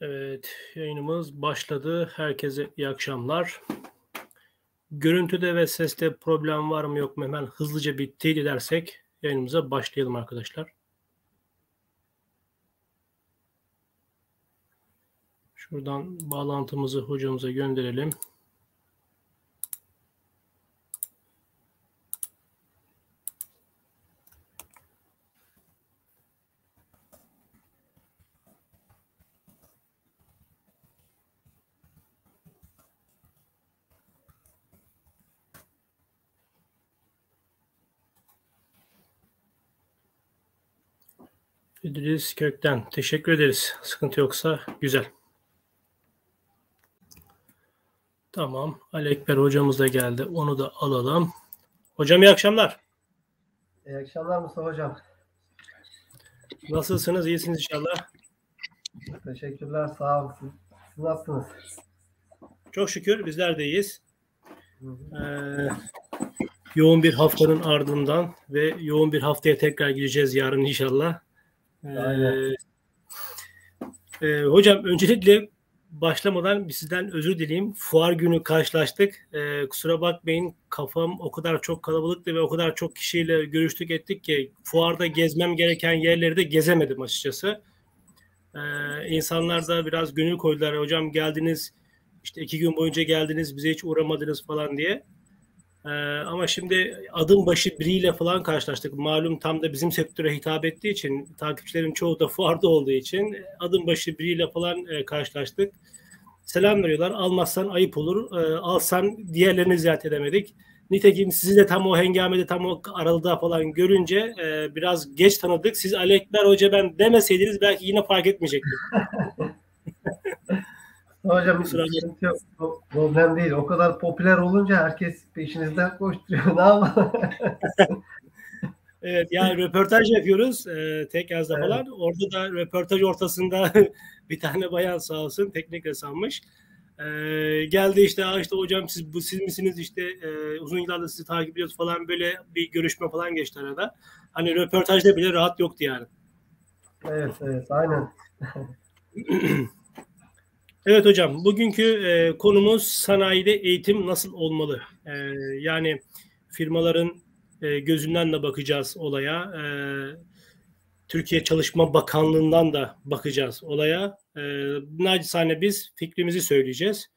Evet, yayınımız başladı. Herkese iyi akşamlar. Görüntüde ve seste problem var mı yok mu hemen hızlıca bir teyit edersek yayınımıza başlayalım arkadaşlar. Şuradan bağlantımızı hocamıza gönderelim. İdris Kökten. Teşekkür ederiz. Sıkıntı yoksa güzel. Tamam. Ali Ekber hocamız da geldi. Onu da alalım. Hocam iyi akşamlar. İyi akşamlar Mustafa Hocam. Nasılsınız? İyisiniz inşallah. Teşekkürler. Sağ olun. Siz nasılsınız? Çok şükür. Bizler de iyiyiz. Yoğun bir haftanın ardından ve yoğun bir haftaya tekrar gireceğiz yarın inşallah. Hocam öncelikle başlamadan sizden özür dileyim. Fuar günü karşılaştık. Kusura bakmayın, kafam o kadar çok kalabalıktı ve o kadar çok kişiyle görüştük ettik ki fuarda gezmem gereken yerleri de gezemedim açıkçası. İnsanlar da biraz gönül koydular. Hocam geldiniz, işte 2 gün boyunca geldiniz, bize hiç uğramadınız falan diye. Ama şimdi adım başı biriyle falan karşılaştık. Malum tam da bizim sektöre hitap ettiği için, takipçilerin çoğu da fuarda olduğu için adım başı biriyle falan karşılaştık. Selam veriyorlar. Almazsan ayıp olur. Alsan diğerlerini ziyaret edemedik. Nitekim sizi de tam o hengamede, tam o aralıkta falan görünce biraz geç tanıdık. Siz Ali Ekber Hoca ben demeseydiniz belki yine fark etmeyecektik. Hocam problem değil. O kadar popüler olunca herkes peşinizden koşturuyor. Ne yapalım? Evet, yani röportaj yapıyoruz. Tek yazda evet. Falan. Orada da röportaj ortasında bir tane bayan sağ olsun teknik resammış. Geldi işte hocam siz misiniz işte uzun yıllarda sizi takip ediyoruz falan, böyle bir görüşme falan geçti arada. Hani röportajda bile rahat yoktu yani. Evet aynen. Evet hocam, bugünkü konumuz sanayide eğitim nasıl olmalı? Yani firmaların gözünden de bakacağız olaya. Türkiye Çalışma Bakanlığı'ndan da bakacağız olaya. Nacizane biz fikrimizi söyleyeceğiz.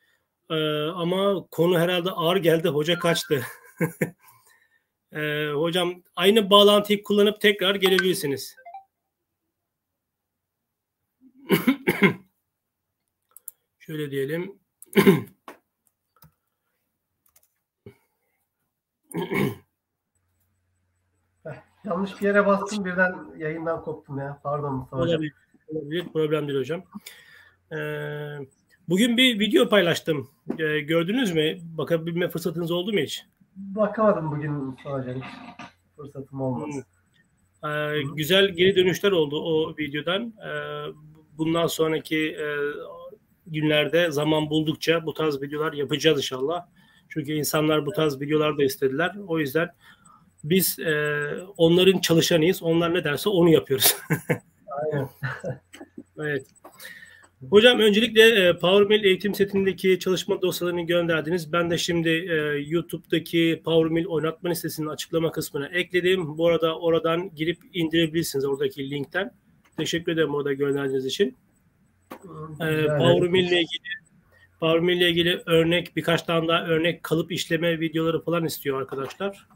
Ama konu herhalde ağır geldi, hoca kaçtı. Hocam aynı bağlantıyı kullanıp tekrar gelebilirsiniz. Şöyle diyelim. Yanlış bir yere bastım, birden yayından koptum ya. Pardon Mustafa Hocam. Bir problem değil hocam. Bugün bir video paylaştım. Gördünüz mü? Bakabilme fırsatınız oldu mu hiç? Bakamadım bugün Mustafa Hocam. Fırsatım olmadı. Güzel geri dönüşler oldu o videodan. Bundan sonraki günlerde zaman buldukça bu tarz videolar yapacağız inşallah. Çünkü insanlar bu tarz videolar da istediler. O yüzden biz onların çalışanıyız. Onlar ne derse onu yapıyoruz. Aynen. Evet. Hocam öncelikle Power Mill eğitim setindeki çalışma dosyalarını gönderdiniz. Ben de şimdi YouTube'daki Power Mill oynatma listesinin açıklama kısmına ekledim. Bu arada oradan girip indirebilirsiniz oradaki linkten. Teşekkür ederim orada gönderdiğiniz için. Power Mill ile ilgili örnek, birkaç tane daha örnek kalıp işleme videoları falan istiyor arkadaşlar.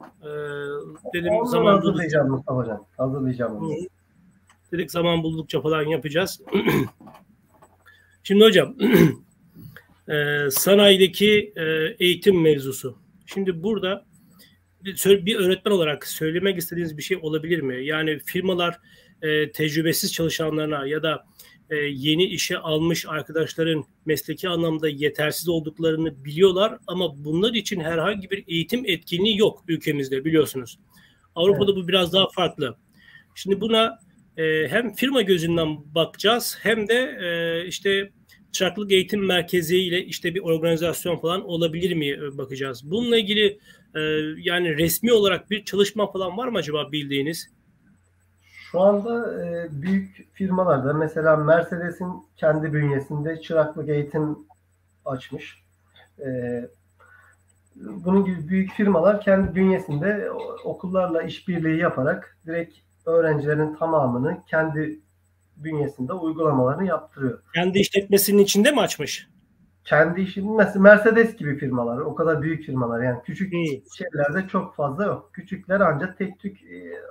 Dedim zaman buldukça, dedik zaman buldukça falan yapacağız. Şimdi hocam sanayideki eğitim mevzusu. Şimdi burada bir öğretmen olarak söylemek istediğiniz bir şey olabilir mi? Yani firmalar tecrübesiz çalışanlarına ya da yeni işe almış arkadaşların mesleki anlamda yetersiz olduklarını biliyorlar ama bunlar için herhangi bir eğitim etkinliği yok ülkemizde, biliyorsunuz. Avrupa'da evet. Bu biraz daha farklı. Şimdi buna hem firma gözünden bakacağız hem de işte Çıraklık Eğitim Merkezi ile işte bir organizasyon falan olabilir mi bakacağız. Bununla ilgili yani resmi olarak bir çalışma falan var mı acaba bildiğiniz? Şu anda büyük firmalarda mesela Mercedes'in kendi bünyesinde çıraklık eğitim açmış. Bunun gibi büyük firmalar kendi bünyesinde okullarla işbirliği yaparak direkt öğrencilerin tamamını kendi bünyesinde uygulamalarını yaptırıyor. Kendi işletmesinin içinde mi açmış? Kendi işini, mesela Mercedes gibi firmalar, o kadar büyük firmalar, yani küçük şeylerde çok fazla yok. Küçükler ancak tek tük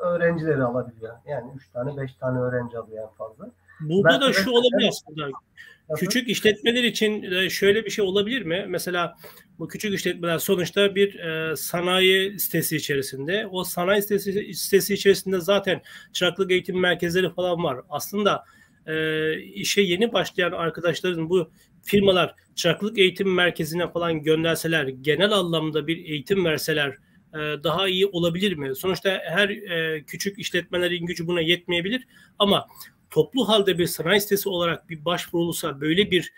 öğrencileri alabiliyor. Yani 3 tane 5 tane öğrenci alıyor en fazla. Burada Mercedes da şu olabilir aslında. Nasıl? Küçük işletmeler için şöyle bir şey olabilir mi? Mesela bu küçük işletmeler sonuçta bir sanayi sitesi içerisinde. O sanayi sitesi içerisinde zaten çıraklık eğitim merkezleri falan var. Aslında işe yeni başlayan arkadaşların bu firmalar çıraklık eğitim merkezine falan gönderseler, genel anlamda bir eğitim verseler daha iyi olabilir mi? Sonuçta her küçük işletmelerin gücü buna yetmeyebilir ama toplu halde bir sanayi sitesi olarak bir başvurulursa, böyle bir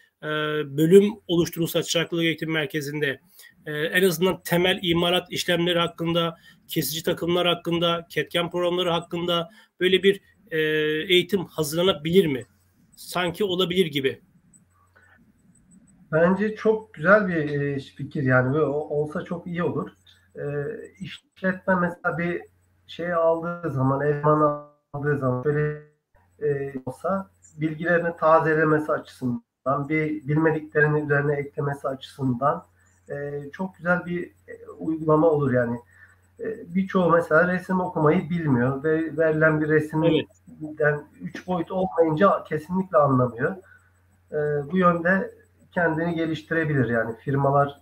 bölüm oluşturulsa çıraklık eğitim merkezinde en azından temel imalat işlemleri hakkında, kesici takımlar hakkında, CAD/CAM programları hakkında böyle bir eğitim hazırlanabilir mi? Sanki olabilir gibi. Bence çok güzel bir fikir, yani böyle olsa çok iyi olur. İşletme mesela bir şey aldığı zaman, eleman aldığı zaman şöyle olsa, bilgilerini tazelemesi açısından, bir bilmediklerini üzerine eklemesi açısından çok güzel bir uygulama olur yani. Birçoğu mesela resim okumayı bilmiyor ve verilen bir resiminden 3 boyut olmayınca kesinlikle anlamıyor. Bu yönde kendini geliştirebilir yani, firmalar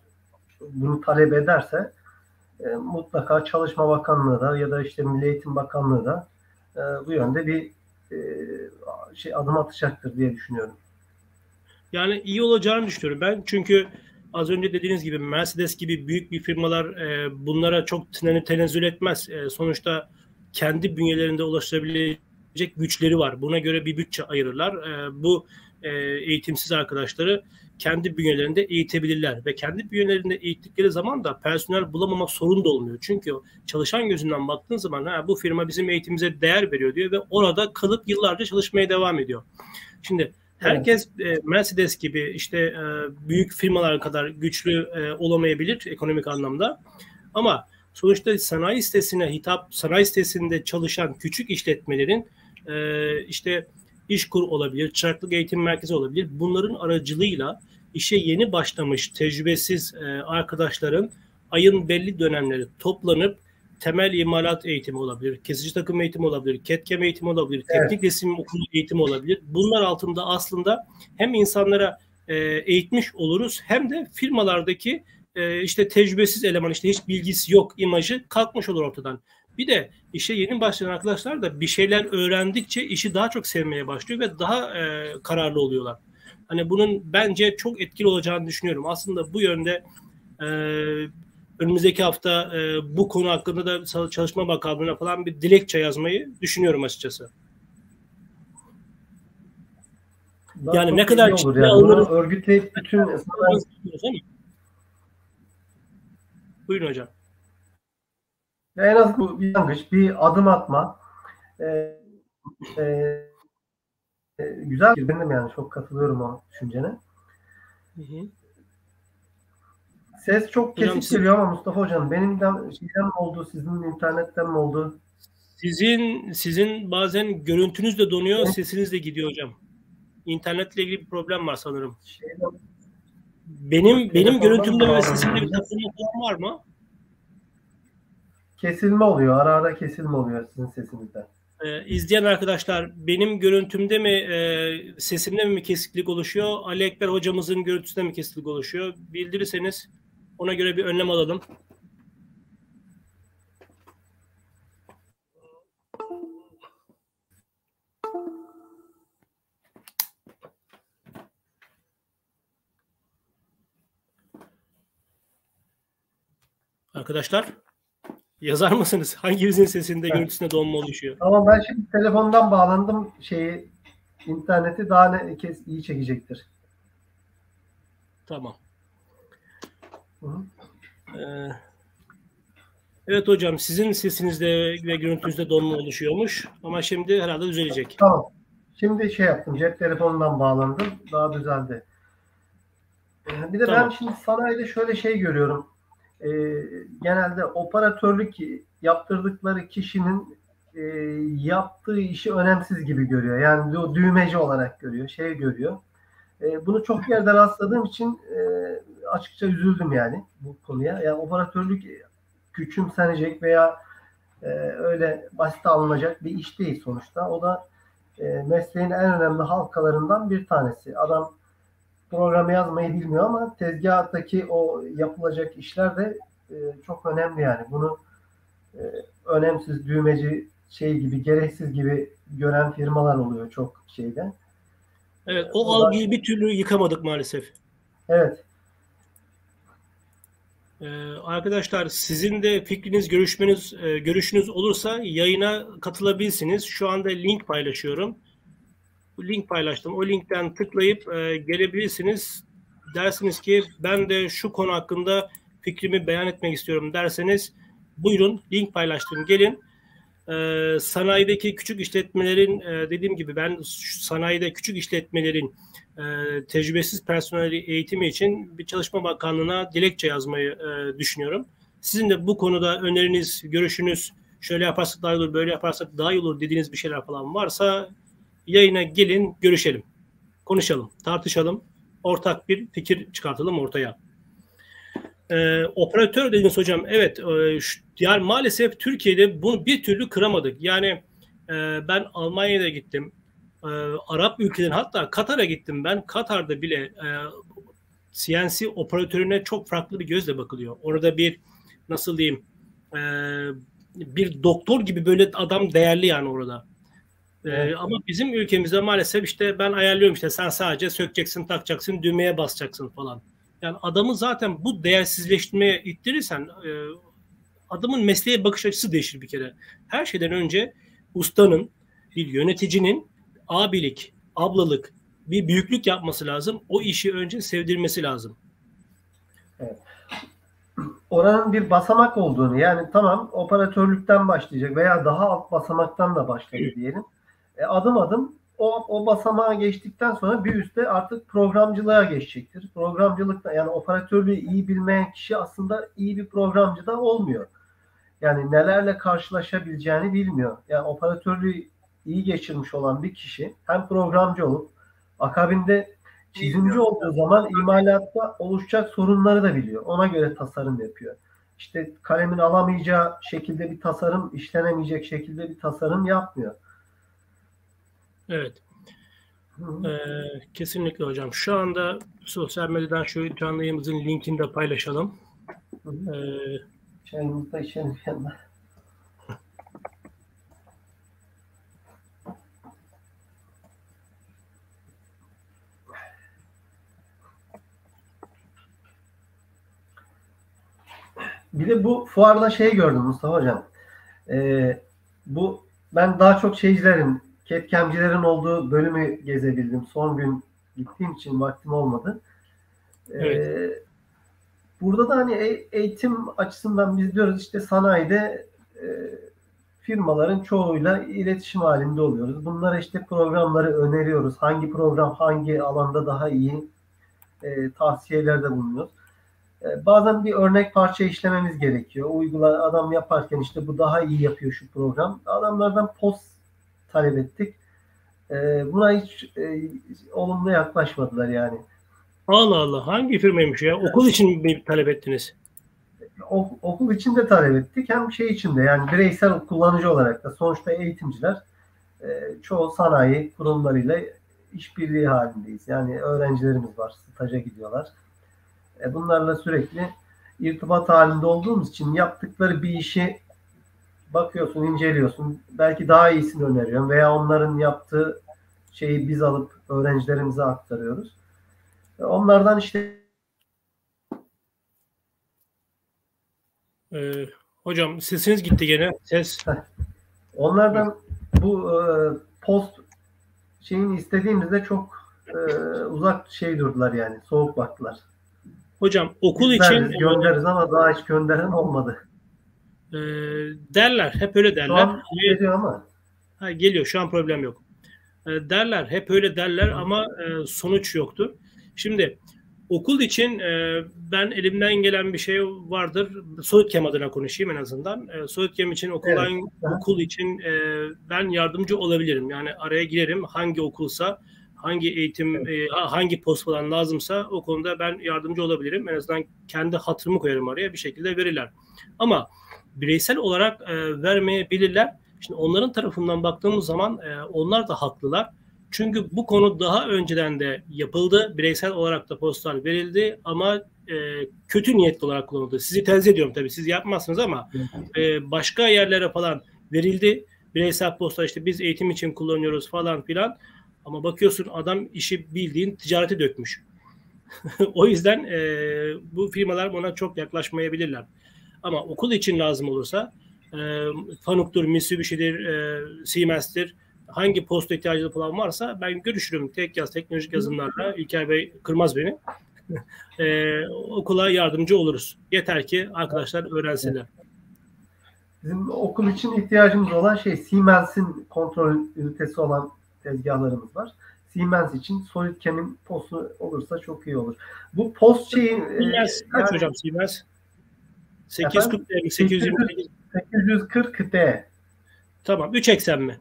bunu talep ederse mutlaka Çalışma Bakanlığı da ya da işte Milli Eğitim Bakanlığı da bu yönde bir adım atacaktır diye düşünüyorum. Yani iyi olacağını düşünüyorum ben, çünkü az önce dediğiniz gibi Mercedes gibi büyük bir firmalar bunlara çok tenezzül etmez. Sonuçta kendi bünyelerinde ulaşabilecek güçleri var. Buna göre bir bütçe ayırırlar. Bu eğitimsiz arkadaşları kendi bünyelerinde eğitebilirler ve kendi bünyelerinde eğittikleri zaman da personel bulamama sorun da olmuyor. Çünkü çalışan gözünden baktığın zaman bu firma bizim eğitimimize değer veriyor diyor ve orada kalıp yıllarca çalışmaya devam ediyor. Şimdi herkes Mercedes gibi işte büyük firmalar kadar güçlü olamayabilir ekonomik anlamda ama sonuçta sanayi sitesine hitap, sanayi sitesinde çalışan küçük işletmelerin işte İşkur olabilir, çıraklık eğitim merkezi olabilir. Bunların aracılığıyla işe yeni başlamış tecrübesiz arkadaşların ayın belli dönemleri toplanıp temel imalat eğitimi olabilir, kesici takım eğitimi olabilir, CAD/CAM eğitimi olabilir, teknik resim okulu eğitimi olabilir. Bunlar altında aslında hem insanlara eğitmiş oluruz hem de firmalardaki işte tecrübesiz eleman, işte hiç bilgisi yok imajı kalkmış olur ortadan. Bir de işe yeni başlayan arkadaşlar da bir şeyler öğrendikçe işi daha çok sevmeye başlıyor ve daha kararlı oluyorlar. Hani bunun bence çok etkili olacağını düşünüyorum. Aslında bu yönde önümüzdeki hafta bu konu hakkında da Çalışma Bakanlığı'na falan bir dilekçe yazmayı düşünüyorum açıkçası. Daha yani ne kadar ciddi yani alınır. Örgütleyip bütün... Buyurun hocam. En az bir yangış, bir adım atma güzel bir benim yani, çok katılıyorum o düşüncene. Ses çok kesik geliyor ama Mustafa Hocam benimden şeyden mi oldu, sizin internetten mi oldu? Sizin bazen görüntünüz de donuyor, sesiniz de gidiyor hocam. İnternetle ilgili bir problem var sanırım. Benim görüntümde ve sesimde bir problem var mı? Kesilme oluyor. Ara ara kesilme oluyor sizin sesinizden. İzleyen arkadaşlar, benim görüntümde mi sesimde mi kesiklik oluşuyor? Ali Ekber hocamızın görüntüsünde mi kesiklik oluşuyor? Bildirirseniz ona göre bir önlem alalım. Arkadaşlar yazar mısınız? Hanginizin sesinde, görüntüsünde donma oluşuyor? Tamam, ben şimdi telefondan bağlandım. İnterneti daha iyi çekecektir. Tamam. Evet hocam, sizin sesinizde ve görüntünüzde donma oluşuyormuş ama şimdi herhalde düzelecek. Tamam. Şimdi şey yaptım, cep telefonundan bağlandım. Daha düzeldi. Bir de tamam. Ben şimdi sanayide şöyle şey görüyorum. Genelde operatörlük yaptırdıkları kişinin yaptığı işi önemsiz gibi görüyor. Yani o düğmeci olarak görüyor, şey görüyor. Bunu çok yerde rastladığım için açıkça üzüldüm yani bu konuya. Yani operatörlük küçümsenecek veya öyle basit alınacak bir iş değil sonuçta. O da mesleğin en önemli halkalarından bir tanesi. Adam programı yazmayı bilmiyor ama tezgahtaki o yapılacak işler de çok önemli yani. Bunu önemsiz, düğmeci şey gibi, gereksiz gibi gören firmalar oluyor çok şeyden. Evet, o algıyı bir türlü yıkamadık maalesef. Evet. Arkadaşlar sizin de fikriniz, görüşünüz olursa yayına katılabilirsiniz. Şu anda link paylaşıyorum. Bu link paylaştım. O linkten tıklayıp gelebilirsiniz. Dersiniz ki ben de şu konu hakkında fikrimi beyan etmek istiyorum derseniz buyurun, link paylaştım, gelin. Sanayideki küçük işletmelerin dediğim gibi ben sanayide küçük işletmelerin tecrübesiz personel eğitimi için bir Çalışma Bakanlığı'na dilekçe yazmayı düşünüyorum. Sizin de bu konuda öneriniz, görüşünüz, şöyle yaparsak daha iyi olur, böyle yaparsak daha iyi olur dediğiniz bir şeyler falan varsa yayına gelin, görüşelim, konuşalım, tartışalım, ortak bir fikir çıkartalım ortaya. Operatör dediniz hocam, evet, yani maalesef Türkiye'de bunu bir türlü kıramadık. Yani ben Almanya'da gittim, Arap ülkelerine, hatta Katar'a gittim ben. Katar'da bile CNC operatörüne çok farklı bir gözle bakılıyor. Orada bir, nasıl diyeyim, bir doktor gibi böyle adam değerli yani orada. Evet. Ama bizim ülkemizde maalesef işte ben ayarlıyorum, işte sen sadece sökeceksin, takacaksın, düğmeye basacaksın falan. Yani adamı zaten bu değersizleştirmeye ittirirsen adamın mesleğe bakış açısı değişir bir kere. Her şeyden önce ustanın, bir yöneticinin abilik, ablalık, bir büyüklük yapması lazım. O işi önce sevdirmesi lazım. Evet. Oranın bir basamak olduğunu, yani tamam operatörlükten başlayacak veya daha alt basamaktan da başlayacak diyelim. Adım adım o basamağa geçtikten sonra bir üstte artık programcılığa geçecektir. Programcılıkta, yani operatörlüğü iyi bilmeyen kişi aslında iyi bir programcı da olmuyor. Yani nelerle karşılaşabileceğini bilmiyor. Yani operatörlüğü iyi geçirmiş olan bir kişi hem programcı olup akabinde çizimci olduğu zaman imalatta oluşacak sorunları da biliyor. Ona göre tasarım yapıyor. İşte kalemin alamayacağı şekilde bir tasarım, işlenemeyecek şekilde bir tasarım yapmıyor. Evet. Kesinlikle hocam. Şu anda sosyal medyadan şu canlı yayınımızın linkini de paylaşalım. Çayımızda içelim. Bir de bu fuarda şey gördüm Mustafa Hocam. Bu ben daha çok şeycilerin, ketçapçıların olduğu bölümü gezebildim. Son gün gittiğim için vaktim olmadı. Evet. Burada da hani eğitim açısından biz diyoruz işte sanayide firmaların çoğuyla iletişim halinde oluyoruz. Bunlara işte programları öneriyoruz. Hangi program hangi alanda daha iyi, tavsiyelerde bulunuyoruz. Bazen bir örnek parça işlememiz gerekiyor. Uygula, adam yaparken işte bu daha iyi yapıyor şu program. Adamlardan post talep ettik. Buna hiç olumlu yaklaşmadılar yani. Allah Allah, hangi firmaymış ya? Evet. Okul için mi talep ettiniz? Okul için de talep ettik. Hem şey için de, yani bireysel kullanıcı olarak da sonuçta eğitimciler çoğu sanayi kurumlarıyla işbirliği halindeyiz. Yani öğrencilerimiz var, staja gidiyorlar. Bunlarla sürekli irtibat halinde olduğumuz için yaptıkları bir işi bakıyorsun, inceliyorsun. Belki daha iyisini öneriyorum veya onların yaptığı şeyi biz alıp öğrencilerimize aktarıyoruz. Onlardan işte... hocam sesiniz gitti gene. Ses. Onlardan bu post şeyini istediğimizde çok uzak şey durdular yani. Soğuk baktılar. Hocam okul biz için... Biz göndeririz ama daha hiç gönderen olmadı. derler. Hep öyle derler. Geliyor ama. Ha, geliyor. Şu an problem yok. Derler. Hep öyle derler ama sonuç yoktu. Şimdi okul için ben elimden gelen bir şey vardır. Soytcam adına konuşayım en azından. Soytcam için okul için ben yardımcı olabilirim. Yani araya girerim. Hangi okulsa, hangi eğitim, hangi post falan lazımsa o konuda ben yardımcı olabilirim. En azından kendi hatırımı koyarım araya. Bir şekilde verirler. Ama bireysel olarak vermeyebilirler. Şimdi onların tarafından baktığımız zaman onlar da haklılar. Çünkü bu konu daha önceden de yapıldı. Bireysel olarak da postlar verildi ama kötü niyetli olarak kullanıldı. Sizi tenzih ediyorum tabii. Siz yapmazsınız ama başka yerlere falan verildi. Bireysel postlar işte biz eğitim için kullanıyoruz falan filan. Ama bakıyorsun adam işi bildiğin ticarete dökmüş. O yüzden bu firmalar buna çok yaklaşmayabilirler. Ama okul için lazım olursa Fanuk'tur, Mitsubishi'dir, Siemens'tir. Hangi posta ihtiyacı falan varsa ben görüşürüm. Tek yaz, teknolojik yazımlarla İlker Bey kırmaz beni. Okula yardımcı oluruz. Yeter ki arkadaşlar öğrensinler. Bizim okul için ihtiyacımız olan şey Siemens'in kontrol ünitesi olan tezgahlarımız var. Siemens için SolidCam'in postu olursa çok iyi olur. Bu post şeyin... Siemens, kaç hocam Siemens? 840D. Tamam. 3 eksen mi?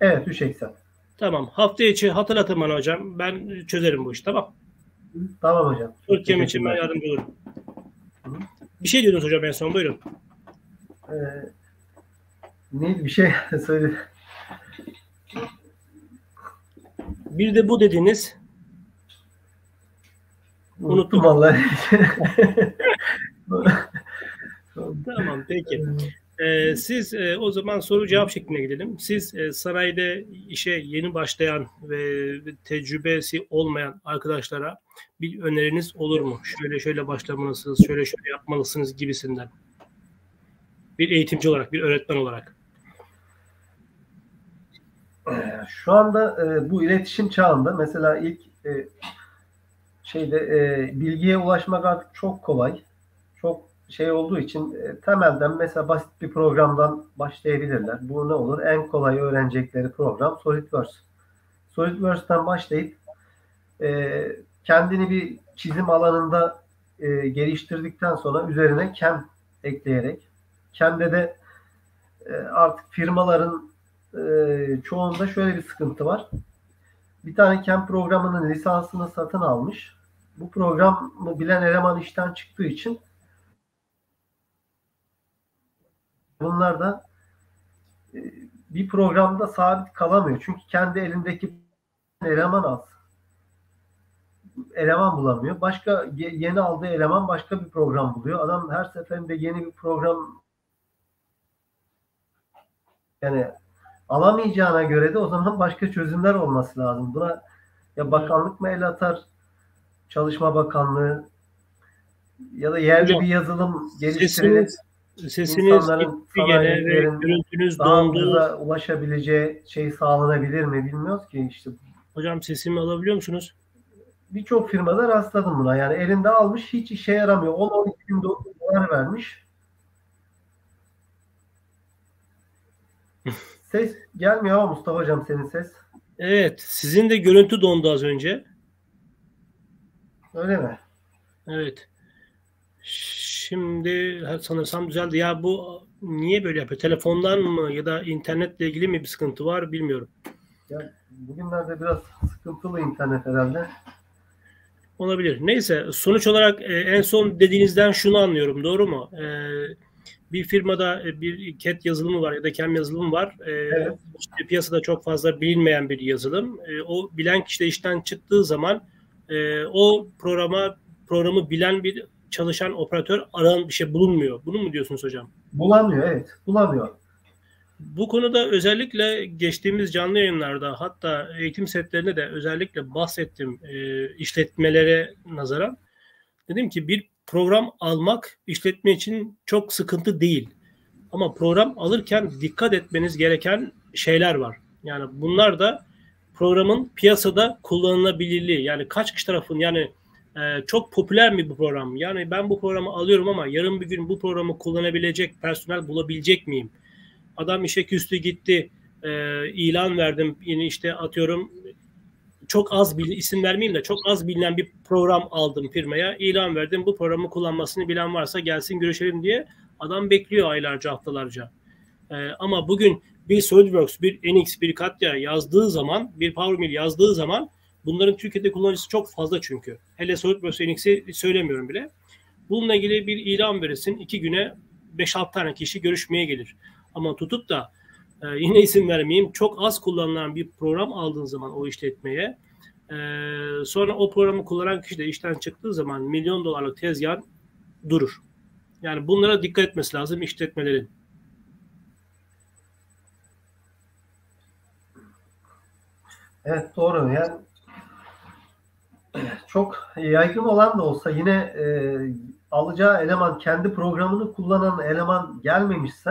Evet. 3 eksen. Tamam. Hafta içi hatırlatın bana hocam. Ben çözerim bu işi. Tamam. Tamam hocam. Türkiye'm için ben yardımcı olurum. Hı. Bir şey diyordunuz hocam en son. Buyurun. Neydi? Bir şey söyle. Bir de bu dediniz. Unuttum vallahi. Tamam peki. Siz o zaman soru cevap şeklinde gidelim. Siz sanayide işe yeni başlayan ve tecrübesi olmayan arkadaşlara bir öneriniz olur mu? Şöyle şöyle başlamalısınız, şöyle şöyle yapmalısınız gibisinden. Bir eğitimci olarak, bir öğretmen olarak. Şu anda bu iletişim çağında mesela ilk bilgiye ulaşmak artık çok kolay. Çok şey olduğu için temelden mesela basit bir programdan başlayabilirler. Bu ne olur? En kolay öğrenecekleri program SolidWorks. SolidWorks'tan başlayıp kendini bir çizim alanında geliştirdikten sonra üzerine CAM ekleyerek, CAM'de de artık firmaların çoğunda şöyle bir sıkıntı var. Bir tane CAM programının lisansını satın almış. Bu programı bilen eleman işten çıktığı için bunlar da bir programda sabit kalamıyor. Çünkü kendi elindeki eleman az. Eleman bulamıyor. Başka yeni aldığı eleman başka bir program buluyor. Adam her seferinde yeni bir program yani alamayacağına göre de o zaman başka çözümler olması lazım. Buna ya bakanlık mı el atar? Çalışma Bakanlığı ya da yerli bir yazılım geliştirilir. Sesiniz gitti gene, görüntünüz dondu. Daha ulaşabileceği şey sağlanabilir mi bilmiyoruz ki işte. Hocam sesimi alabiliyor musunuz? Birçok firmada rastladım buna. Yani elinde almış hiç işe yaramıyor. 10-12 bin dolar vermiş. Ses gelmiyor ama Mustafa Hocam senin ses. Evet. Sizin de görüntü dondu az önce. Öyle mi? Evet. Şimdi sanırsam düzeldi. Ya bu niye böyle yapıyor? Telefondan mı ya da internetle ilgili mi bir sıkıntı var bilmiyorum. Ya, bugünlerde biraz sıkıntılı internet herhalde. Olabilir. Neyse sonuç olarak en son dediğinizden şunu anlıyorum. Doğru mu? Bir firmada bir CAD yazılımı var ya da CAM yazılımı var. Evet. İşte piyasada çok fazla bilinmeyen bir yazılım. O bilen kişi de işten çıktığı zaman o programı bilen bir çalışan operatör arayan bir şey bulunmuyor. Bunu mu diyorsunuz hocam? Bulamıyor, evet. Bulamıyor. Bu konuda özellikle geçtiğimiz canlı yayınlarda hatta eğitim setlerinde de özellikle bahsettim işletmelere nazaran. Dedim ki bir program almak işletme için çok sıkıntı değil. Ama program alırken dikkat etmeniz gereken şeyler var. Yani bunlar da programın piyasada kullanılabilirliği. Yani kaç kişi tarafın yani çok popüler mi bu program? Yani ben bu programı alıyorum ama yarın bir gün bu programı kullanabilecek personel bulabilecek miyim? Adam işe küstü gitti, ilan verdim. Yine işte atıyorum çok az, isim vermeyeyim de, çok az bilinen bir program aldım firmaya. İlan verdim, bu programı kullanmasını bilen varsa gelsin görüşelim diye. Adam bekliyor aylarca, haftalarca. Ama bugün bir SolidWorks, bir NX, bir Katya yazdığı zaman, bir Power Mill yazdığı zaman bunların Türkiye'de kullanıcısı çok fazla çünkü. Hele SolidWorks NX'i söylemiyorum bile. Bununla ilgili bir ilan verirsin, 2 güne 5-6 tane kişi görüşmeye gelir. Ama tutup da yine isim vermeyeyim, çok az kullanılan bir program aldığın zaman o işletmeye, sonra o programı kullanan kişi de işten çıktığı zaman milyon dolarlık tezgah durur. Yani bunlara dikkat etmesi lazım işletmelerin. Evet, doğru. Yani çok yaygın olan da olsa yine alacağı eleman, kendi programını kullanan eleman gelmemişse,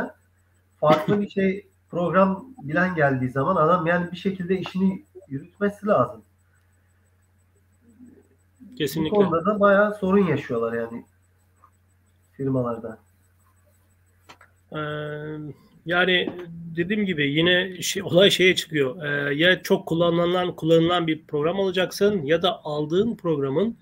farklı bir şey program bilen geldiği zaman adam yani bir şekilde işini yürütmesi lazım. Kesinlikle. Bu konuda da bayağı sorun yaşıyorlar yani firmalarda. Yani dediğim gibi yine olay şeye çıkıyor. Ya çok kullanılan bir program alacaksın ya da aldığın programın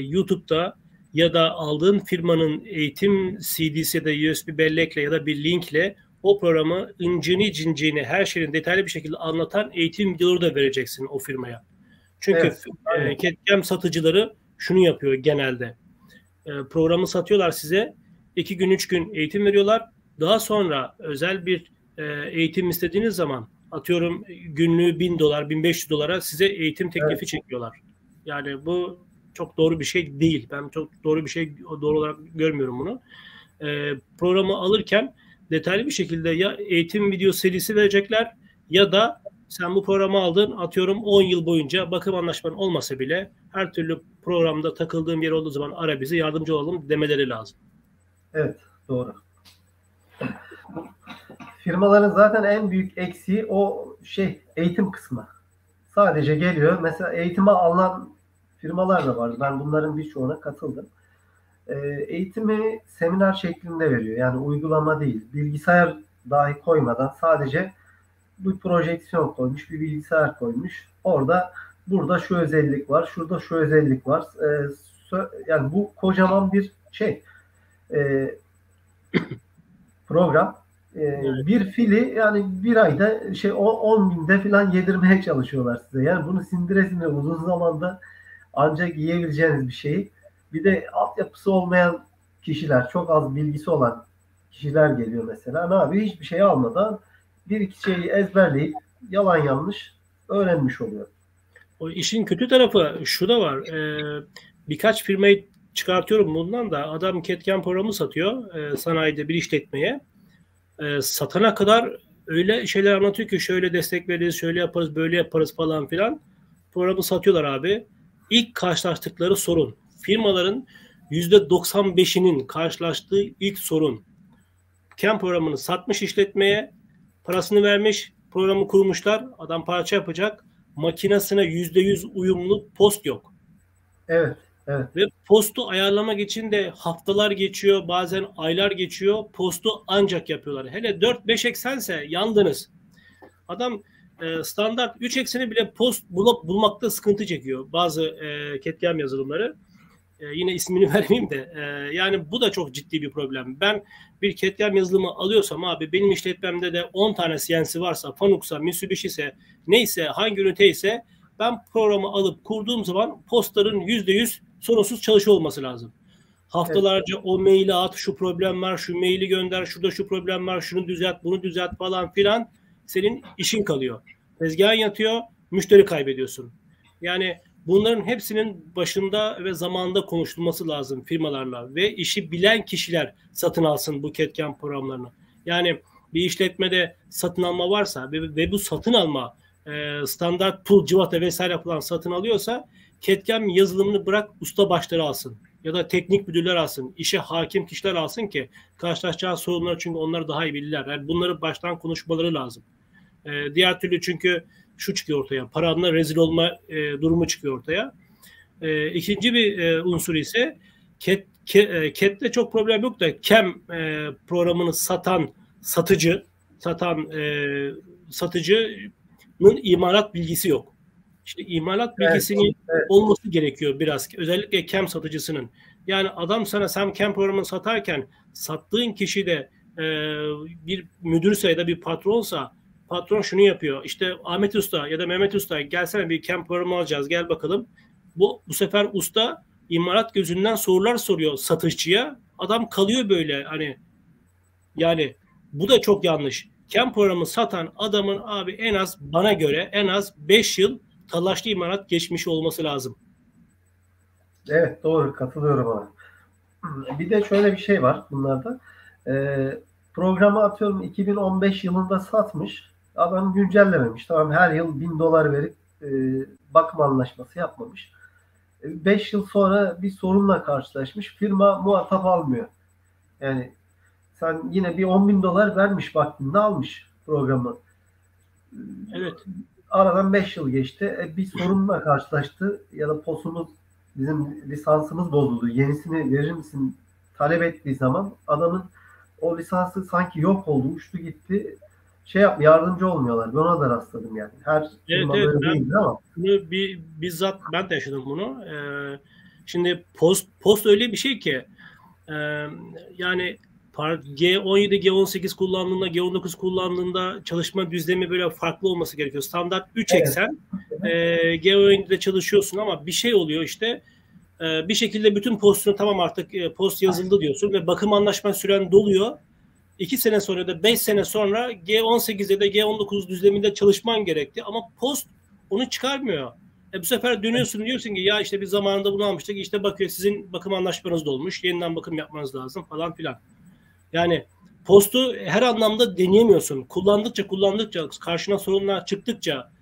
YouTube'da ya da aldığın firmanın eğitim CD'si ya da USB bellekle ya da bir linkle o programı incini cinciğini, her şeyini detaylı bir şekilde anlatan eğitim videoları da vereceksin o firmaya. Çünkü CAM satıcıları şunu yapıyor genelde. Programı satıyorlar size. 2 gün 3 gün eğitim veriyorlar. Daha sonra özel bir eğitim istediğiniz zaman atıyorum günlüğü $1000, $1500 size eğitim teklifi çekiyorlar. Yani bu çok doğru bir şey değil. Ben çok doğru bir şey olarak görmüyorum bunu. Programı alırken detaylı bir şekilde ya eğitim video serisi verecekler ya da sen bu programı aldın, atıyorum 10 yıl boyunca bakım anlaşman olmasa bile her türlü programda takıldığım yer olduğu zaman ara bizi, yardımcı olalım demeleri lazım. Evet, doğru. Firmaların zaten en büyük eksiği o şey, eğitim kısmı. Sadece geliyor. Mesela eğitime alınan firmalar da var. Ben bunların birçoğuna katıldım. Eğitimi seminer şeklinde veriyor. Yani uygulama değil. Bilgisayar dahi koymadan sadece bir projeksiyon koymuş, bir bilgisayar koymuş. Orada burada şu özellik var, şurada şu özellik var. Yani bu kocaman bir şey. Program. Bir fili yani bir ayda 10.000'de falan yedirmeye çalışıyorlar size. Yani bunu sindiresine uzun zamanda ancak yiyebileceğiniz bir şeyi. Bir de altyapısı olmayan kişiler, çok az bilgisi olan kişiler geliyor mesela. Ne yapıyor? Hiçbir şey almadan bir iki şeyi ezberleyip yalan yanlış öğrenmiş oluyor. O işin kötü tarafı şu da var. Birkaç firmayı çıkartıyorum bundan da. Adam CAD/CAM programı satıyor sanayide bir işletmeye. Satana kadar öyle şeyler anlatıyor ki şöyle destek veririz, şöyle yaparız, böyle yaparız falan filan. Programı satıyorlar abi. İlk karşılaştıkları sorun. Firmaların %95'inin karşılaştığı ilk sorun. CAM programını satmış işletmeye, parasını vermiş, programı kurmuşlar. Adam parça yapacak. Makinesine %100 uyumlu post yok. Evet. Evet. Ve postu ayarlamak için de haftalar geçiyor, bazen aylar geçiyor. Postu ancak yapıyorlar. Hele 4-5 eksense yandınız. Adam standart 3 ekseni bile post bulmakta sıkıntı çekiyor. Bazı CAD/CAM yazılımları. Yine ismini vermeyeyim de. Yani bu da çok ciddi bir problem. Ben bir CAD/CAM yazılımı alıyorsam abi, benim işletmemde de 10 tane CNC varsa, Fanuc'sa, Mitsubishi ise, neyse, hangi üniteyse, ben programı alıp kurduğum zaman postların %100 sorunsuz çalışıyor olması lazım. Haftalarca o maili at, şu problem var, şu maili gönder, şurada şu problem var, şunu düzelt, bunu düzelt falan filan, senin işin kalıyor. Tezgahın yatıyor, müşteri kaybediyorsun. Yani bunların hepsinin başında ve zamanda konuşulması lazım firmalarla ve işi bilen kişiler satın alsın bu CAD/CAM programlarını. Yani bir işletmede satın alma varsa ve bu satın alma standart pul, cıvata vesaire yapılan satın alıyorsa, CAD/CAM yazılımını bırak usta başları alsın ya da teknik müdürler alsın, işe hakim kişiler alsın ki karşılaşacağı sorunları, çünkü onlar daha iyi bilirler. Yani bunları baştan konuşmaları lazım. Diğer türlü çünkü şu çıkıyor ortaya, paranla rezil olma durumu çıkıyor ortaya. İkinci bir unsur ise CAD'de çok problem yok da CAM programını satıcının imalat bilgisi yok. İşte imalat bilgisinin olması gerekiyor biraz. Özellikle CAM satıcısının. Yani adam sana sen CAM programını satarken sattığın kişi de bir müdürse ya da bir patronsa, patron şunu yapıyor. İşte Ahmet Usta ya da Mehmet Usta gelsene bir CAM programı alacağız gel bakalım. Bu sefer usta imalat gözünden sorular soruyor satışçıya. Adam kalıyor böyle hani yani bu da çok yanlış. CAM programı satan adamın abi en az bana göre en az 5 yıl talaşlı imalat geçmiş olması lazım. Evet doğru katılıyorum ona. Bir de şöyle bir şey var bunlarda. Programı atıyorum 2015 yılında satmış. Adam güncellememiş. Tamam her yıl $1000 verip bakma anlaşması yapmamış. 5 yıl sonra bir sorunla karşılaşmış. Firma muhatap almıyor. Yani sen yine bir $10.000 vermiş vaktinde almış programı. Evet. Aradan 5 yıl geçti. Bir sorunla karşılaştı ya da posumuz bizim lisansımız bozuldu. Yenisini verir misin talep ettiği zaman adamın o lisansı sanki yok oldu, uçtu gitti. Şey yap, yardımcı olmuyorlar. Buna da rastladım yani. Her evet, ben, ama. Bizzat ben de yaşadım bunu. Şimdi post öyle bir şey ki yani G17, G18 kullandığında, G19 kullandığında çalışma düzlemi böyle farklı olması gerekiyor. Standart 3 eksen. Evet. G17'de çalışıyorsun ama bir şey oluyor işte. Bir şekilde bütün postunu tamam artık post yazıldı diyorsun ve bakım anlaşma süren doluyor. 2 sene sonra da 5 sene sonra G18'de de G19 düzleminde çalışman gerekti ama post onu çıkarmıyor. Bu sefer dönüyorsun diyorsun ki ya işte bir zamanında bunu almıştık işte bakıyor sizin bakım anlaşmanız dolmuş yeniden bakım yapmanız lazım falan filan. Yani postu her anlamda deneyemiyorsun. Kullandıkça karşına sorunlar çıktıkça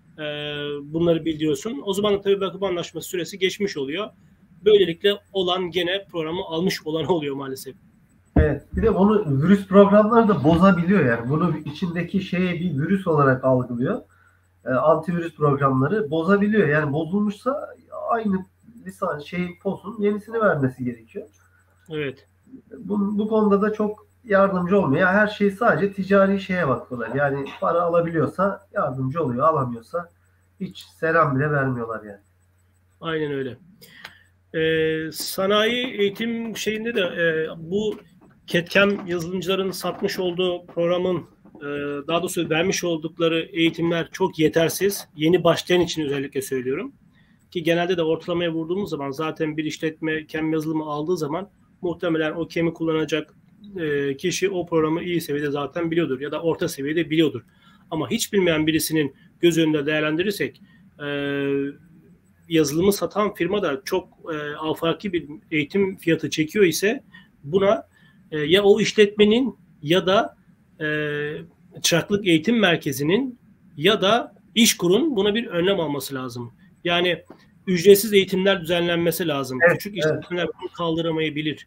bunları biliyorsun. O zaman da tabii bakım anlaşması süresi geçmiş oluyor. Böylelikle olan gene programı almış olan oluyor maalesef. Evet. Bir de onu virüs programları da bozabiliyor yani. Bunu içindeki şeye bir virüs olarak algılıyor. Antivirüs programları bozabiliyor. Yani bozulmuşsa aynı lisan şeyin posun yenisini vermesi gerekiyor. Evet. Bu konuda da çok yardımcı olmuyor. Her şey sadece ticari şeye bakıyorlar. Yani para alabiliyorsa yardımcı oluyor. Alamıyorsa hiç selam bile vermiyorlar yani. Aynen öyle. Sanayi eğitim şeyinde de bu CAD/CAM yazılımcıların satmış olduğu programın daha doğrusu vermiş oldukları eğitimler çok yetersiz. Yeni başlayan için özellikle söylüyorum. Ki genelde de ortalamaya vurduğumuz zaman zaten bir işletme CAM yazılımı aldığı zaman muhtemelen o CAM'i kullanacak kişi o programı iyi seviyede zaten biliyordur ya da orta seviyede biliyordur. Ama hiç bilmeyen birisinin göz önünde değerlendirirsek yazılımı satan firma da çok afaki bir eğitim fiyatı çekiyor ise buna ya o işletmenin ya da Çıraklık Eğitim Merkezi'nin ya da İşkur'un buna bir önlem alması lazım. Yani ücretsiz eğitimler düzenlenmesi lazım. Evet, küçük işletmeler bunu kaldıramayabilir.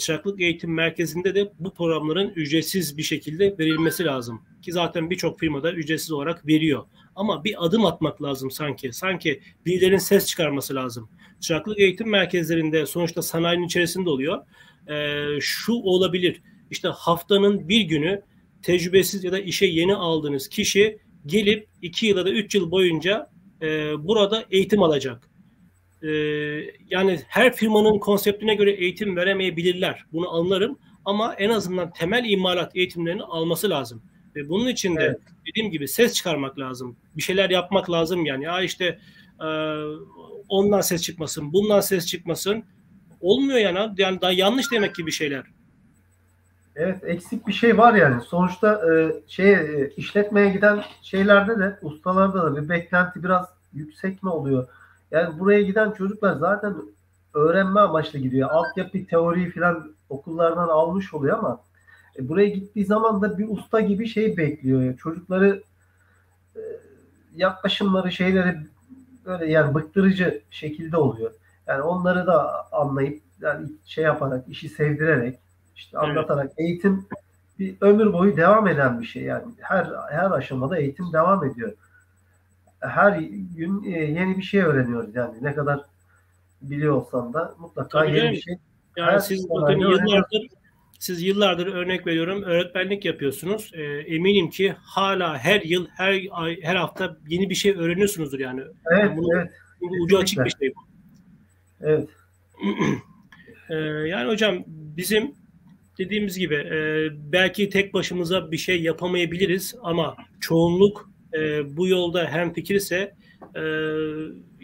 Çıraklık Eğitim Merkezi'nde de bu programların ücretsiz bir şekilde verilmesi lazım. Ki zaten birçok firmada ücretsiz olarak veriyor. Ama bir adım atmak lazım sanki. Sanki birilerinin ses çıkarması lazım. Çıraklık eğitim merkezlerinde sonuçta sanayinin içerisinde oluyor. Şu olabilir. İşte haftanın bir günü tecrübesiz ya da işe yeni aldığınız kişi gelip 2 yıl ya da 3 yıl boyunca burada eğitim alacak. Yani her firmanın konseptine göre eğitim veremeyebilirler. Bunu anlarım. Ama en azından temel imalat eğitimlerini alması lazım. Ve bunun için de dediğim gibi ses çıkarmak lazım. Bir şeyler yapmak lazım yani. Ya işte ondan ses çıkmasın, bundan ses çıkmasın. Olmuyor yani. Yani daha yanlış demek ki bir şeyler. Evet eksik bir şey var yani. Sonuçta işletmeye giden şeylerde de ustalarda da bir beklenti biraz yüksek mi oluyor? Yani buraya giden çocuklar zaten öğrenme amaçlı gidiyor. Altyapı teoriyi falan okullardan almış oluyor ama buraya gittiği zaman da bir usta gibi şey bekliyor. Yani çocukları yaklaşımları şeyleri böyle yani bıktırıcı şekilde oluyor. Yani onları da anlayıp yani şey yaparak işi sevdirerek işte anlatarak eğitim bir ömür boyu devam eden bir şey yani her aşamada eğitim devam ediyor. Her gün yeni bir şey öğreniyoruz yani ne kadar biliyor olsan da mutlaka yeni bir şey. Yani hayat siz bakın yıllardır örnek veriyorum öğretmenlik yapıyorsunuz. Eminim ki hala her yıl, her ay, her hafta yeni bir şey öğreniyorsunuzdur yani. Evet, yani bunu, evet. Ucu açık bir şey bu. Evet. Yani hocam bizim dediğimiz gibi belki tek başımıza bir şey yapamayabiliriz ama çoğunluk bu yolda hemfikir ise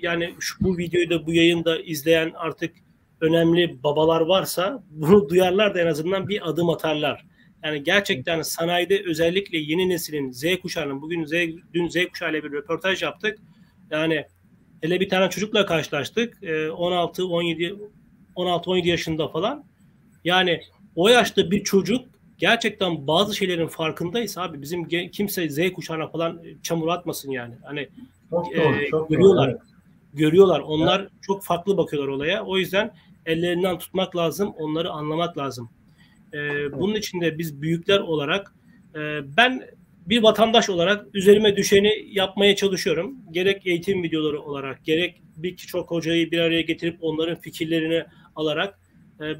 yani bu videoyu da bu yayında izleyen artık önemli babalar varsa bunu duyarlar da en azından bir adım atarlar. Yani gerçekten sanayide özellikle yeni neslin Z kuşağının bugün dün Z kuşağıyla bir röportaj yaptık. Yani hele bir tane çocukla karşılaştık. 16-17 yaşında falan. Yani o yaşta bir çocuk gerçekten bazı şeylerin farkındaysa abi bizim kimse Z kuşağına falan çamur atmasın yani. Hani çok doğru, çok görüyorlar. Doğru. Görüyorlar. Onlar evet. Çok farklı bakıyorlar olaya. O yüzden ellerinden tutmak lazım. Onları anlamak lazım. Evet. Bunun için de biz büyükler olarak ben bir vatandaş olarak üzerime düşeni yapmaya çalışıyorum. Gerek eğitim videoları olarak, gerek birçok hocayı bir araya getirip onların fikirlerini alarak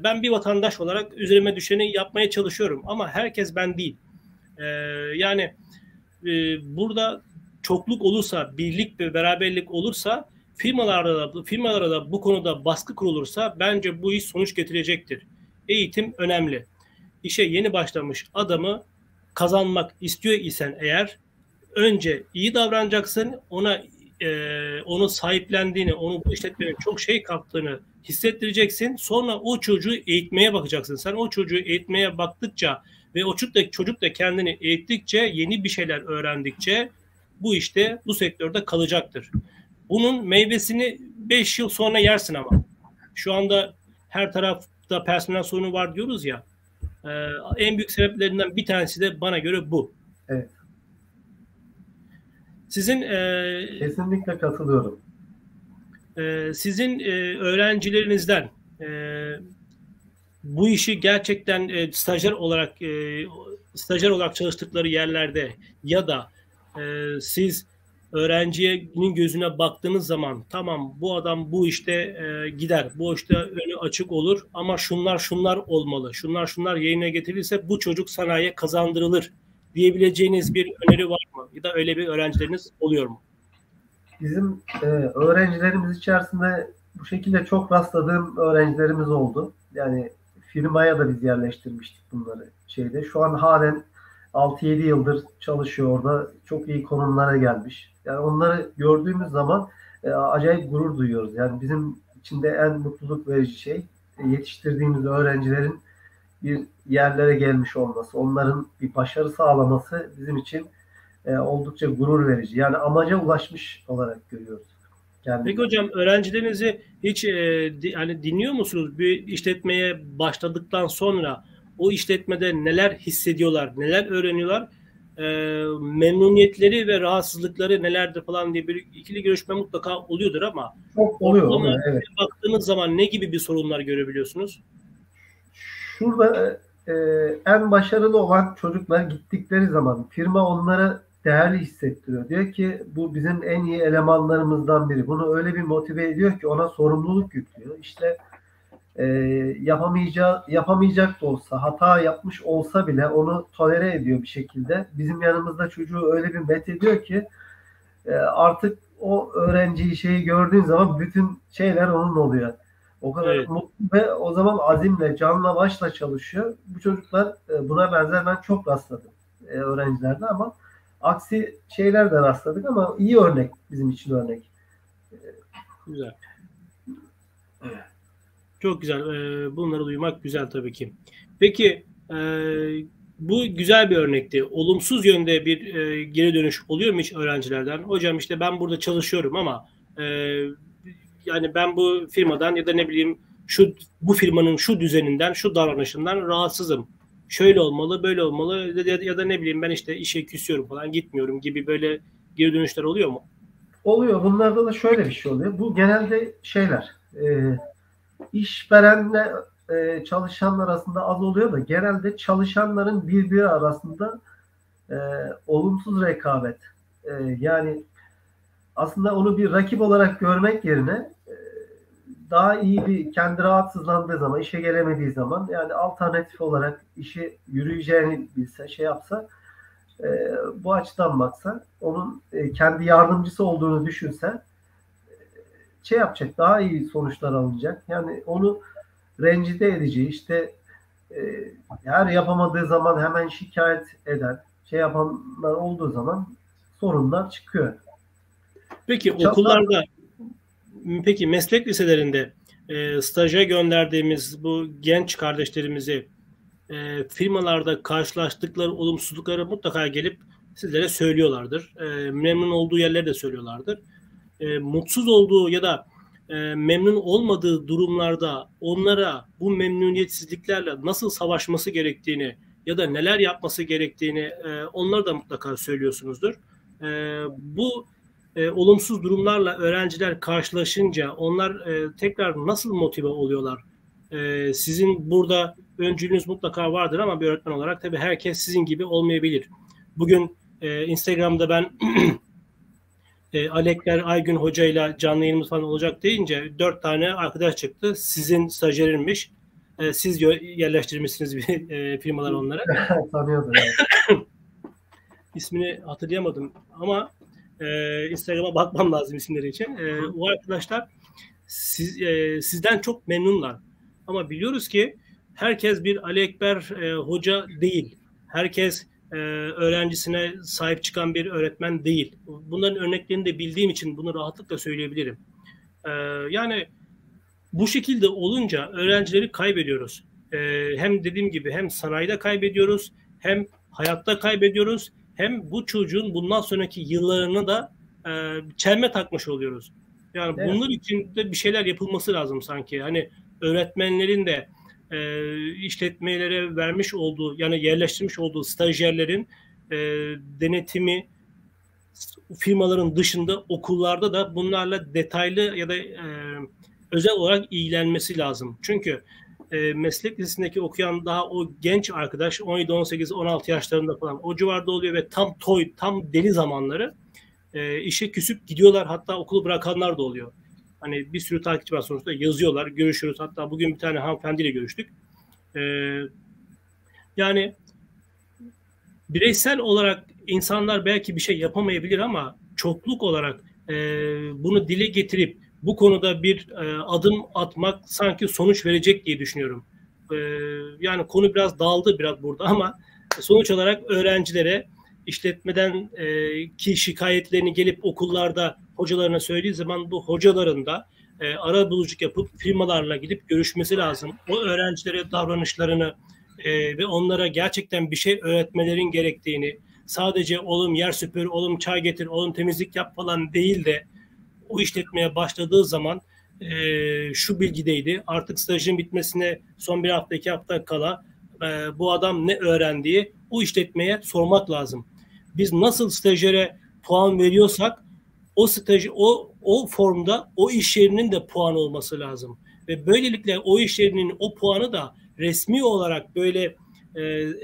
ben bir vatandaş olarak üzerime düşeni yapmaya çalışıyorum. Ama herkes ben değil. Yani burada çokluk olursa, birlik ve beraberlik olursa firmalara da bu konuda baskı kurulursa bence bu iş sonuç getirecektir. Eğitim önemli. İşe yeni başlamış adamı kazanmak istiyor isen eğer önce iyi davranacaksın, ona onu sahiplendiğini, onu bu işletmenin çok şey kattığını hissettireceksin. Sonra o çocuğu eğitmeye bakacaksın. Sen o çocuğu eğitmeye baktıkça ve o çocuk da kendini eğittikçe, yeni bir şeyler öğrendikçe bu işte, bu sektörde kalacaktır. Bunun meyvesini 5 yıl sonra yersin ama. Şu anda her tarafta personel sorunu var diyoruz ya. En büyük sebeplerinden bir tanesi de bana göre bu. Evet. Sizin kesinlikle katılıyorum. Sizin öğrencilerinizden bu işi gerçekten stajyer olarak çalıştıkları yerlerde ya da siz öğrencinin gözüne baktığınız zaman tamam bu adam bu işte gider, bu işte önü açık olur ama şunlar olmalı, şunlar yayına getirilirse bu çocuk sanayiye kazandırılır diyebileceğiniz bir öneri var mı? Ya da öyle bir öğrencileriniz oluyor mu? Bizim öğrencilerimiz içerisinde bu şekilde çok rastladığım öğrencilerimiz oldu. Yani firmaya da biz yerleştirmiştik bunları şeyde. Şu an halen 6-7 yıldır çalışıyor orada. Çok iyi konumlara gelmiş. Yani onları gördüğümüz zaman acayip gurur duyuyoruz. Yani bizim içinde en mutluluk verici şey yetiştirdiğimiz öğrencilerin bir yerlere gelmiş olması, onların bir başarı sağlaması bizim için oldukça gurur verici. Yani amaca ulaşmış olarak görüyoruz. Kendimiz. Peki hocam öğrencilerinizi hiç hani dinliyor musunuz? Bir işletmeye başladıktan sonra o işletmede neler hissediyorlar, neler öğreniyorlar, memnuniyetleri ve rahatsızlıkları nelerdir falan diye bir ikili görüşme mutlaka oluyordur ama çok oluyor evet. Baktığınız zaman ne gibi bir sorunlar görebiliyorsunuz? Şurada en başarılı olan çocuklar gittikleri zaman firma onlara değerli hissettiriyor. Diyor ki bu bizim en iyi elemanlarımızdan biri. Bunu öyle bir motive ediyor ki ona sorumluluk yüklüyor. İşte yapamayacak da olsa, hata yapmış olsa bile onu tolere ediyor bir şekilde. Bizim yanımızda çocuğu öyle bir met ediyor ki artık o öğrenciyi gördüğün zaman bütün şeyler onun oluyor. O kadar evet. Mutlu ve o zaman azimle, canla, başla çalışıyor. Bu çocuklar buna benzer ben çok rastladım öğrencilerde ama aksi şeyler de rastladık ama iyi örnek bizim için örnek. Güzel. Evet. Çok güzel. Bunları duymak güzel tabii ki. Peki bu güzel bir örnekti. Olumsuz yönde bir geri dönüş oluyor mu hiç öğrencilerden? Hocam işte ben burada çalışıyorum ama yani ben bu firmadan ya da ne bileyim bu firmanın şu düzeninden, şu davranışından rahatsızım. Şöyle olmalı, böyle olmalı ya da ne bileyim ben işte işe küsüyorum falan gitmiyorum gibi böyle geri dönüşler oluyor mu? Oluyor. Bunlarda da şöyle bir şey oluyor. Bu genelde işverenle çalışanlar arasında az oluyor da genelde çalışanların birbiri arasında olumsuz rekabet. Yani aslında onu bir rakip olarak görmek yerine daha iyi bir, kendi rahatsızlandığı zaman, işe gelemediği zaman yani alternatif olarak işi yürüyeceğini bilse, şey yapsa, bu açıdan baksa, onun kendi yardımcısı olduğunu düşünse şey yapacak, daha iyi sonuçlar alınacak. Yani onu rencide edici, işte her yapamadığı zaman hemen şikayet eden, şey yapanlar olduğu zaman sorunlar çıkıyor. Peki okullarda, peki meslek liselerinde staja gönderdiğimiz bu genç kardeşlerimizi firmalarda karşılaştıkları olumsuzlukları mutlaka gelip sizlere söylüyorlardır. Memnun olduğu yerleri de söylüyorlardır. Mutsuz olduğu ya da memnun olmadığı durumlarda onlara bu memnuniyetsizliklerle nasıl savaşması gerektiğini ya da neler yapması gerektiğini onlara da mutlaka söylüyorsunuzdur. Bu olumsuz durumlarla öğrenciler karşılaşınca onlar tekrar nasıl motive oluyorlar? Sizin burada öncülüğünüz mutlaka vardır ama bir öğretmen olarak tabii herkes sizin gibi olmayabilir. Bugün Instagram'da ben Ali Ekber Aygün Hoca ile canlı yayınımız falan olacak deyince 4 tane arkadaş çıktı. Sizin stajyerinmiş. Siz yerleştirmişsiniz bir firmalar onlara. Tanıyordum. İsmini hatırlayamadım ama Instagram'a bakmam lazım isimleri için. O arkadaşlar sizden çok memnunlar. Ama biliyoruz ki herkes bir Ali Ekber hoca değil. Herkes öğrencisine sahip çıkan bir öğretmen değil. Bunların örneklerini de bildiğim için bunu rahatlıkla söyleyebilirim. Yani bu şekilde olunca öğrencileri kaybediyoruz. Hem dediğim gibi hem sanayide kaybediyoruz, hem hayatta kaybediyoruz, hem bu çocuğun bundan sonraki yıllarını da çelme takmış oluyoruz. Yani evet, bunlar için de bir şeyler yapılması lazım sanki. Hani öğretmenlerin de işletmelere vermiş olduğu, yani yerleştirmiş olduğu stajyerlerin denetimi firmaların dışında okullarda da bunlarla detaylı ya da özel olarak ilgilenmesi lazım. Çünkü meslek lisesindeki okuyan daha o genç arkadaş 17, 18, 16 yaşlarında falan o civarda oluyor ve tam toy, tam deli zamanları işe küsüp gidiyorlar, hatta okulu bırakanlar da oluyor. Hani bir sürü takipçi var sonuçta, yazıyorlar, görüşürüz. Hatta bugün bir tane hanımefendiyle görüştük. Yani bireysel olarak insanlar belki bir şey yapamayabilir ama çokluk olarak bunu dile getirip bu konuda bir adım atmak sanki sonuç verecek diye düşünüyorum. Yani konu biraz dağıldı biraz burada ama sonuç olarak öğrencilere işletmeden ki şikayetlerini gelip okullarda hocalarına söylediği zaman bu hocaların da arabuluculuk yapıp firmalarla gidip görüşmesi lazım. O öğrencilere davranışlarını ve onlara gerçekten bir şey öğretmelerin gerektiğini, sadece oğlum yer süpür, oğlum çay getir, oğlum temizlik yap falan değil de o işletmeye başladığı zaman şu bilgideydi. Artık stajın bitmesine son bir hafta, iki hafta kala bu adam ne öğrendiği o işletmeye sormak lazım. Biz nasıl stajyere puan veriyorsak o stajı, o formda o iş yerinin de puan olması lazım. Ve böylelikle o iş yerinin o puanı da resmi olarak böyle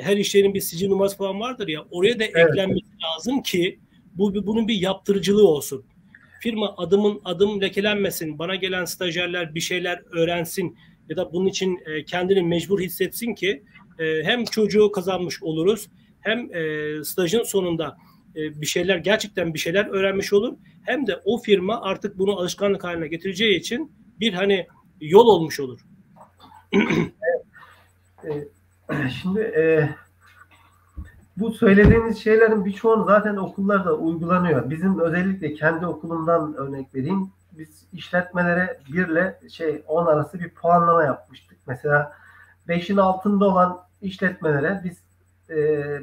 her iş yerinin bir sicil numarası falan vardır ya, oraya da evet, eklenmesi lazım ki bunun bir yaptırıcılığı olsun. Firma adımın adım lekelenmesin, bana gelen stajyerler bir şeyler öğrensin ya da bunun için kendini mecbur hissetsin ki hem çocuğu kazanmış oluruz, hem stajın sonunda bir şeyler, gerçekten bir şeyler öğrenmiş olur, hem de o firma artık bunu alışkanlık haline getireceği için bir hani yol olmuş olur. Şimdi bu söylediğiniz şeylerin birçoğunu zaten okullarda uygulanıyor. Bizim özellikle kendi okulumdan örnek vereyim. Biz işletmelere 1 ile 10 arası bir puanlama yapmıştık. Mesela 5'in altında olan işletmelere biz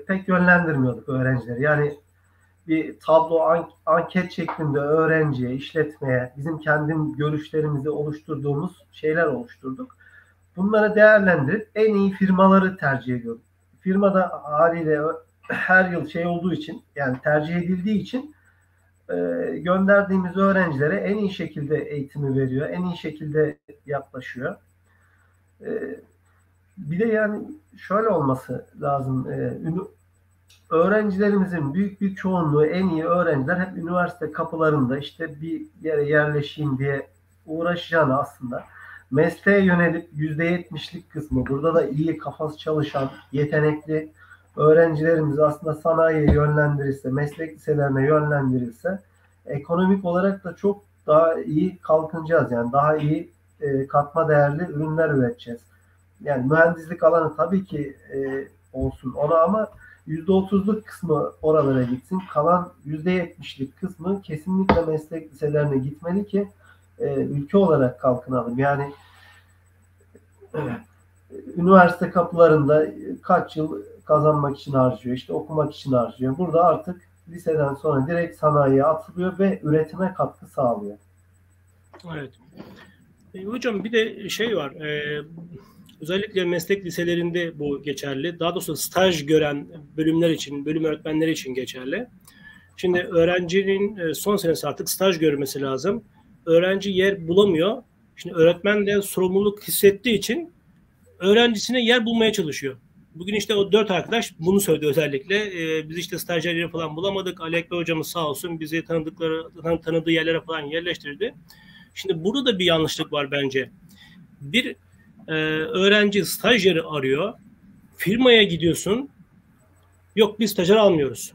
pek yönlendirmiyorduk öğrencileri. Yani bir tablo, anket şeklinde öğrenciye, işletmeye bizim kendi görüşlerimizi oluşturduğumuz şeyler oluşturduk. Bunları değerlendirip en iyi firmaları tercih ediyorduk. Firmada haliyle her yıl şey olduğu için, yani tercih edildiği için gönderdiğimiz öğrencilere en iyi şekilde eğitimi veriyor, en iyi şekilde yaklaşıyor. Bir de yani şöyle olması lazım, öğrencilerimizin büyük bir çoğunluğu, en iyi öğrenciler hep üniversite kapılarında işte bir yere yerleşeyim diye uğraşacağını aslında mesleğe yönelip %70'lik kısmı, burada da iyi kafası çalışan, yetenekli öğrencilerimiz aslında sanayiye yönlendirilse, meslek liselerine yönlendirilse ekonomik olarak da çok daha iyi kalkınacağız. Yani daha iyi katma değerli ürünler üreteceğiz. Yani mühendislik alanı tabii ki olsun ona, ama %30'luk kısmı oralara gitsin. Kalan %70'lik kısmı kesinlikle meslek liselerine gitmeli ki ülke olarak kalkınalım. Yani üniversite kapılarında kaç yıl kazanmak için harcıyor, işte okumak için harcıyor. Burada artık liseden sonra direkt sanayiye atılıyor ve üretime katkı sağlıyor. Evet. Hocam bir de şey var. Özellikle meslek liselerinde bu geçerli. Daha doğrusu staj gören bölümler için, bölüm öğretmenleri için geçerli. Şimdi öğrencinin son senesi artık staj görmesi lazım. Öğrenci yer bulamıyor. Şimdi öğretmen de sorumluluk hissettiği için öğrencisine yer bulmaya çalışıyor. Bugün işte o 4 arkadaş bunu söyledi özellikle. Biz işte stajyerleri falan bulamadık. Ali Ekber hocamız sağ olsun bizi tanıdığı yerlere falan yerleştirdi. Şimdi burada da bir yanlışlık var bence. Bir öğrenci stajyeri arıyor. Firmaya gidiyorsun. Yok biz stajyer almıyoruz.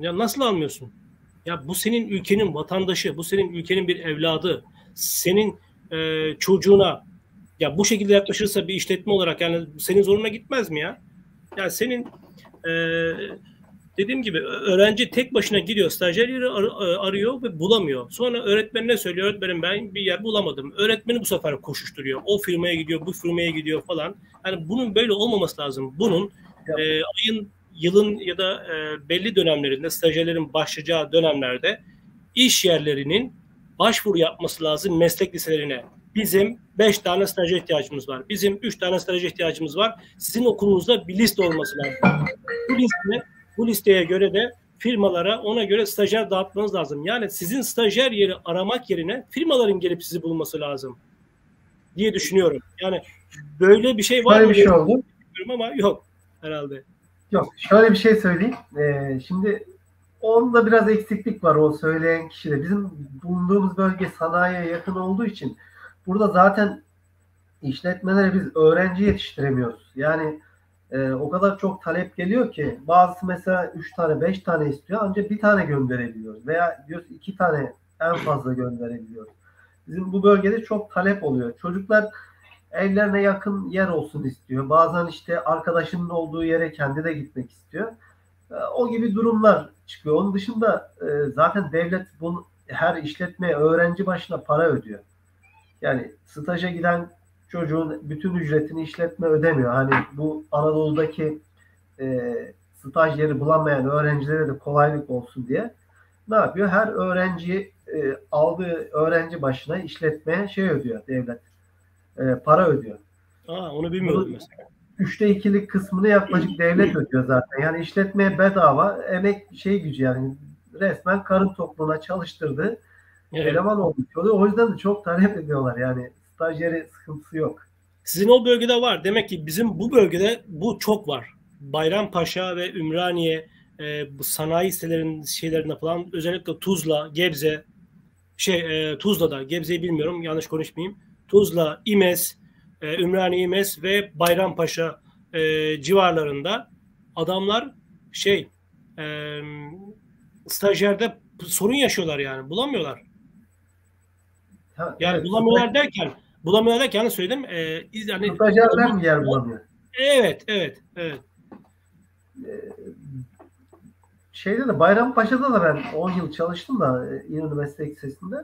Ya nasıl almıyorsun? Ya bu senin ülkenin vatandaşı. Bu senin ülkenin bir evladı. Senin çocuğuna. Ya bu şekilde yaklaşırsa bir işletme olarak yani senin zoruna gitmez mi ya? Yani senin dediğim gibi öğrenci tek başına gidiyor, stajyer yeri arıyor ve bulamıyor. Sonra öğretmenine söylüyor, öğretmenim ben bir yer bulamadım. Öğretmeni bu sefer koşuşturuyor. O firmaya gidiyor, bu firmaya gidiyor falan. Yani bunun böyle olmaması lazım. Bunun ayın, yılın ya da belli dönemlerinde, stajyerlerin başlayacağı dönemlerde iş yerlerinin başvuru yapması lazım meslek liselerine. Bizim 5 tane staja ihtiyacımız var. Bizim 3 tane staja ihtiyacımız var. Sizin okulunuzda bir liste olması lazım. Bu listeye göre de firmalara ona göre stajyer dağıtmanız lazım. Yani sizin stajyer yeri aramak yerine firmaların gelip sizi bulması lazım diye düşünüyorum. Yani böyle bir şey var mı? Bir şey oldu. Bilmiyorum ama yok herhalde. Yok. Şöyle bir şey söyleyeyim. Şimdi onda biraz eksiklik var o söyleyen kişide. Bizim bulunduğumuz bölge sanayiye yakın olduğu için burada zaten işletmelere biz öğrenci yetiştiremiyoruz. Yani o kadar çok talep geliyor ki bazısı mesela 3 tane 5 tane istiyor ancak bir tane gönderebiliyoruz. Veya diyoruz 2 tane en fazla gönderebiliyoruz. Bizim bu bölgede çok talep oluyor. Çocuklar evlerine yakın yer olsun istiyor. Bazen işte arkadaşının olduğu yere kendi de gitmek istiyor. O gibi durumlar çıkıyor. Onun dışında zaten devlet bunu, her işletmeye öğrenci başına para ödüyor. Yani staja giden çocuğun bütün ücretini işletme ödemiyor. Hani bu Anadolu'daki staj yeri bulamayan öğrencilere de kolaylık olsun diye ne yapıyor? Her öğrenci aldığı öğrenci başına işletmeye şey ödüyor devlet. Para ödüyor. Aa, onu bilmiyordum mesela. 3'te 2'lik kısmını yaklaşık devlet ödüyor zaten. Yani işletmeye bedava emek şey gücü yani resmen karın tokluğuna çalıştırdı. Evet. Eleman olmuş oluyor. O yüzden de çok talep ediyorlar. Yani stajyeri sıkıntısı yok. Sizin o bölgede var. Demek ki bizim bu bölgede bu çok var. Bayrampaşa ve Ümraniye bu sanayi sitelerinin şeylerinde falan özellikle Tuzla, Gebze Tuzla'da. Gebze'yi bilmiyorum. Yanlış konuşmayayım. Tuzla, İmes, Ümraniye, İmes ve Bayrampaşa civarlarında adamlar stajyerde sorun yaşıyorlar yani. Bulamıyorlar. Ha, yani evet, bulamıyorlar derken yani söyledim. Stajyerler mi yer bulamıyor? Evet. Şeyde de Bayrampaşa'da da ben 10 yıl çalıştım da İnönü Meslek Lisesi'nde.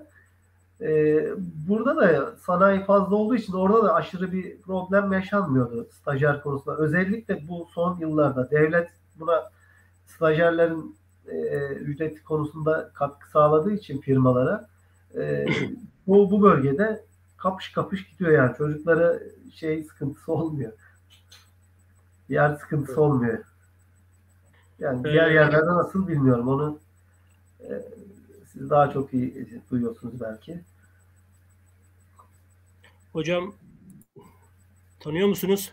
Burada da sanayi fazla olduğu için orada da aşırı bir problem yaşanmıyordu stajyer konusunda. Özellikle bu son yıllarda devlet buna stajyerlerin ücret konusunda katkı sağladığı için firmalara bu bölgede kapış gidiyor yani. Çocuklara sıkıntısı olmuyor. Yer sıkıntısı olmuyor. Yani diğer yerlerde nasıl bilmiyorum. Onu siz daha çok iyi duyuyorsunuz belki. Hocam tanıyor musunuz?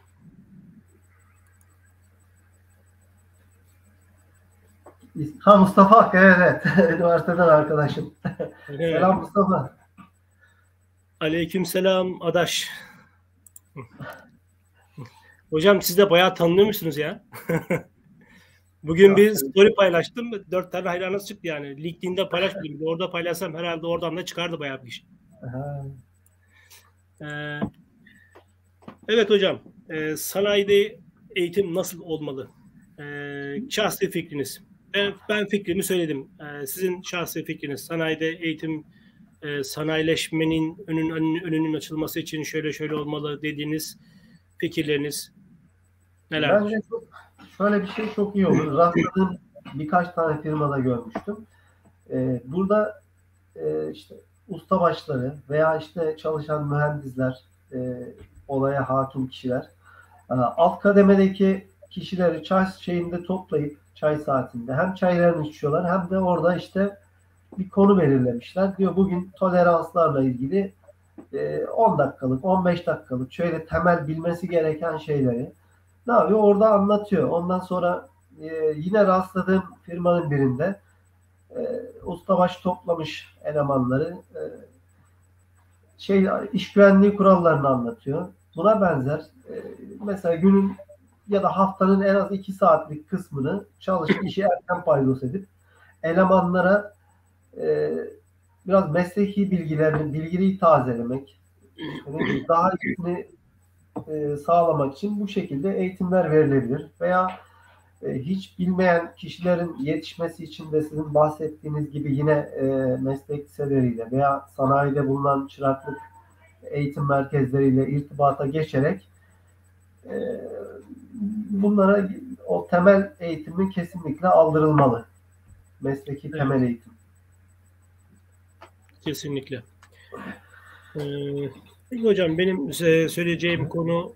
Mustafa, evet. Üniversiteden arkadaşım. Evet. Selam Mustafa. Aleykümselam Adaş. Hocam siz de bayağı tanınıyor musunuz ya? Bugün ya, bir story paylaştım. 4 tane hayranınız çıktı yani. LinkedIn'de paylaşmadım. Orada paylaşsam herhalde oradan da çıkardı bayağı bir iş. Evet hocam. Sanayide eğitim nasıl olmalı? Şahsi fikriniz. Ben fikrimi söyledim. Sizin şahsi fikriniz. Sanayide eğitim, sanayileşmenin önünün açılması için şöyle şöyle olmalı dediğiniz fikirleriniz neler? Bence şöyle bir şey çok iyi olur. Rastladığım birkaç tane firmada görmüştüm. Burada işte ustabaşları veya işte çalışan mühendisler, olaya hakim kişiler, alt kademedeki kişileri çay şeyinde toplayıp çay saatinde hem çaylarını içiyorlar hem de orada işte bir konu belirlemişler. Diyor bugün toleranslarla ilgili 10 dakikalık, 15 dakikalık şöyle temel bilmesi gereken şeyleri ne yapıyor? Orada anlatıyor. Ondan sonra yine rastladığım firmanın birinde ustabaş toplamış elemanları iş güvenliği kurallarını anlatıyor. Buna benzer mesela günün ya da haftanın en az 2 saatlik kısmını çalışıp işi erken paydos edip elemanlara biraz mesleki bilgiyi tazelemek, daha iyisini sağlamak için bu şekilde eğitimler verilebilir. Veya hiç bilmeyen kişilerin yetişmesi için de sizin bahsettiğiniz gibi yine meslek liseleriyle veya sanayide bulunan çıraklık eğitim merkezleriyle irtibata geçerek bunlara o temel eğitimi kesinlikle aldırılmalı. Mesleki temel eğitim. Kesinlikle. Hocam benim söyleyeceğim konu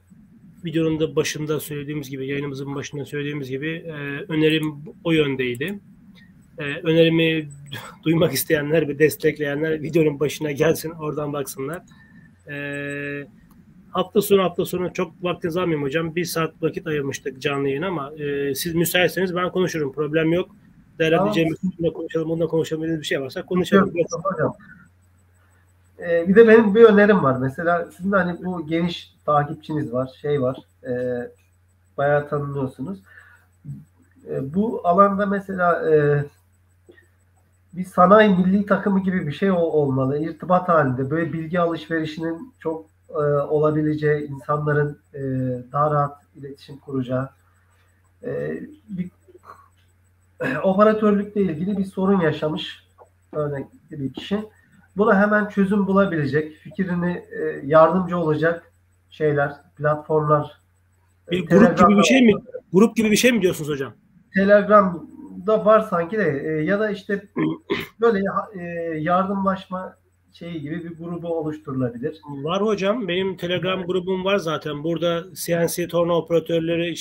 videonun da başında söylediğimiz gibi, yayınımızın başında söylediğimiz gibi önerim o yöndeydi. Önerimi duymak isteyenler ve destekleyenler videonun başına gelsin, oradan baksınlar. Hafta sonu çok vaktinizi almayayım hocam. 1 saat vakit ayırmıştık canlı yayın ama siz müsaitseniz ben konuşurum. Problem yok. Değerlendireceğimiz bununla konuşalım, bununla konuşabildiğiniz bir şey varsa konuşalım. Bir de benim bir önerim var. Mesela sizin hani bu geniş takipçiniz var, bayağı tanınıyorsunuz. Bu alanda mesela bir sanayi milli takımı gibi bir şey olmalı. İrtibat halinde böyle bilgi alışverişinin çok olabileceği, insanların daha rahat iletişim kuracağı bir operatörlükle ilgili bir sorun yaşamış örnek bir kişi. Buna hemen çözüm bulabilecek, fikrini yardımcı olacak şeyler, platformlar. Bir grup gibi bir şey mi? Grup gibi bir şey mi diyorsunuz hocam? Telegram'da var sanki de ya da işte böyle yardımlaşma şeyi gibi bir grubu oluşturulabilir. Var hocam. Benim Telegram grubum var zaten. Burada CNC torna operatörleri,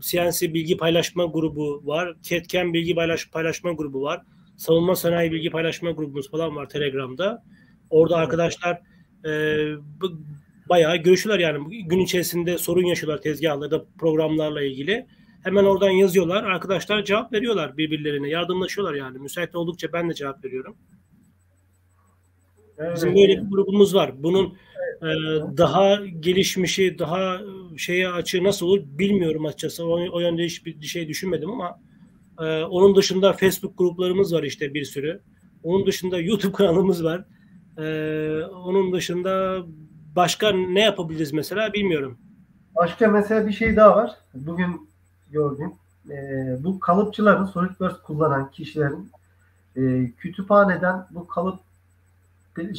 CNC bilgi paylaşma grubu var. CAD/CAM bilgi paylaşma grubu var. Savunma sanayi bilgi paylaşma grubumuz falan var Telegram'da. Orada arkadaşlar bayağı görüşüyorlar yani. Gün içerisinde sorun yaşıyorlar tezgahla da programlarla ilgili. Hemen oradan yazıyorlar. Arkadaşlar cevap veriyorlar birbirlerine. Yardımlaşıyorlar yani. Müsait oldukça ben de cevap veriyorum. Evet. Bizim böyle bir grubumuz var. Bunun daha gelişmişi, daha şeye açığı nasıl olur bilmiyorum açıkçası. O yönde hiçbir şey düşünmedim ama onun dışında Facebook gruplarımız var işte bir sürü. Onun dışında YouTube kanalımız var. Onun dışında başka ne yapabiliriz mesela bilmiyorum. Başka mesela bir şey daha var. Bugün gördüm. Bu kalıpçıların, SolidWorks kullanan kişilerin kütüphaneden bu kalıp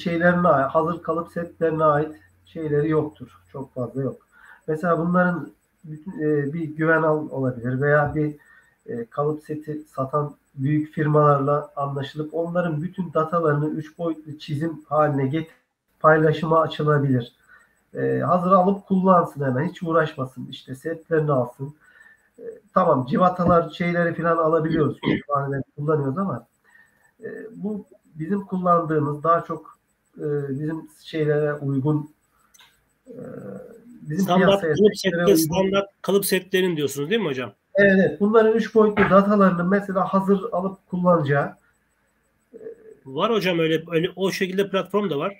şeylerine, hazır kalıp setlerine ait şeyleri yoktur. Çok fazla yok. Mesela bunların bir güven al olabilir veya bir kalıp seti satan büyük firmalarla anlaşılıp onların bütün datalarını 3 boyutlu çizim haline getirip paylaşıma açılabilir. Hazır alıp kullansın hemen. Hiç uğraşmasın. İşte setlerini alsın. Tamam civatalar şeyleri falan alabiliyoruz. Kullanıyoruz ama bu bizim kullandığımız daha çok bizim şeylere uygun bizim standart kalıp setlerin diyorsunuz değil mi hocam? Evet. Bunların 3 boyutlu datalarını mesela hazır alıp kullanacağı Var hocam öyle o şekilde platform da var.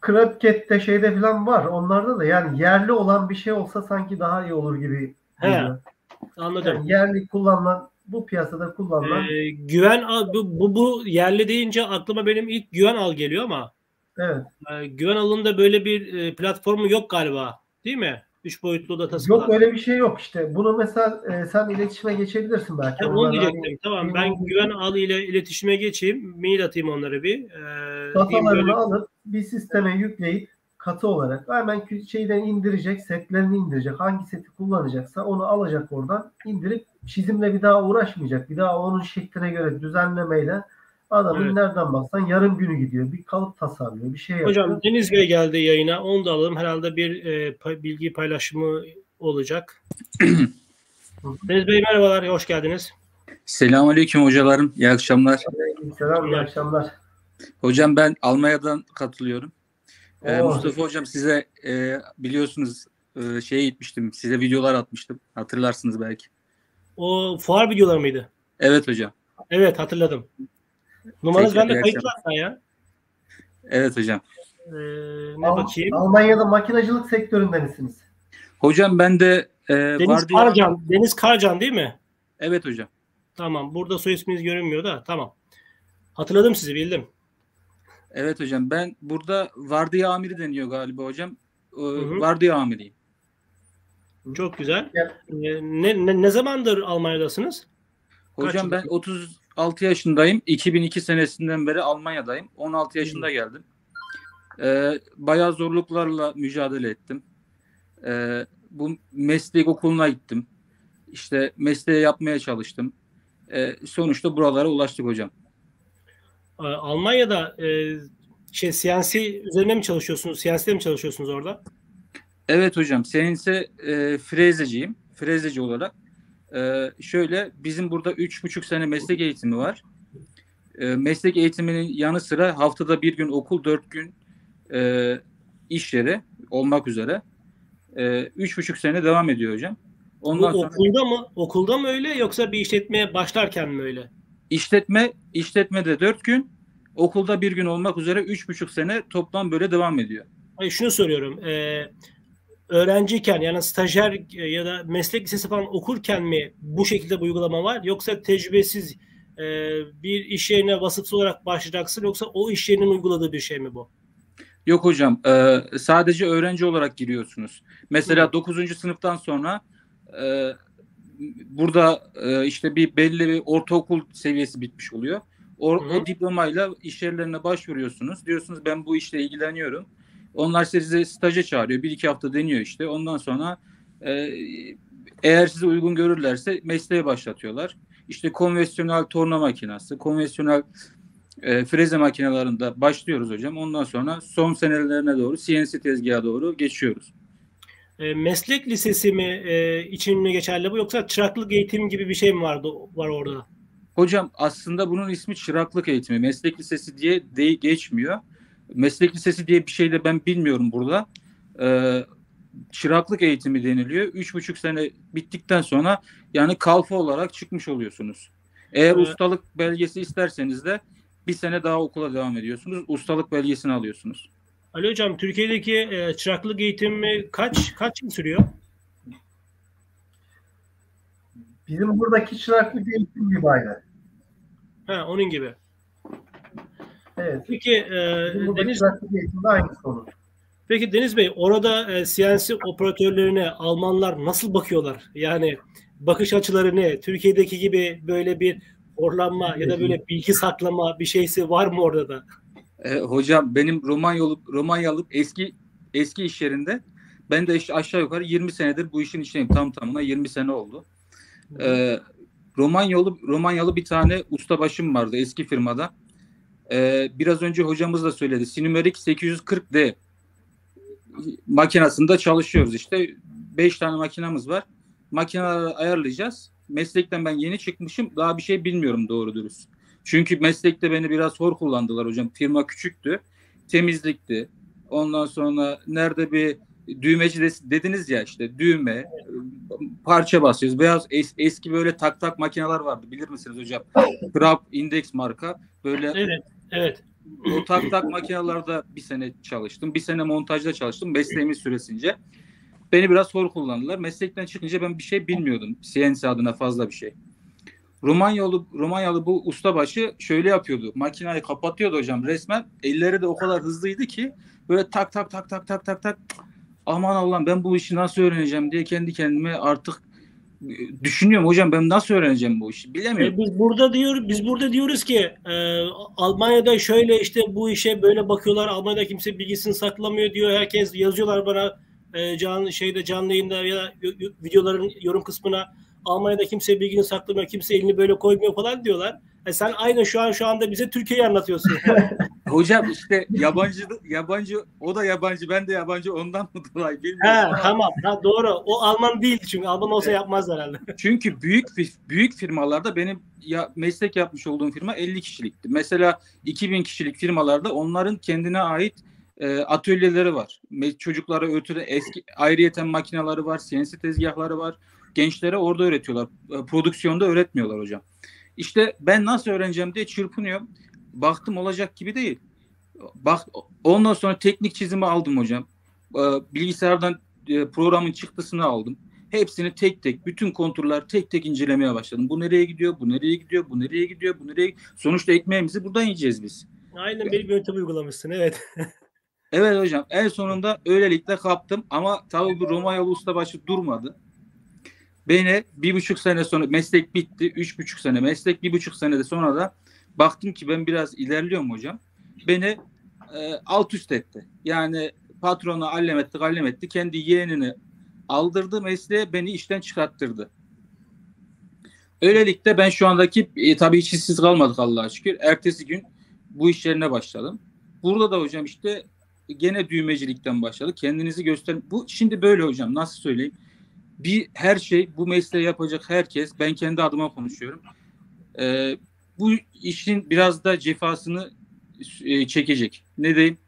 Knapket'te şeyde falan var. Onlarda da yani yerli olan bir şey olsa sanki daha iyi olur gibi. He, anladım. Yani yerli kullanılan, bu piyasada kullanılan. Bu yerli deyince aklıma benim ilk Güven Al geliyor ama. Evet. Güven Al'ında böyle bir platformu yok galiba. Değil mi? 3 boyutlu datası. Yok öyle bir şey yok işte. Bunu mesela sen iletişime geçebilirsin belki. Onu diyecektim. Hani, tamam ben Güven Al ile iletişime geçeyim. Mail atayım onlara bir. Datalarını alıp bir sisteme yükleyip katı olarak hemen şeyden indirecek, setlerini indirecek. Hangi seti kullanacaksa onu alacak oradan indirip çizimle bir daha uğraşmayacak. Bir daha onun şekline göre düzenlemeyle adamın evet. Nereden baksan yarım günü gidiyor. Bir kalıp tasarlıyor. Bir şey yapıyor. Hocam Deniz Bey geldi yayına. Onu da alalım. Herhalde bir bilgi paylaşımı olacak. Deniz Bey merhabalar. Hoş geldiniz. Selamünaleyküm hocalarım. İyi akşamlar. Selam, iyi akşamlar. Hocam ben Almanya'dan katılıyorum. Mustafa Hocam size biliyorsunuz şeye gitmiştim. Size videolar atmıştım. Hatırlarsınız belki. O fuar videolar mıydı? Evet hocam. Evet hatırladım. Numaranız bende kayıtlı aslında ya. Evet hocam. Ne bakayım? Almanya'da makinacılık sektöründensiniz. Hocam ben de Deniz Karcan değil mi? Evet hocam. Tamam. Burada soy isminiz görünmüyor da tamam. Hatırladım sizi bildim. Evet hocam ben burada vardiya amiri deniyor galiba hocam. Vardiya amiriyim. Çok güzel. Ne zamandır Almanya'dasınız? Hocam ben 36 yaşındayım. 2002 senesinden beri Almanya'dayım. 16 yaşında geldim. Bayağı zorluklarla mücadele ettim. Bu meslek okuluna gittim. İşte mesleği yapmaya çalıştım. Sonuçta buralara ulaştık hocam. Almanya'da CNC üzerine mi çalışıyorsunuz? CNC'de mi çalışıyorsunuz orada? Evet hocam. CNC frezeciyim. Frezeci olarak. Şöyle bizim burada 3,5 sene meslek eğitimi var. Meslek eğitiminin yanı sıra haftada bir gün okul, 4 gün iş yeri olmak üzere 3,5 sene devam ediyor hocam. Ondan sonra... Okulda mı öyle yoksa bir işletmeye başlarken mi öyle? İşletmede 4 gün, okulda 1 gün olmak üzere 3,5 sene toplam böyle devam ediyor. Hayır, şunu soruyorum. Öğrenciyken yani stajyer ya da meslek lisesi falan okurken mi bu şekilde bir uygulama var? Yoksa tecrübesiz bir iş yerine vasıfsız olarak başlayacaksın yoksa o iş yerinin uyguladığı bir şey mi bu? Yok hocam sadece öğrenci olarak giriyorsunuz. Mesela 9. sınıftan sonra burada işte bir belli bir ortaokul seviyesi bitmiş oluyor. O diplomayla iş yerlerine başvuruyorsunuz. Diyorsunuz ben bu işle ilgileniyorum. Onlar sizi staja çağırıyor. 1-2 hafta deniyor işte. Ondan sonra eğer size uygun görürlerse mesleğe başlatıyorlar. İşte konveksiyonel torna makinesi, konveksiyonel freze makinelerinde başlıyoruz hocam. Ondan sonra son senelerine doğru CNC tezgaha doğru geçiyoruz. Meslek lisesi mi için mi geçerli bu yoksa çıraklık eğitim gibi bir şey mi var orada? Hocam aslında bunun ismi çıraklık eğitimi. Meslek lisesi diye geçmiyor. Meslek lisesi diye bir şey de ben bilmiyorum burada. Çıraklık eğitimi deniliyor. 3,5 sene bittikten sonra yani kalfa olarak çıkmış oluyorsunuz. Eğer ustalık belgesi isterseniz de bir sene daha okula devam ediyorsunuz. Ustalık belgesini alıyorsunuz. Ali Hocam Türkiye'deki çıraklık eğitimi kaç yıl sürüyor? Bizim buradaki çıraklık eğitim gibi aynı. Ha, onun gibi. Evet. Peki, Deniz Bey orada CNC operatörlerine Almanlar nasıl bakıyorlar? Yani bakış açıları ne? Türkiye'deki gibi böyle bir horlanma ya da böyle bilgi saklama bir şeysi var mı orada da? Hocam benim Romanyalı eski iş yerinde ben de işte aşağı yukarı 20 senedir bu işin içindeyim. Tam tamına 20 sene oldu. Romanyalı bir tane ustabaşım vardı eski firmada. Biraz önce hocamız da söyledi. Sinumerik 840D makinasında çalışıyoruz işte. 5 tane makinamız var. Makineleri ayarlayacağız. Meslekten ben yeni çıkmışım. Daha bir şey bilmiyorum doğru dürüst. Çünkü meslekte beni biraz hor kullandılar hocam. Firma küçüktü. Temizlikti. Ondan sonra nerede bir düğmeci dediniz ya işte düğme parça basıyoruz. Beyaz eski böyle tak makineler vardı. Bilir misiniz hocam? Krab Index marka böyle evet. Evet. Bu tak tak makinalarda bir sene çalıştım. Bir sene montajda çalıştım mesleğimiz süresince. Beni biraz zor kullandılar. Meslekten çıkınca ben bir şey bilmiyordum. CNC adına fazla bir şey. Romanyalı bu ustabaşı şöyle yapıyordu. Makinayı kapatıyordu hocam resmen. Elleri de o kadar hızlıydı ki böyle tak tak tak tak tak tak tak. Aman Allah'ım ben bu işi nasıl öğreneceğim diye kendi kendime artık düşünüyorum hocam ben nasıl öğreneceğim bu işi bilemiyorum. Biz burada diyoruz ki Almanya'da şöyle işte bu işe böyle bakıyorlar. Almanya'da kimse bilgisini saklamıyor diyor. Herkes yazıyorlar bana canlı yayında ya videoların yorum kısmına. Almanya'da kimse bilgini saklamıyor, kimse elini böyle koymuyor falan diyorlar. Sen aynı şu anda bize Türkiye'yi anlatıyorsun. Hocam işte yabancı, o da yabancı, ben de yabancı, ondan mı dolayı bilmiyorum. He, tamam, doğru. O Alman değil çünkü Alman olsa yapmaz herhalde. Çünkü büyük firmalarda benim meslek yapmış olduğum firma 50 kişilikti. Mesela 2000 kişilik firmalarda onların kendine ait atölyeleri var. Çocuklara ötürü ayrıyeten makineleri var, CNC tezgahları var. Gençlere orada öğretiyorlar. Prodüksiyonda öğretmiyorlar hocam. İşte ben nasıl öğreneceğim diye çırpınıyorum. Baktım olacak gibi değil. Ondan sonra teknik çizimi aldım hocam. Bilgisayardan programın çıktısını aldım. Hepsini tek tek, bütün konturları tek tek incelemeye başladım. Bu nereye gidiyor, bu nereye gidiyor, bu nereye gidiyor, bu nereye gidiyor. Sonuçta ekmeğimizi buradan yiyeceğiz biz. Aynen benim yöntemi uygulamışsın, evet. Evet hocam, en sonunda öylelikle kaptım. Ama tabii bu Romanyalı ustabaşı durmadı. Beni 1,5 sene sonra meslek bitti. 3,5 sene meslek. 1,5 senede sonra da baktım ki ben biraz ilerliyorum hocam. Beni alt üst etti. Yani patrona allem etti. Kendi yeğenini aldırdı mesleğe. Beni işten çıkarttırdı. Öylelikle ben şu andaki tabii hiç işsiz kalmadık Allah'a şükür. Ertesi gün bu iş yerine başladım. Burada da hocam işte gene düğmecilikten başladık. Kendinizi gösterin. Bu şimdi böyle hocam. Nasıl söyleyeyim? Her şey bu mesleği yapacak herkes, ben kendi adıma konuşuyorum. Bu işin biraz da cefasını çekecek. Ne diyeyim?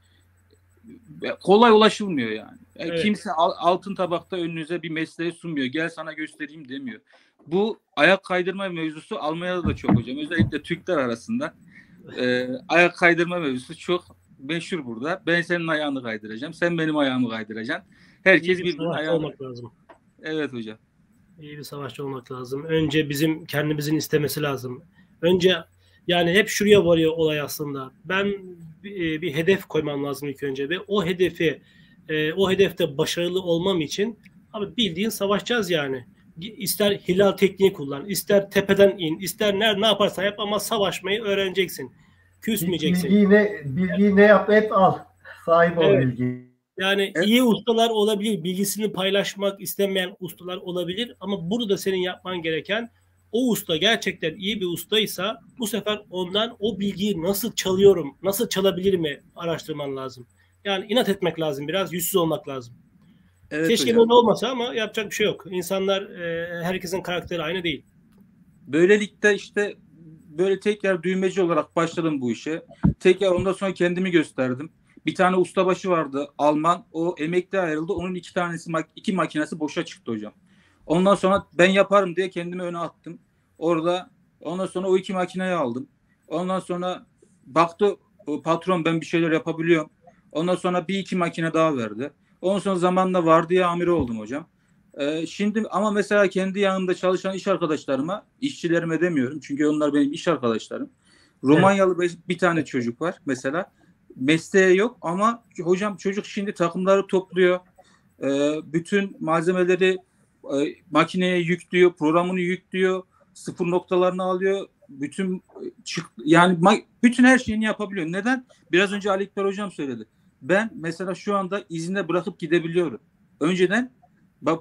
Kolay ulaşılmıyor yani. Evet. Kimse altın tabakta önünüze bir mesleği sunmuyor. Gel sana göstereyim demiyor. Bu ayak kaydırma mevzusu Almanya'da da çok hocam. Özellikle Türkler arasında. Ayak kaydırma mevzusu çok meşhur burada. Ben senin ayağını kaydıracağım. Sen benim ayağımı kaydıracaksın. Herkes birbirinin ayağını olmak lazım. Evet hocam. İyi bir savaşçı olmak lazım. Önce bizim kendimizin istemesi lazım. Önce yani hep şuraya varıyor olay aslında. Ben bir hedef koymam lazım ilk önce ve o hedefi o hedefte başarılı olmam için abi bildiğin savaşacağız yani. İster hilal tekniği kullan, ister tepeden in, ister ne yaparsan yap ama savaşmayı öğreneceksin. Küsmeyeceksin. Bilgiyi ne yap et al. Sahip ol bilgiyi. Yani evet. İyi ustalar olabilir, bilgisini paylaşmak istemeyen ustalar olabilir ama burada senin yapman gereken o usta gerçekten iyi bir ustaysa bu sefer ondan o bilgiyi nasıl çalabilir mi araştırman lazım. Yani inat etmek lazım biraz, yüzsüz olmak lazım. Evet, keşke böyle olmasa ama yapacak bir şey yok. İnsanlar, herkesin karakteri aynı değil. Böylelikle işte böyle tekrar düğmeci olarak başladım bu işe. Tekrar ondan sonra kendimi gösterdim. Bir tane ustabaşı vardı Alman. O emekli ayrıldı. Onun iki makinesi boşa çıktı hocam. Ondan sonra ben yaparım diye kendimi öne attım. Ondan sonra o iki makineyi aldım. Ondan sonra baktı patron ben bir şeyler yapabiliyorum. Ondan sonra bir iki makine daha verdi. Ondan sonra zamanla vardiya amiri oldum hocam. Şimdi ama mesela kendi yanımda çalışan iş arkadaşlarıma, işçilerime demiyorum. Çünkü onlar benim iş arkadaşlarım. Romanyalı bir tane çocuk var mesela. Mesleği yok ama hocam çocuk şimdi takımları topluyor. Bütün malzemeleri makineye yüklüyor. Programını yüklüyor. Sıfır noktalarını alıyor. Bütün her şeyini yapabiliyor. Neden? Biraz önce Ali Ekber hocam söyledi. Ben mesela şu anda izinde bırakıp gidebiliyorum. Önceden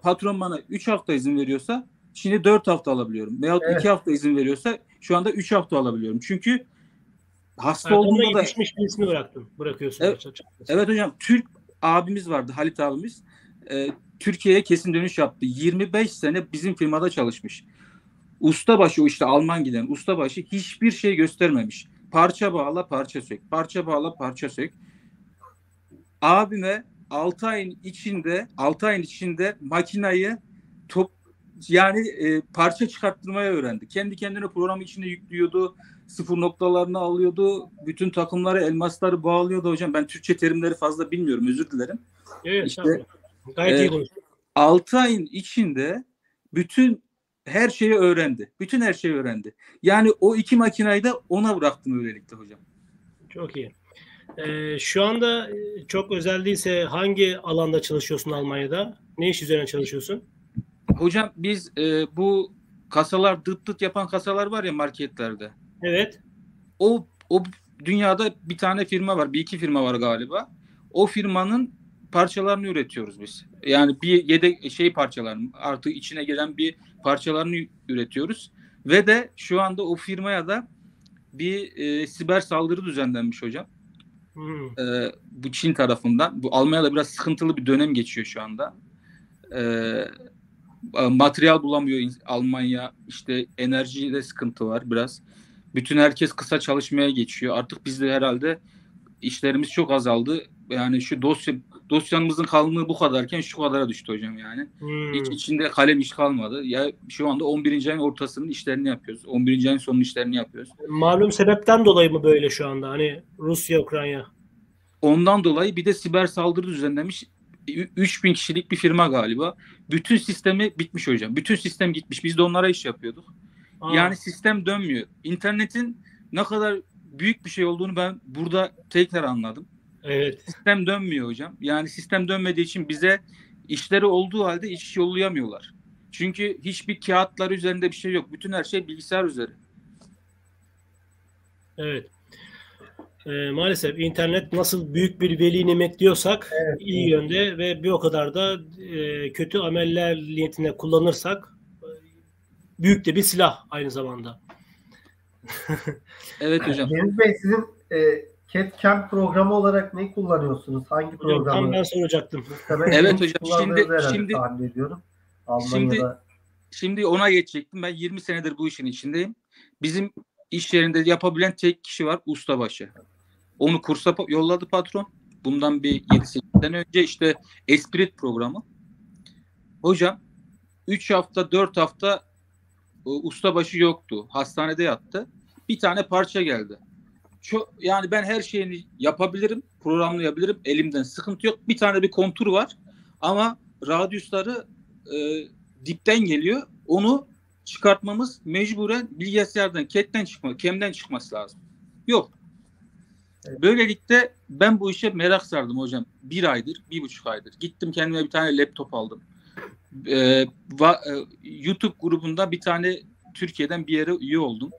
patron bana 3 hafta izin veriyorsa şimdi 4 hafta alabiliyorum. Veyahut 2 hafta izin veriyorsa şu anda 3 hafta alabiliyorum. Çünkü hasta olduğunda da birisini bırakıyorsun. Evet hocam, Türk abimiz vardı, Halit abimiz. Türkiye'ye kesin dönüş yaptı. 25 sene bizim firmada çalışmış. Ustabaşı, o işte Alman giden ustabaşı hiçbir şey göstermemiş. Parça bağla, parça sök. Parça bağla, parça sök. Abime 6 ayın içinde makinayı Yani parça çıkarttırmayı öğrendi. Kendi kendine programı içine yüklüyordu. Sıfır noktalarını alıyordu. Bütün takımları, elmasları bağlıyordu hocam. Ben Türkçe terimleri fazla bilmiyorum. Özür dilerim. Evet, işte, gayet iyi. 6 ayın içinde bütün her şeyi öğrendi. Bütün her şeyi öğrendi. Yani o iki makinayı da ona bıraktım öylelikle hocam. Çok iyi. Şu anda çok özel değilse hangi alanda çalışıyorsun Almanya'da? Ne iş üzerine çalışıyorsun? Hocam biz bu kasalar, dıt dıt yapan kasalar var ya marketlerde. Evet. O dünyada bir tane firma var. Bir iki firma var galiba. O firmanın parçalarını üretiyoruz biz. Yani bir yedek şey parçalarını, artık içine gelen bir parçalarını üretiyoruz. Ve de şu anda o firmaya da bir siber saldırı düzenlenmiş hocam. Bu Çin tarafından. Bu Almanya'da biraz sıkıntılı bir dönem geçiyor şu anda. Materyal bulamıyor Almanya. İşte enerjide sıkıntı var biraz. Bütün herkes kısa çalışmaya geçiyor. Artık bizde herhalde işlerimiz çok azaldı. Yani şu dosyamızın kalınlığı bu kadarken şu kadara düştü hocam yani. Hiç içinde kalem iş kalmadı. Ya şu anda 11. ayın ortasının işlerini yapıyoruz. 11. ayın sonunun işlerini yapıyoruz. Malum sebepten dolayı mı böyle şu anda? Hani Rusya, Ukrayna. Ondan dolayı bir de siber saldırı düzenlemiş. 3000 kişilik bir firma galiba. Bütün sistemi bitmiş hocam. Bütün sistem gitmiş. Biz de onlara iş yapıyorduk. Aa. Yani sistem dönmüyor. İnternetin ne kadar büyük bir şey olduğunu ben burada tekrar anladım. Evet. Sistem dönmüyor hocam. Yani sistem dönmediği için bize işleri olduğu halde iş yollayamıyorlar. Çünkü hiçbir kağıtları üzerinde bir şey yok. Bütün her şey bilgisayar üzeri. Evet. Maalesef internet nasıl büyük bir veli nimet diyorsak evet, iyi yönde ve bir o kadar da kötü ameller niyetine kullanırsak büyük de bir silah aynı zamanda. Evet hocam. Deniz Bey sizin CAD-CAM programı olarak ne kullanıyorsunuz? Hangi programı? Tam ben soracaktım. Evet hocam. Şimdi ona geçecektim. Ben 20 senedir bu işin içindeyim. Bizim iş yerinde yapabilen tek kişi var, ustabaşı. Onu kursa yolladı patron. Bundan bir 7-8 sene önce işte Esprit programı. Hocam 3 hafta 4 hafta ustabaşı yoktu. Hastanede yattı. Bir tane parça geldi. Yani ben her şeyini yapabilirim, programlayabilirim. Elimden sıkıntı yok. Bir tane bir kontur var. Ama radyusları dipten geliyor. Onu çıkartmamız mecburen bilgisayardan, CAM'den çıkması lazım. Yok. Evet. Böylelikle ben bu işe merak sardım hocam. 1 aydır, 1,5 aydır. Gittim kendime bir tane laptop aldım. YouTube grubunda bir tane Türkiye'den bir yere üye oldum.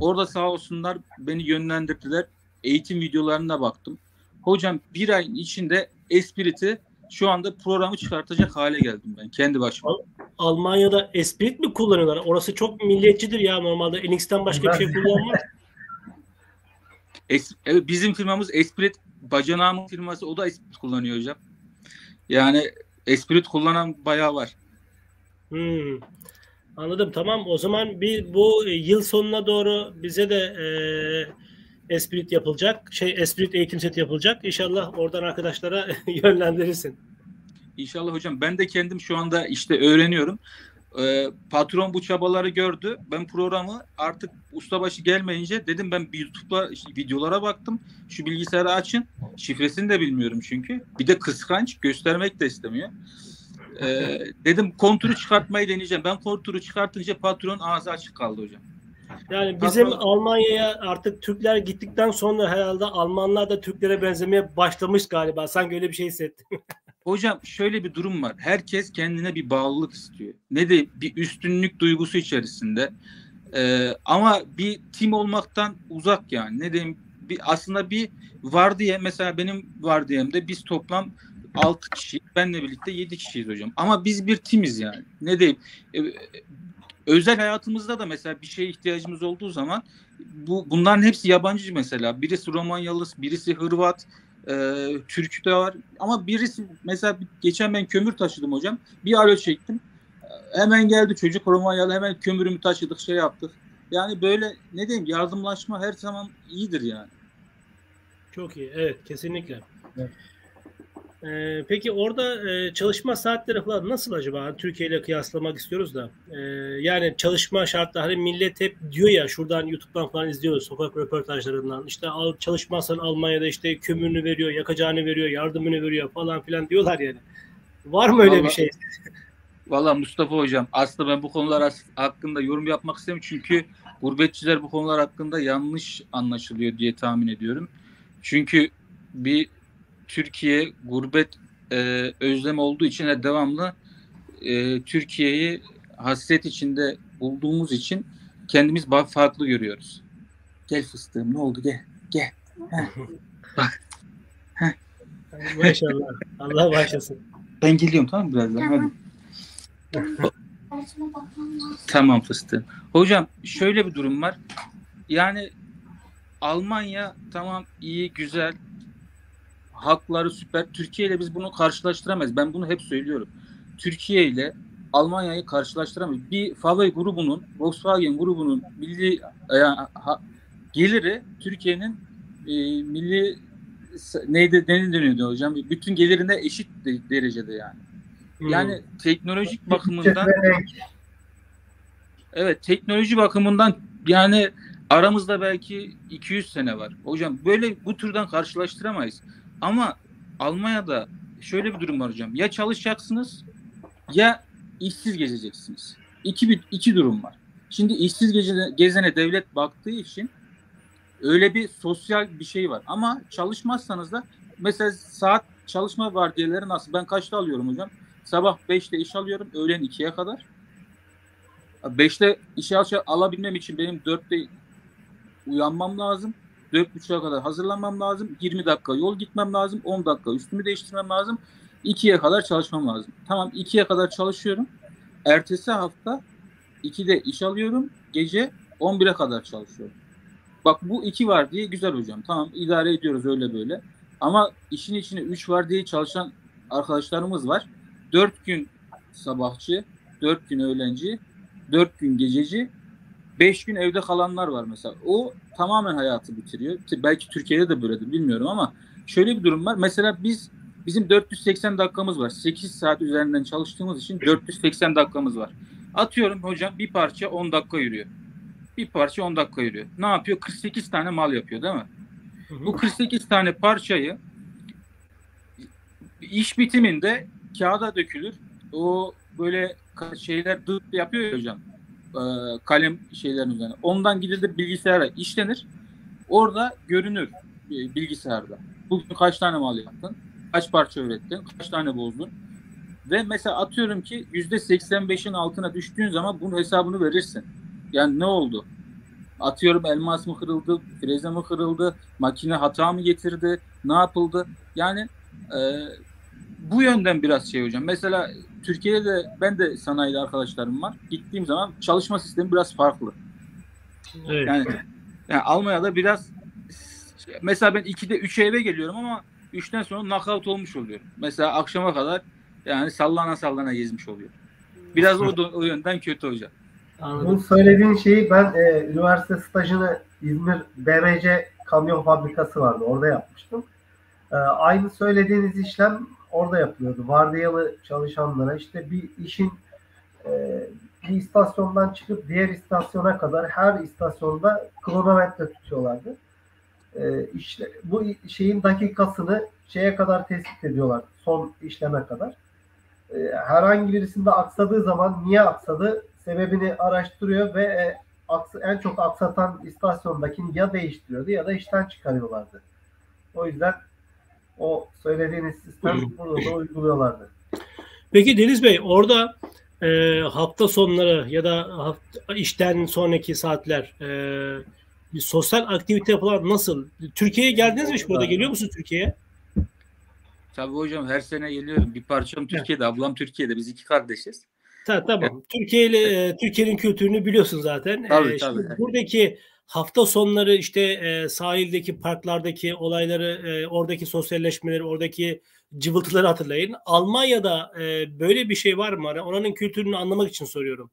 Orada sağ olsunlar beni yönlendirdiler. Eğitim videolarına baktım. Hocam 1 ayın içinde Esprit'i şu anda programı çıkartacak hale geldim ben kendi başıma. Almanya'da Esprit mi kullanıyorlar? Orası çok milliyetçidir ya normalde. NX'ten başka bir şey kullanmaz. Evet, bizim firmamız Esprit. Bacanağımın firması, o da Esprit kullanıyor hocam. Yani Esprit kullanan bayağı var. Anladım, tamam. O zaman bir bu yıl sonuna doğru bize de Esprit yapılacak. Esprit eğitim seti yapılacak. İnşallah oradan arkadaşlara yönlendirirsin. İnşallah hocam. Ben de kendim şu anda işte öğreniyorum. Patron bu çabaları gördü. Ben programı artık ustabaşı gelmeyince dedim ben YouTube'da işte videolara baktım. Şu bilgisayarı açın. Şifresini de bilmiyorum çünkü. Bir de kıskanç. Göstermek de istemiyor. Dedim kontürü çıkartmayı deneyeceğim. Ben kontürü çıkartınca patron ağzı açık kaldı hocam. Yani bizim Almanya'ya artık Türkler gittikten sonra herhalde Almanlar da Türklere benzemeye başlamış galiba. Sanki öyle bir şey hissettim. Hocam şöyle bir durum var. Herkes kendine bir bağlılık istiyor. Ne diyeyim? Bir üstünlük duygusu içerisinde. Ama bir tim olmaktan uzak yani. Ne diyeyim? Aslında bir vardiya. Mesela benim vardiyemde biz toplam 6 kişi, benle birlikte 7 kişiyiz hocam. Ama biz bir timiz yani. Ne diyeyim? Özel hayatımızda da mesela bir şeye ihtiyacımız olduğu zaman bunların hepsi yabancı mesela. Birisi Romanyalı, birisi Hırvat, Türk de var. Ama birisi mesela geçen ben kömür taşıdım hocam. Bir alo çektim. Hemen geldi çocuk Romanyalı, hemen kömürümü taşıdık, şey yaptık. Yani böyle ne diyeyim, yardımlaşma her zaman iyidir yani. Çok iyi. Evet, kesinlikle. Evet. Peki orada çalışma saatleri falan nasıl acaba? Türkiye ile kıyaslamak istiyoruz da. Yani çalışma şartları, hani millet hep diyor ya, şuradan YouTube'dan falan izliyoruz sokak röportajlarından. İşte çalışmazsan Almanya'da işte kömürünü veriyor, yakacağını veriyor, yardımını veriyor falan filan diyorlar yani. Var mı öyle bir şey? Valla Mustafa Hocam, aslında ben bu konular hakkında yorum yapmak istemiyorum. Çünkü gurbetçiler bu konular hakkında yanlış anlaşılıyor diye tahmin ediyorum. Çünkü bir Türkiye gurbet özlem olduğu için de devamlı Türkiye'yi hasret içinde bulduğumuz için kendimiz farklı görüyoruz. Gel fıstığım, ne oldu, gel gel. Bak. Maşallah. Allah başlasın. Ben geliyorum, tamam mı, birazdan? Tamam. Hadi. Tamam fıstığım. Hocam şöyle bir durum var. Yani Almanya tamam, iyi, güzel. Hakları süper. Türkiye ile biz bunu karşılaştıramayız. Ben bunu hep söylüyorum. Türkiye ile Almanya'yı karşılaştıramayız. Bir Huawei grubunun, Volkswagen grubunun milli geliri Türkiye'nin milli deniyordu hocam? Bütün gelirine eşit derecede yani. Yani teknolojik bakımından evet, teknoloji bakımından yani aramızda belki 200 sene var. Hocam böyle bu türden karşılaştıramayız. Ama Almanya'da şöyle bir durum var hocam. Ya çalışacaksınız ya işsiz gezeceksiniz. İki durum var. Şimdi işsiz gezene devlet baktığı için öyle bir sosyal bir şey var. Ama çalışmazsanız da mesela saat çalışma vardiyaları nasıl? Ben kaçta alıyorum hocam? Sabah 5'te iş alıyorum. Öğlen 2'ye kadar. 5'te işe alabilmem için benim 4'te uyanmam lazım. 4.30'a kadar hazırlanmam lazım. 20 dakika yol gitmem lazım. 10 dakika üstümü değiştirmem lazım. 2'ye kadar çalışmam lazım. Tamam, 2'ye kadar çalışıyorum. Ertesi hafta 2'de iş alıyorum. Gece 11'e kadar çalışıyorum. Bak, bu 2 var diye güzel hocam. Tamam, idare ediyoruz öyle böyle. Ama işin içine 3 var diye çalışan arkadaşlarımız var. 4 gün sabahçı, 4 gün öğlenci, 4 gün gececi, 5 gün evde kalanlar var mesela. O tamamen hayatı bitiriyor. Belki Türkiye'de de böyledir, bilmiyorum, ama şöyle bir durum var. Mesela bizim 480 dakikamız var. 8 saat üzerinden çalıştığımız için 480 dakikamız var. Atıyorum hocam, bir parça 10 dakika yürüyor. Bir parça 10 dakika yürüyor. Ne yapıyor? 48 tane mal yapıyor, değil mi? Bu 48 tane parçayı iş bitiminde kağıda dökülür. O böyle şeyler dıt yapıyor ya hocam. Kalem şeylerin üzerine. Ondan gidilir bilgisayara işlenir. Orada görünür bilgisayarda. Bugün kaç tane mal yaptın? Kaç parça ürettin? Kaç tane bozdun? Ve mesela atıyorum ki %85'in altına düştüğün zaman bunun hesabını verirsin. Yani ne oldu? Atıyorum elmas mı kırıldı? Freze mi kırıldı? Makine hata mı getirdi? Ne yapıldı? Yani bu yönden biraz şey hocam. Mesela Türkiye'de ben de sanayide arkadaşlarım var. Gittiğim zaman çalışma sistemi biraz farklı. Evet. Yani Almanya'da biraz mesela ben 2'de 3'e eve geliyorum ama 3'ten sonra knockout olmuş oluyorum. Mesela akşama kadar yani sallana sallana gezmiş oluyorum. Biraz o yönden kötü hocam. Bu söylediğin şeyi ben üniversite stajını İzmir BMC kamyon fabrikası vardı. Orada yapmıştım. Aynı söylediğiniz işlem orada yapılıyordu. Vardiyalı çalışanlara işte bir işin bir istasyondan çıkıp diğer istasyona kadar her istasyonda kronometre tutuyorlardı. İşte bu şeyin dakikasını şeye kadar tespit ediyorlar. Son işleme kadar. Herhangi birisinde aksadığı zaman niye aksadı sebebini araştırıyor ve en çok aksatan istasyondakini ya değiştiriyordu ya da işten çıkarıyorlardı. O yüzden o söylediğiniz sistem burada da uyguluyorlardı. Peki Deniz Bey, orada hafta sonları ya da işten sonraki saatler bir sosyal aktivite yapılan nasıl? Türkiye'ye geldiniz mi? Burada geliyor musun Türkiye'ye? Tabii hocam, her sene geliyorum. Bir parçam Türkiye'de, ablam Türkiye'de. Biz 2 kardeşiz. Tamam. Türkiye'nin kültürünü biliyorsun zaten. Tabii. Buradaki hafta sonları işte sahildeki, parklardaki olayları, oradaki sosyalleşmeleri, oradaki cıvıltıları hatırlayın. Almanya'da böyle bir şey var mı? Yani oranın kültürünü anlamak için soruyorum.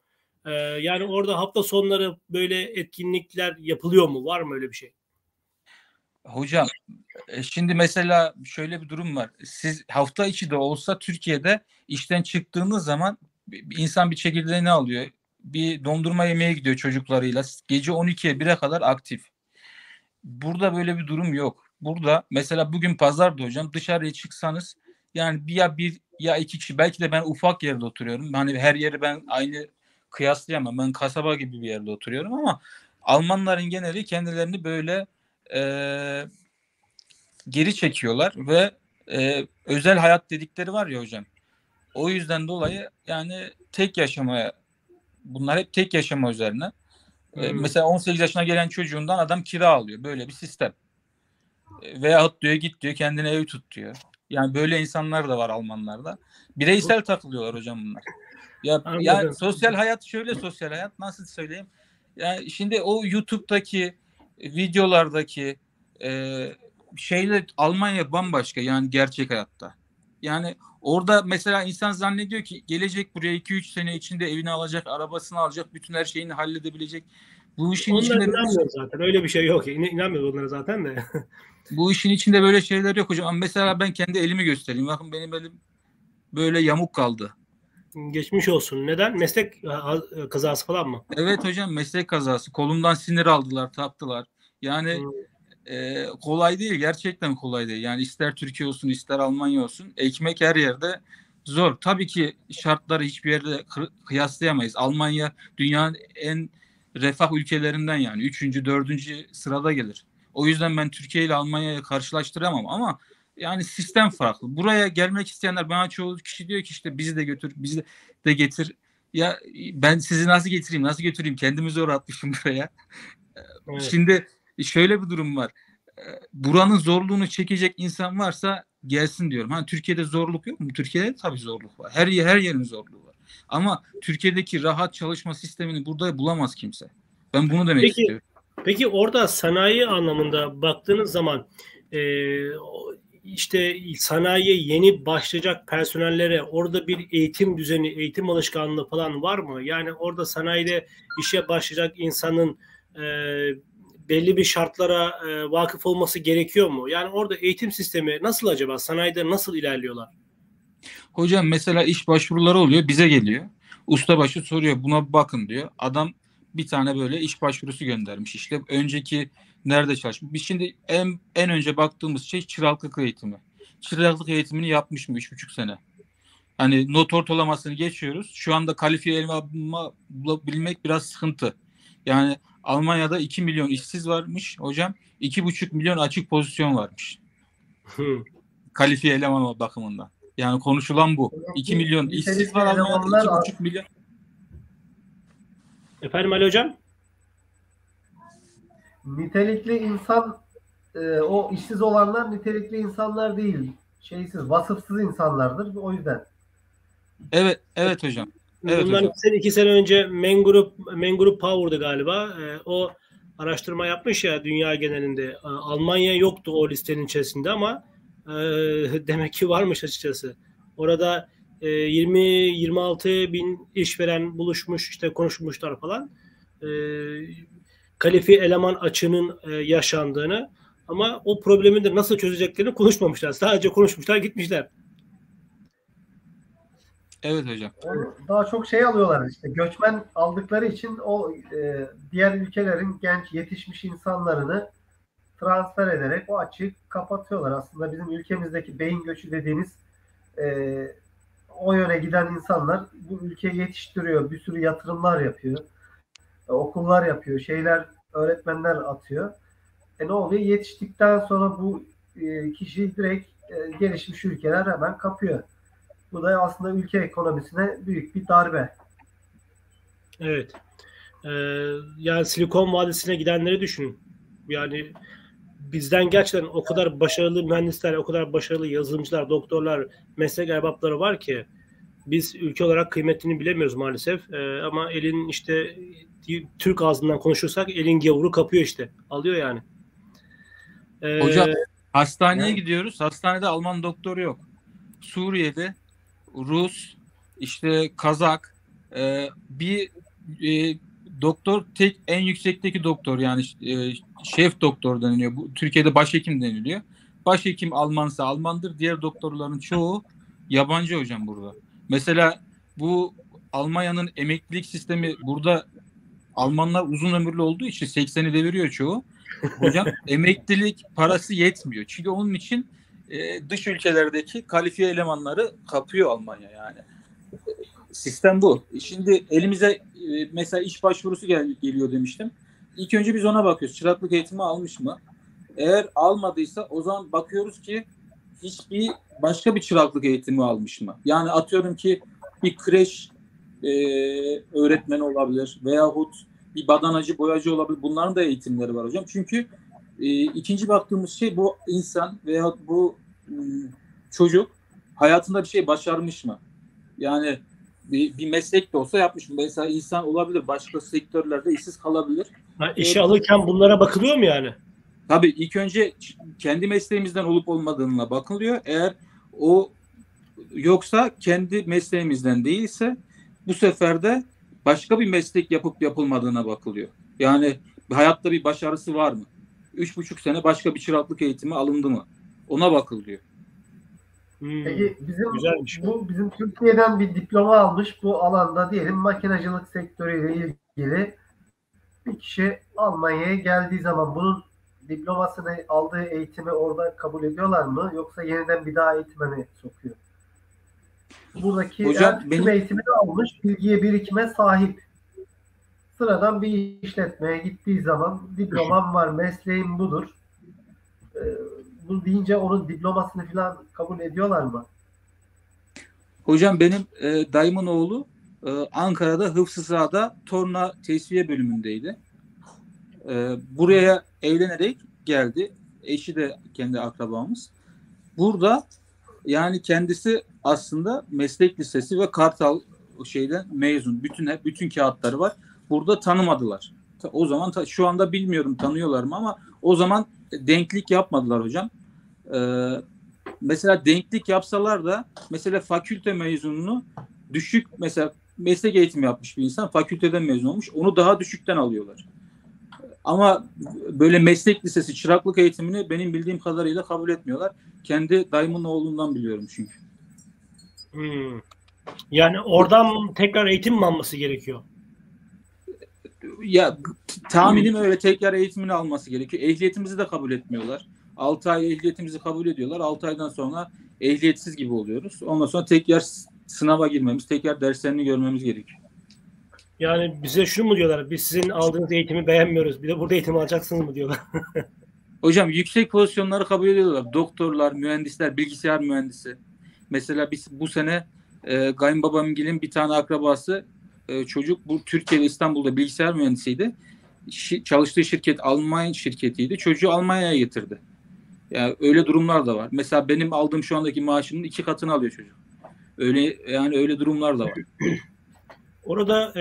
Yani orada hafta sonları böyle etkinlikler yapılıyor mu? Var mı öyle bir şey? Hocam şimdi mesela şöyle bir durum var. Siz hafta içi de olsa Türkiye'de işten çıktığınız zaman insan bir çekirdeğini alıyor. Bir dondurma yemeye gidiyor çocuklarıyla. Gece 12'ye 1'e kadar aktif. Burada böyle bir durum yok. Burada mesela bugün pazardı hocam, dışarıya çıksanız yani bir ya iki kişi, belki de ben ufak yerde oturuyorum. Hani her yeri ben aynı kıyaslayamam. Ben kasaba gibi bir yerde oturuyorum ama Almanların geneli kendilerini böyle geri çekiyorlar ve özel hayat dedikleri var ya hocam. O yüzden dolayı yani tek yaşamaya, bunlar hep tek yaşama üzerine. Mesela 18 yaşına gelen çocuğundan adam kira alıyor. Böyle bir sistem. Veyahut diyor git diyor, kendine ev tut diyor. Yani böyle insanlar da var Almanlarda. Bireysel takılıyorlar hocam bunlar. Ya sosyal hayat şöyle, sosyal hayat nasıl söyleyeyim? Yani şimdi o YouTube'daki videolardaki şeyle Almanya bambaşka yani gerçek hayatta. Yani orada mesela insan zannediyor ki gelecek buraya 2-3 sene içinde evini alacak, arabasını alacak, bütün her şeyini halledebilecek. Bu işin onlar içinde inanmıyor zaten. Öyle bir şey yok. İnanmıyor onlara zaten de. Bu işin içinde böyle şeyler yok hocam. Mesela ben kendi elimi göstereyim. Bakın benim elim böyle yamuk kaldı. Geçmiş olsun. Neden? Meslek kazası falan mı? Evet hocam, meslek kazası. Kolumdan sinir aldılar, taktılar. Yani kolay değil. Gerçekten kolay değil. Yani ister Türkiye olsun, ister Almanya olsun. Ekmek her yerde zor. Tabii ki şartları hiçbir yerde kıyaslayamayız. Almanya dünyanın en refah ülkelerinden yani 3. 4. sırada gelir. O yüzden ben Türkiye ile Almanya'yı karşılaştıramam ama yani sistem farklı. Buraya gelmek isteyenler, bana çoğu kişi diyor ki işte bizi de götür, bizi de getir. Ya ben sizi nasıl getireyim, nasıl götüreyim? Kendimi zor atmışım buraya. Evet. Şimdi şöyle bir durum var. Buranın zorluğunu çekecek insan varsa gelsin diyorum. Hani Türkiye'de zorluk yok mu? Türkiye'de tabii zorluk var. Her yerin zorluğu var. Ama Türkiye'deki rahat çalışma sistemini burada bulamaz kimse. Ben bunu demek istiyorum. Peki orada sanayi anlamında baktığınız zaman işte sanayiye yeni başlayacak personellere orada bir eğitim düzeni, eğitim alışkanlığı falan var mı? Yani orada sanayide işe başlayacak insanın belli bir şartlara vakıf olması gerekiyor mu? Yani orada eğitim sistemi nasıl acaba? Sanayide nasıl ilerliyorlar? Hocam mesela iş başvuruları oluyor, bize geliyor. Ustabaşı soruyor, buna bakın diyor. Adam bir tane böyle iş başvurusu göndermiş işte. Önceki nerede çalışmış? Biz şimdi en önce baktığımız şey çıraklık eğitimi. Çıraklık eğitimini yapmış mı 3,5 sene? Hani not ortalamasını geçiyoruz. Şu anda kalifiye elma bulabilmek biraz sıkıntı. Yani Almanya'da 2 milyon işsiz varmış hocam. 2,5 milyon açık pozisyon varmış. Kalifiye eleman bakımından. Yani konuşulan bu. 2 milyon işsiz var Almanya'da, 2,5 milyon. Efendim Ali Hocam? Nitelikli insan, o işsiz olanlar nitelikli insanlar değil. Vasıfsız insanlardır. O yüzden. Evet hocam. Evet, bundan hocam. 2 sene önce Men Group Power'dı galiba. O araştırma yapmış ya dünya genelinde. Almanya yoktu o listenin içerisinde ama demek ki varmış açıkçası. Orada 20-26 bin işveren buluşmuş, işte konuşmuşlar falan. Kalifiye eleman açığının yaşandığını ama o problemi de nasıl çözeceklerini konuşmamışlar. Sadece konuşmuşlar, gitmişler. Evet hocam. Daha çok şey alıyorlar işte. Göçmen aldıkları için o diğer ülkelerin genç yetişmiş insanlarını transfer ederek o açığı kapatıyorlar. Aslında bizim ülkemizdeki beyin göçü dediğimiz o yöne giden insanlar bu ülkeyi yetiştiriyor. Bir sürü yatırımlar yapıyor. Okullar yapıyor. Öğretmenler atıyor. Ne oluyor? Yetiştikten sonra bu kişiyi direkt gelişmiş ülkeler hemen kapıyor. Bu da aslında ülke ekonomisine büyük bir darbe. Evet. Yani Silikon Vadisi'ne gidenleri düşünün. Yani bizden gerçekten o kadar başarılı mühendisler, o kadar başarılı yazılımcılar, doktorlar, meslek erbapları var ki biz ülke olarak kıymetini bilemiyoruz maalesef. Ama elin işte Türk ağzından konuşursak elin gavuru kapıyor işte. Alıyor yani. Hocam hastaneye gidiyoruz. Hastanede Alman doktor yok. Suriyeli, Rus, işte Kazak, bir Doktor tek en yüksekteki doktor, yani şef doktor deniliyor. Bu, Türkiye'de başhekim deniliyor. Başhekim Almansa Almandır. Diğer doktorların çoğu yabancı hocam burada. Mesela bu Almanya'nın emeklilik sistemi, burada Almanlar uzun ömürlü olduğu için 80'i deviriyor çoğu. Hocam emeklilik parası yetmiyor. Çünkü onun için dış ülkelerdeki kalifiye elemanları kapıyor Almanya yani. Sistem bu. Şimdi elimize mesela iş başvurusu geliyor demiştim. İlk önce biz ona bakıyoruz. Çıraklık eğitimi almış mı? Eğer almadıysa o zaman bakıyoruz ki hiçbir başka bir çıraklık eğitimi almış mı? Yani atıyorum ki bir kreş öğretmeni olabilir veyahut bir badanacı, boyacı olabilir. Bunların da eğitimleri var hocam. Çünkü ikinci baktığımız şey bu insan veyahut bu çocuk hayatında bir şey başarmış mı? Yani bir meslek de olsa yapmış mı? Mesela insan olabilir, başka sektörlerde işsiz kalabilir. Ha, işe alırken bunlara bakılıyor mu yani? Tabii ilk önce kendi mesleğimizden olup olmadığına bakılıyor. Eğer o yoksa, kendi mesleğimizden değilse, bu sefer de başka bir meslek yapıp yapılmadığına bakılıyor. Yani hayatta bir başarısı var mı? 3,5 sene başka bir çıraklık eğitimi alındı mı? Ona bakılıyor. Peki bizim Türkiye'den bir diploma almış, bu alanda diyelim makinacılık sektörüyle ilgili bir kişi Almanya'ya geldiği zaman bunun diplomasını, aldığı eğitimi orada kabul ediyorlar mı? Yoksa yeniden bir daha eğitime mi sokuyor? Buradaki hocam, yani tüm eğitimini almış, bilgiye, birikime sahip. Sıradan bir işletmeye gittiği zaman diplomam var, mesleğim budur. Bunu deyince onun diplomasını falan kabul ediyorlar mı? Hocam benim dayımın oğlu Ankara'da Hıfzı Sa'da torna tesviye bölümündeydi. Buraya evlenerek geldi. Eşi de kendi akrabamız. Burada yani kendisi aslında meslek lisesi ve Kartal şeyden mezun. Bütün kağıtları var. Burada tanımadılar. O zaman şu anda bilmiyorum tanıyorlar mı, ama o zaman denklik yapmadılar hocam. Mesela denklik yapsalar da mesela fakülte mezununu düşük, mesela meslek eğitimi yapmış bir insan fakülteden mezun olmuş. Onu daha düşükten alıyorlar. Ama böyle meslek lisesi çıraklık eğitimini benim bildiğim kadarıyla kabul etmiyorlar. Kendi dayımın oğlundan biliyorum çünkü. Yani oradan tekrar eğitim mi alması gerekiyor? Ya tahminim öyle, tekrar eğitimini alması gerekiyor. Ehliyetimizi de kabul etmiyorlar. 6 ay ehliyetimizi kabul ediyorlar. 6 aydan sonra ehliyetsiz gibi oluyoruz. Ondan sonra tekrar sınava girmemiz, tekrar derslerini görmemiz gerekiyor. Yani bize şunu mu diyorlar? Biz sizin aldığınız eğitimi beğenmiyoruz. Bir de burada eğitim alacaksınız mı diyorlar. Hocam yüksek pozisyonları kabul ediyorlar. Doktorlar, mühendisler, bilgisayar mühendisi. Mesela biz bu sene kayınbabamgilin bir tane akrabası çocuk bu Türkiye'de, İstanbul'da bilgisayar mühendisiydi. Çalıştığı şirket Alman şirketiydi. Çocuğu Almanya'ya getirdi. Yani öyle durumlar da var. Mesela benim aldığım şu andaki maaşımın 2 katını alıyor çocuk. Öyle yani, öyle durumlar da var. Orada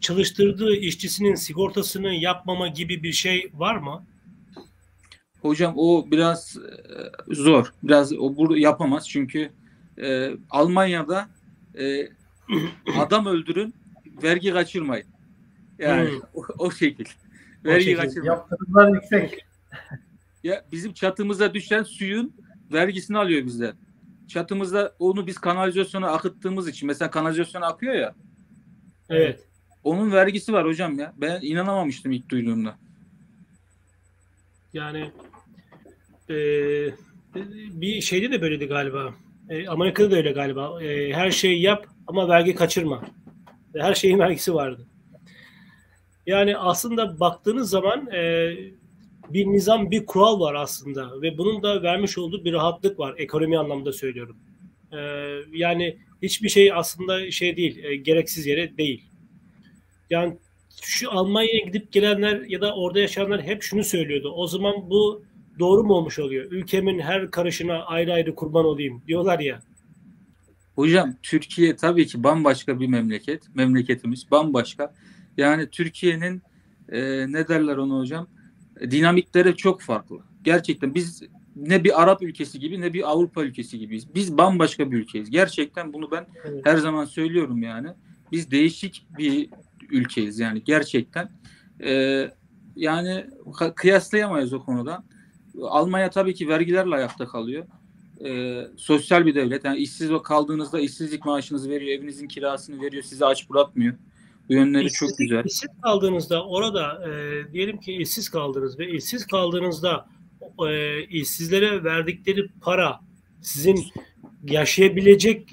çalıştırdığı işçisinin sigortasını yapmama gibi bir şey var mı? Hocam o biraz zor. Biraz o yapamaz çünkü Almanya'da adam öldürün, vergi kaçırmayın. Yani o şekil. Vergi kaçırmayın. Yaptırımlar yüksek. Ya bizim çatımıza düşen suyun vergisini alıyor bizden. Çatımızda onu biz kanalizasyona akıttığımız için, mesela kanalizasyona akıyor ya. Evet. Onun vergisi var hocam ya. Ben inanamamıştım ilk duyduğumda. Yani bir şeyde de böyleydi galiba. Amerika'da da öyle galiba. Her şeyi yap ama vergi kaçırma. Her şeyin vergisi vardı. Yani aslında baktığınız zaman bir nizam, bir kural var aslında. Ve bunun da vermiş olduğu bir rahatlık var. Ekonomi anlamda söylüyorum. Yani hiçbir şey aslında şey değil, gereksiz yere değil. Yani şu Almanya'ya gidip gelenler ya da orada yaşayanlar hep şunu söylüyordu. O zaman bu doğru mu olmuş oluyor? Ülkemin her karışına ayrı ayrı kurban olayım diyorlar ya. Hocam Türkiye tabii ki bambaşka bir memleket. Memleketimiz bambaşka. Yani Türkiye'nin ne derler ona hocam? Dinamikleri çok farklı. Gerçekten biz ne bir Arap ülkesi gibi ne bir Avrupa ülkesi gibiyiz. Biz bambaşka bir ülkeyiz. Gerçekten bunu ben her zaman söylüyorum yani. Biz değişik bir ülkeyiz yani gerçekten. Yani kıyaslayamayız o konuda. Almanya tabii ki vergilerle ayakta kalıyor. Sosyal bir devlet. Yani işsiz kaldığınızda işsizlik maaşınızı veriyor, evinizin kirasını veriyor, sizi aç bırakmıyor. Bu yönleri işsizlik, çok güzel. İşsiz kaldığınızda orada diyelim ki işsiz kaldınız ve işsiz kaldığınızda işsizlere verdikleri para sizin yaşayabilecek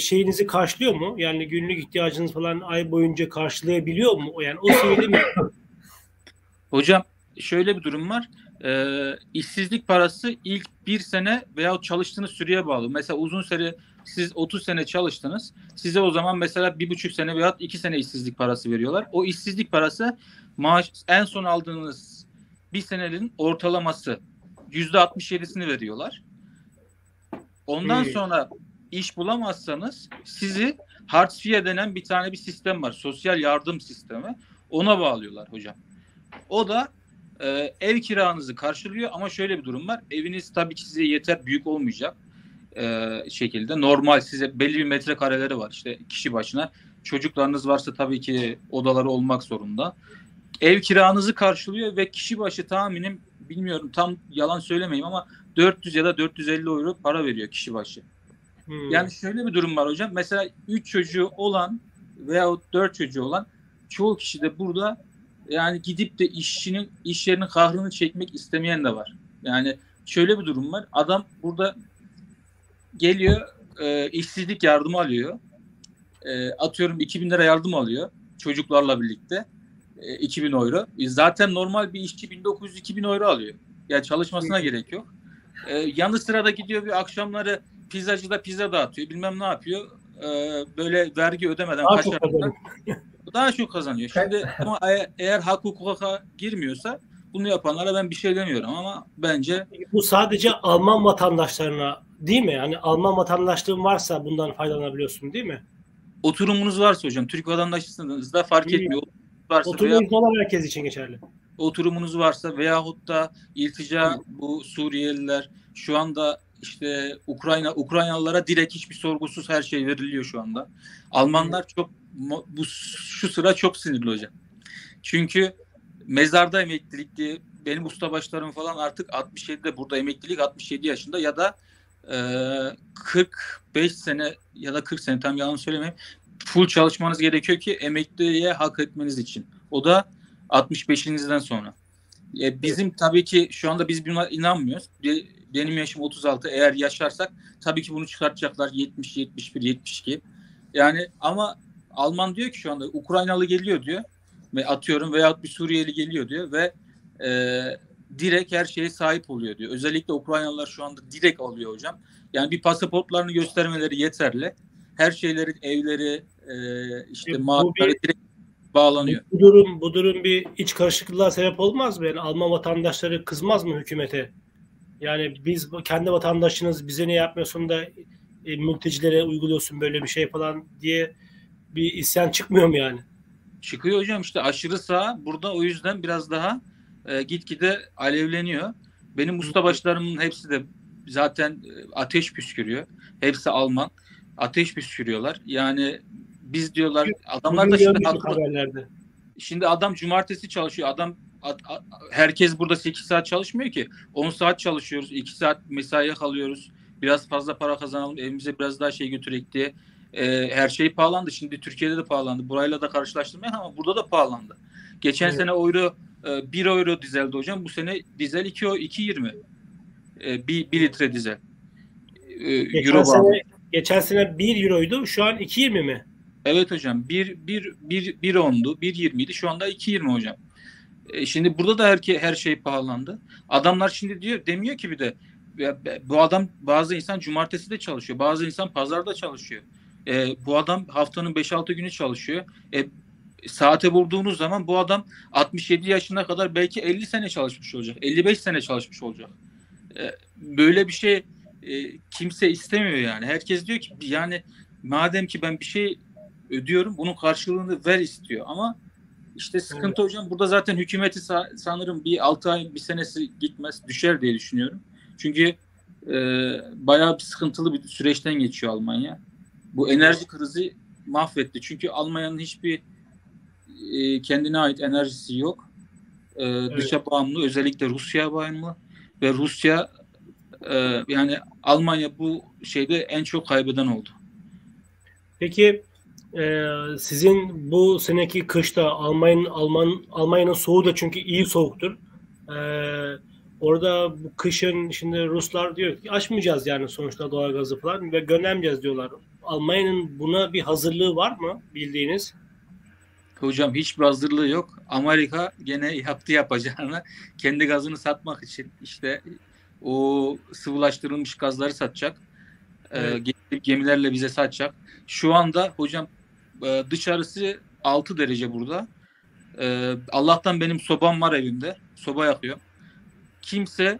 şeyinizi karşılıyor mu? Yani günlük ihtiyacınız falan ay boyunca karşılayabiliyor mu? Yani o seviyede mi? Hocam şöyle bir durum var. İşsizlik parası ilk bir sene veya çalıştığınız süreye bağlı. Mesela uzun süre siz 30 sene çalıştınız. Size o zaman mesela 1,5 sene veya 2 sene işsizlik parası veriyorlar. O işsizlik parası maaş en son aldığınız bir senenin ortalaması %67'sini veriyorlar. Ondan sonra iş bulamazsanız sizi hartfiye denen bir sistem var. Sosyal yardım sistemi. Ona bağlıyorlar hocam. O da ev kiranızı karşılıyor ama şöyle bir durum var. Eviniz tabii ki size yeter, büyük olmayacak şekilde. Normal size belli bir metrekareleri var işte kişi başına. Çocuklarınız varsa tabii ki odaları olmak zorunda. Ev kiranızı karşılıyor ve kişi başı tahminim, bilmiyorum tam yalan söylemeyeyim ama 400 ya da 450 euro para veriyor kişi başı. Yani şöyle bir durum var hocam. Mesela 3 çocuğu olan veyahut 4 çocuğu olan çoğu kişi de burada yani gidip de iş yerinin kahrını çekmek istemeyen de var. Yani şöyle bir durum var. Adam burada geliyor, işsizlik yardımı alıyor. Atıyorum 2000 lira yardım alıyor çocuklarla birlikte. 2000 euro. Zaten normal bir işçi 1900-2000 euro alıyor. Yani çalışmasına gerek yok. Yanı sıra da gidiyor bir akşamları pizzacıda pizza dağıtıyor. Bilmem ne yapıyor. Böyle vergi ödemeden kaçarlar. Daha çok kazanıyor. Şimdi ama eğer hak hukuka girmiyorsa bunu yapanlara ben bir şey demiyorum ama bence bu sadece Alman vatandaşlarına değil mi? Yani Alman vatandaşlığın varsa bundan faydalanabiliyorsun değil mi? Oturumunuz varsa hocam, Türk vatandaşlısınız da fark etmiyor. Oturumunuz olan herkes için geçerli. Oturumunuz varsa veyahut da iltica bu Suriyeliler şu anda işte Ukraynalılara direkt hiçbir sorgusuz her şey veriliyor şu anda. Almanlar çok şu sıra çok sinirli hocam. Çünkü mezarda emeklilik diye benim ustabaşlarım falan artık 67'de burada emeklilik 67 yaşında ya da 45 sene ya da 40 sene tam yalan söylemeyeyim. Full çalışmanız gerekiyor ki emekliliğe hak etmeniz için. O da 65'inizden sonra. Bizim tabii ki şu anda biz buna inanmıyoruz. Benim yaşım 36. Eğer yaşarsak tabii ki bunu çıkartacaklar 70, 71, 72. Yani ama Alman diyor ki şu anda Ukraynalı geliyor diyor ve atıyorum veyahut bir Suriyeli geliyor diyor ve direkt her şeye sahip oluyor diyor. Özellikle Ukraynalılar şu anda direkt alıyor hocam. Yani bir pasaportlarını göstermeleri yeterli. Her şeyleri, evleri, işte mağazaları direkt bağlanıyor. Bu durum bir iç karışıklığa sebep olmaz mı? Yani Alman vatandaşları kızmaz mı hükümete? Yani biz kendi vatandaşınız bize ne yapmıyorsun da mültecilere uyguluyorsun böyle bir şey falan diye bir isyan çıkmıyor mu yani? Çıkıyor hocam, işte aşırı sağ burada o yüzden biraz daha gitgide alevleniyor. Benim ustabaşlarımın hepsi de zaten ateş püskürüyor. Hepsi Alman. Ateş püskürüyorlar. Yani biz diyorlar adamlar da şimdi adam cumartesi çalışıyor. Adam herkes burada 8 saat çalışmıyor ki. 10 saat çalışıyoruz. 2 saat mesaiye kalıyoruz. Biraz fazla para kazanalım. Evimize biraz daha şey götürek diye. Her şey pahalandı. Şimdi Türkiye'de de pahalandı. Burayla da karşılaştırmayın ama burada da pahalandı. Geçen sene euro 1 euro dizeldi hocam. Bu sene dizel 2.20. 1 litre dizel. Euro bağlı. Geçen sene 1 euroydu. Şu an 2.20 mi? Evet hocam. 1.10'du. 1.20 idi. Şu anda 2.20 hocam. Şimdi burada da her şey pahalandı. Adamlar şimdi demiyor ki bir de bu adam bazı insan cumartesi de çalışıyor. Bazı insan pazarda çalışıyor. Bu adam haftanın 5-6 günü çalışıyor. Saate vurduğunuz zaman bu adam 67 yaşına kadar belki 50 sene çalışmış olacak. 55 sene çalışmış olacak. Böyle bir şey kimse istemiyor yani. Herkes diyor ki yani madem ki ben bir şey ödüyorum bunun karşılığını ver istiyor ama işte sıkıntı hocam burada zaten hükümeti sanırım bir 6 ay bir senesi gitmez düşer diye düşünüyorum. Çünkü bayağı bir sıkıntılı bir süreçten geçiyor Almanya. Bu enerji krizi mahvetti. Çünkü Almanya'nın hiçbir kendine ait enerjisi yok. Evet. Dışa bağımlı, özellikle Rusya'ya bağımlı ve Rusya yani Almanya bu şeyde en çok kaybeden oldu. Peki sizin bu seneki kışta Almanya'nın soğuğu da çünkü iyi soğuktur. Orada bu kışın şimdi Ruslar diyor ki açmayacağız yani sonuçta doğalgazı falan ve göndermeyeceğiz diyorlar. Almanya'nın buna bir hazırlığı var mı bildiğiniz? Hocam hiçbir hazırlığı yok. Amerika gene yapacağını kendi gazını satmak için işte o sıvılaştırılmış gazları satacak. Evet. Gemilerle bize satacak. Şu anda hocam dışarısı 6 derece burada. Allah'tan benim sobam var evimde. Soba yakıyor. Kimse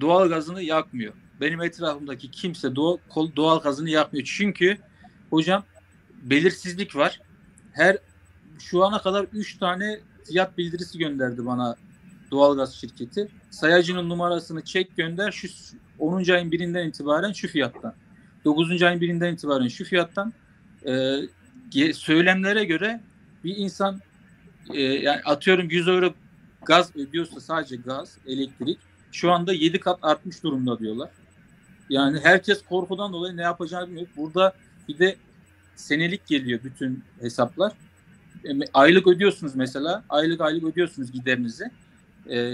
doğal gazını yakmıyor. Benim etrafımdaki kimse doğal gazını yakmıyor. Çünkü hocam belirsizlik var. Şu ana kadar 3 tane fiyat bildirisi gönderdi bana doğalgaz şirketi. Sayacının numarasını çek gönder, şu 10. ayın 1'inden itibaren şu fiyattan. 9. ayın 1'inden itibaren şu fiyattan. Söylemlere göre bir insan yani atıyorum 100 euro gaz ödüyorsa sadece gaz, elektrik şu anda 7 kat artmış durumda diyorlar. Yani herkes korkudan dolayı ne yapacağını bilmiyor. Burada bir de senelik geliyor bütün hesaplar. Aylık ödüyorsunuz mesela. Aylık ödüyorsunuz giderinizi.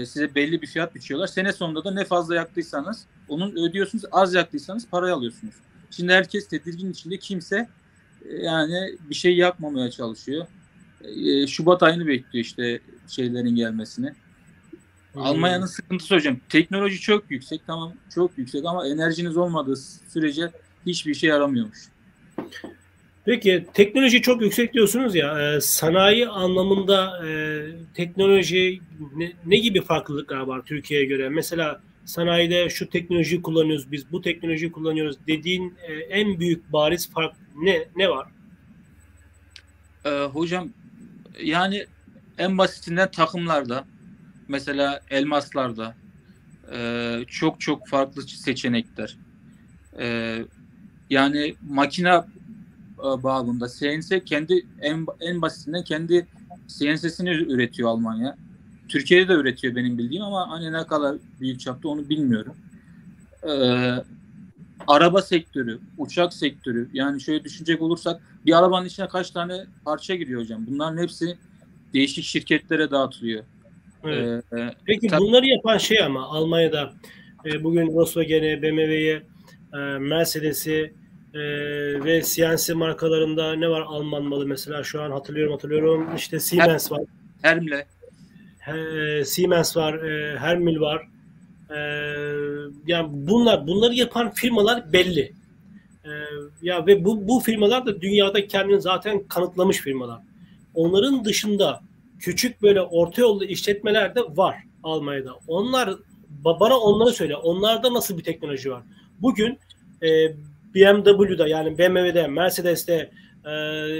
Size belli bir fiyat biçiyorlar. Sene sonunda da ne fazla yaktıysanız onun ödüyorsunuz. Az yaktıysanız parayı alıyorsunuz. Şimdi herkes tedirgin içinde, kimse yani bir şey yapmamaya çalışıyor. Şubat ayını bekliyor işte şeylerin gelmesini. Almanya'nın sıkıntısı hocam. Teknoloji çok yüksek. Tamam, çok yüksek ama enerjiniz olmadığı sürece hiçbir işe yaramıyormuş. Peki teknoloji çok yüksek diyorsunuz ya, sanayi anlamında teknoloji ne gibi farklılıklar var Türkiye'ye göre? Mesela sanayide şu teknolojiyi kullanıyoruz, biz bu teknolojiyi kullanıyoruz dediğin en büyük bariz fark ne var? Hocam yani en basitinden takımlarda, mesela elmaslarda çok farklı seçenekler. Yani makine bağımında CNC kendi en basitinden kendi CNC'sini üretiyor Almanya. Türkiye'de de üretiyor benim bildiğim ama hani ne kadar büyük çapta onu bilmiyorum. Araba sektörü, uçak sektörü, yani şöyle düşünecek olursak bir arabanın içine kaç tane parça giriyor hocam? Bunların hepsi değişik şirketlere dağıtılıyor. Evet. Peki bunları yapan şey ama Almanya'da bugün Volkswagen'e, BMW'ye, Mercedes'i ve CNC markalarında ne var Alman malı mesela şu an hatırlıyorum işte Siemens var. Hermle. Siemens var, Hermil var. Yani bunları yapan firmalar belli. Ya ve bu firmalar da dünyada kendini zaten kanıtlamış firmalar. Onların dışında küçük böyle orta yollu işletmeler de var Almanya'da. Bana onları söyle. Onlarda nasıl bir teknoloji var? Bugün BMW'da yani BMW'de, Mercedes'te,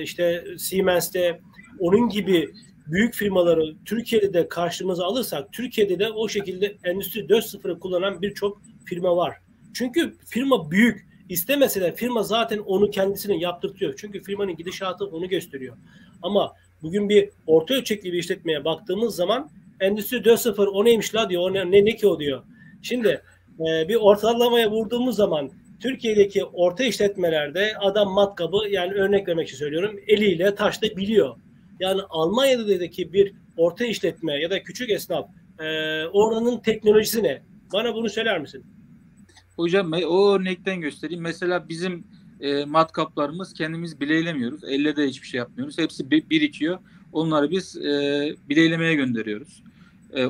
işte Siemens'te onun gibi büyük firmaları Türkiye'de de karşımıza alırsak Türkiye'de de o şekilde Endüstri 4.0'ı kullanan birçok firma var. Çünkü firma büyük. İstemese de firma zaten onu kendisine yaptırtıyor. Çünkü firmanın gidişatı onu gösteriyor. Ama bugün bir orta ölçekli bir işletmeye baktığımız zaman Endüstri 4.0 o neymiş la diyor. O ne ki o diyor. Şimdi bir ortalamaya vurduğumuz zaman Türkiye'deki orta işletmelerde adam matkabı, yani örnek vermek için söylüyorum, eliyle taşla biliyor. Yani Almanya'daki bir orta işletme ya da küçük esnaf oranın teknolojisi ne? Bana bunu söyler misin? Hocam o örnekten göstereyim. Mesela bizim matkaplarımız kendimiz bileylemiyoruz. Elle de hiçbir şey yapmıyoruz. Hepsi birikiyor. Onları biz bileylemeye gönderiyoruz.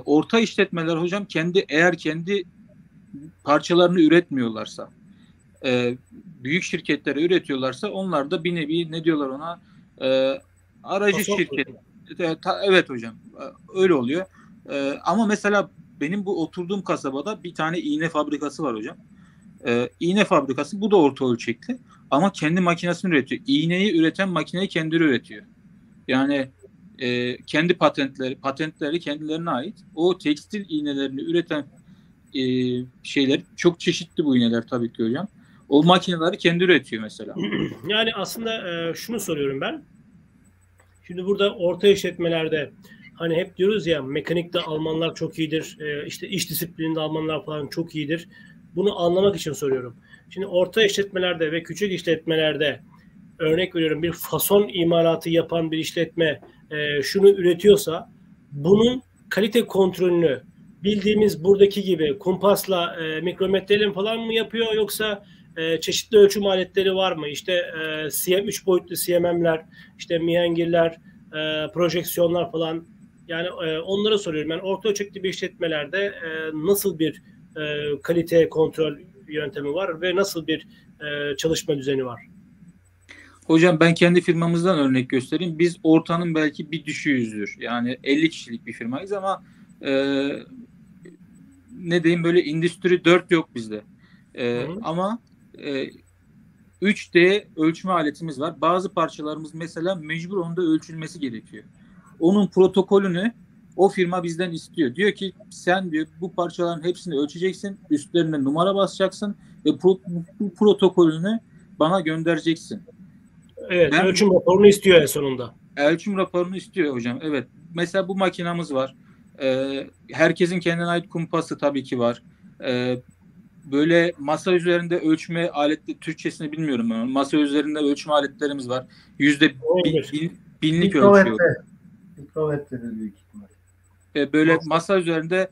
Orta işletmeler hocam eğer kendi parçalarını üretmiyorlarsa, büyük şirketlere üretiyorlarsa onlar da bir nevi ne diyorlar ona aracı şirket. Evet hocam öyle oluyor. Ama mesela benim bu oturduğum kasabada bir tane iğne fabrikası var hocam. İğne fabrikası, bu da orta ölçekli ama kendi makinesini üretiyor. İğneyi üreten makineyi kendileri üretiyor. Yani kendi patentleri kendilerine ait. O tekstil iğnelerini üreten şeyler çok çeşitli, bu iğneler tabii ki hocam. O makineleri kendi üretiyor mesela. Yani aslında şunu soruyorum ben. Şimdi burada orta işletmelerde hani hep diyoruz ya, mekanikte Almanlar çok iyidir, işte iş disiplininde Almanlar falan çok iyidir. Bunu anlamak için soruyorum. Şimdi orta işletmelerde ve küçük işletmelerde, örnek veriyorum, bir fason imalatı yapan bir işletme şunu üretiyorsa, bunun kalite kontrolünü bildiğimiz buradaki gibi kumpasla, mikrometreyle falan mı yapıyor, yoksa çeşitli ölçüm aletleri var mı? İşte 3 boyutlu CMM'ler, işte mihengirler, projeksiyonlar falan. Yani onlara soruyorum. Yani orta ölçekli bir işletmelerde nasıl bir kalite kontrol yöntemi var ve nasıl bir çalışma düzeni var? Hocam ben kendi firmamızdan örnek göstereyim. Biz ortanın belki bir düşüğüzdür. Yani 50 kişilik bir firmayız ama ne diyeyim, böyle Endüstri 4 yok bizde. Ama 3D ölçme aletimiz var. Bazı parçalarımız mesela mecbur onda ölçülmesi gerekiyor. Onun protokolünü o firma bizden istiyor. Diyor ki sen diyor bu parçaların hepsini ölçeceksin, üstlerine numara basacaksın ve bu protokolünü bana göndereceksin. Evet, ben, ölçüm raporunu istiyor en sonunda. Ölçüm raporunu istiyor hocam, evet. Mesela bu makinamız var. Herkesin kendine ait kumpası tabii ki var. Böyle masa üzerinde ölçme aletleri, Türkçesini bilmiyorum ben. Masa üzerinde ölçme aletlerimiz var. %1000'lik ölçüyor. Mikrometredir büyük ihtimal. Böyle masa üzerinde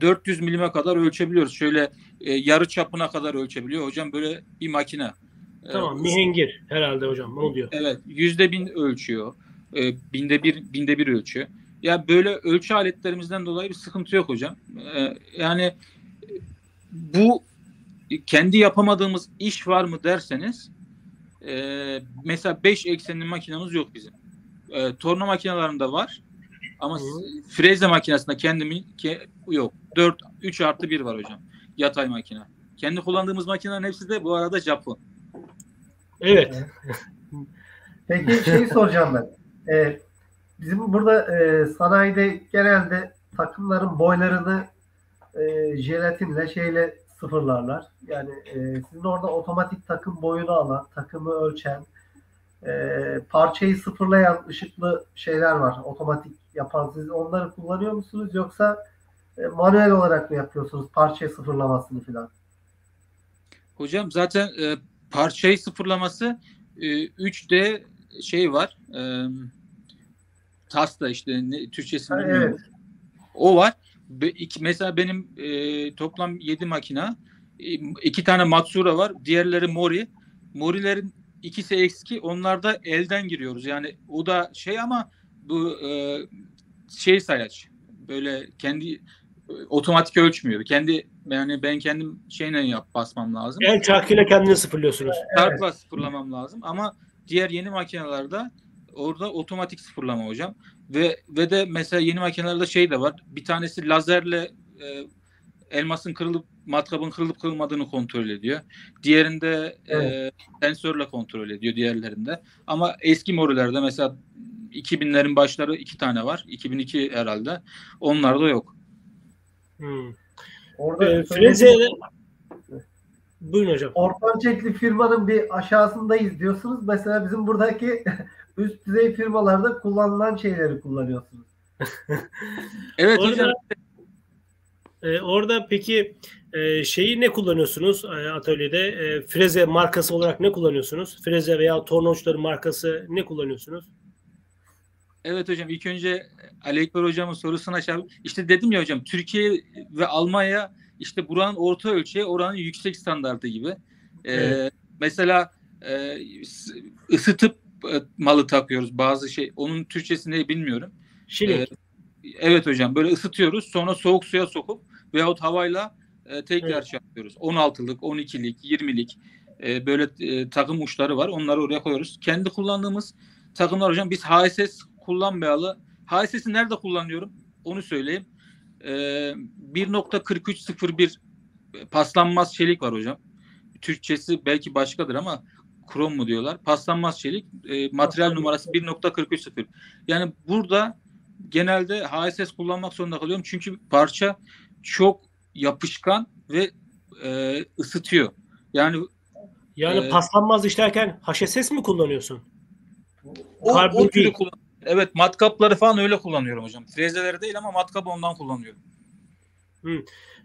400 milime kadar ölçebiliyoruz. Şöyle yarı çapına kadar ölçebiliyor. Hocam böyle bir makine. Tamam, mihengir herhalde hocam. Ne oluyor? Evet, %1000 ölçüyor. Binde bir ölçüyor. Ya böyle ölçü aletlerimizden dolayı bir sıkıntı yok hocam. Yani bu kendi yapamadığımız iş var mı derseniz, mesela 5 eksenli makinamız yok bizim. Torna makinelerinde var ama freze makinesinde yok. 3+1 var hocam. Yatay makine. Kendi kullandığımız makinelerin hepsi de bu arada Japon. Evet. Peki şeyi soracağım ben. Bizim burada sanayide genelde takımların boylarını jelatinle şeyle sıfırlarlar. Yani sizin orada otomatik takım boyunu alan, takımı ölçen, parçayı sıfırlayan ışıklı şeyler var. Otomatik yapan, siz onları kullanıyor musunuz? Yoksa manuel olarak mı yapıyorsunuz parçayı sıfırlamasını falan? Hocam zaten parçayı sıfırlaması 3D şey var. TAS'ta işte Türkçesini bilmiyorum. Evet. O var. Mesela benim toplam 7 makina, 2 tane Matsura var, diğerleri Mori. Morilerin ikisi eski, onlar da elden giriyoruz. Yani o da şey, ama bu şey sayaç, böyle kendi otomatik ölçmüyor. Kendi, yani ben kendim şeyle basmam lazım. El çarkıyla kendini sıfırlıyorsunuz. Çarkla sıfırlamam lazım ama diğer yeni makinelerde orada otomatik sıfırlama hocam. Ve de mesela yeni makinelerde şey de var. Bir tanesi lazerle elmasın kırılıp matkabın kırılıp kırılmadığını kontrol ediyor. Diğerinde sensörle kontrol ediyor diğerlerinde. Ama eski morilerde mesela 2000'lerin başları 2 tane var. 2002 herhalde. Onlar da yok. Orada buyurun hocam. Orta ölçekli firmanın bir aşağısındayız diyorsunuz. Mesela bizim buradaki üst düzey firmalarda kullanılan şeyleri kullanıyorsunuz. Evet hocam. Orada peki şeyi ne kullanıyorsunuz atölyede? Freze markası olarak ne kullanıyorsunuz? Freze veya torna uçları markası ne kullanıyorsunuz? Evet hocam, ilk önce Ali Ekber hocamın sorusuna açalım. İşte dedim ya hocam, Türkiye ve Almanya işte buranın orta ölçeği, oranın yüksek standardı gibi. Evet. Mesela ısıtıp malı takıyoruz bazı şey. Onun Türkçesini bilmiyorum. Şilik. Evet hocam, böyle ısıtıyoruz, sonra soğuk suya sokup veyahut havayla tekrar çarpıyoruz. 16'lık, 12'lik, 20'lik böyle takım uçları var. Onları oraya koyuyoruz. Kendi kullandığımız takımlar hocam, biz HSS kullanmayalı. HSS'i nerede kullanıyorum? Onu söyleyeyim. 1.4301 paslanmaz çelik var hocam. Türkçesi belki başkadır ama krom mu diyorlar? Paslanmaz çelik. Materyal numarası 1.4301. Yani burada genelde HSS kullanmak zorunda kalıyorum. Çünkü parça çok yapışkan ve ısıtıyor. Yani paslanmaz işlerken HSS mi kullanıyorsun? O türü kullanıyorum. Evet, matkapları falan öyle kullanıyorum hocam. Frezeleri değil ama matkap ondan kullanıyorum.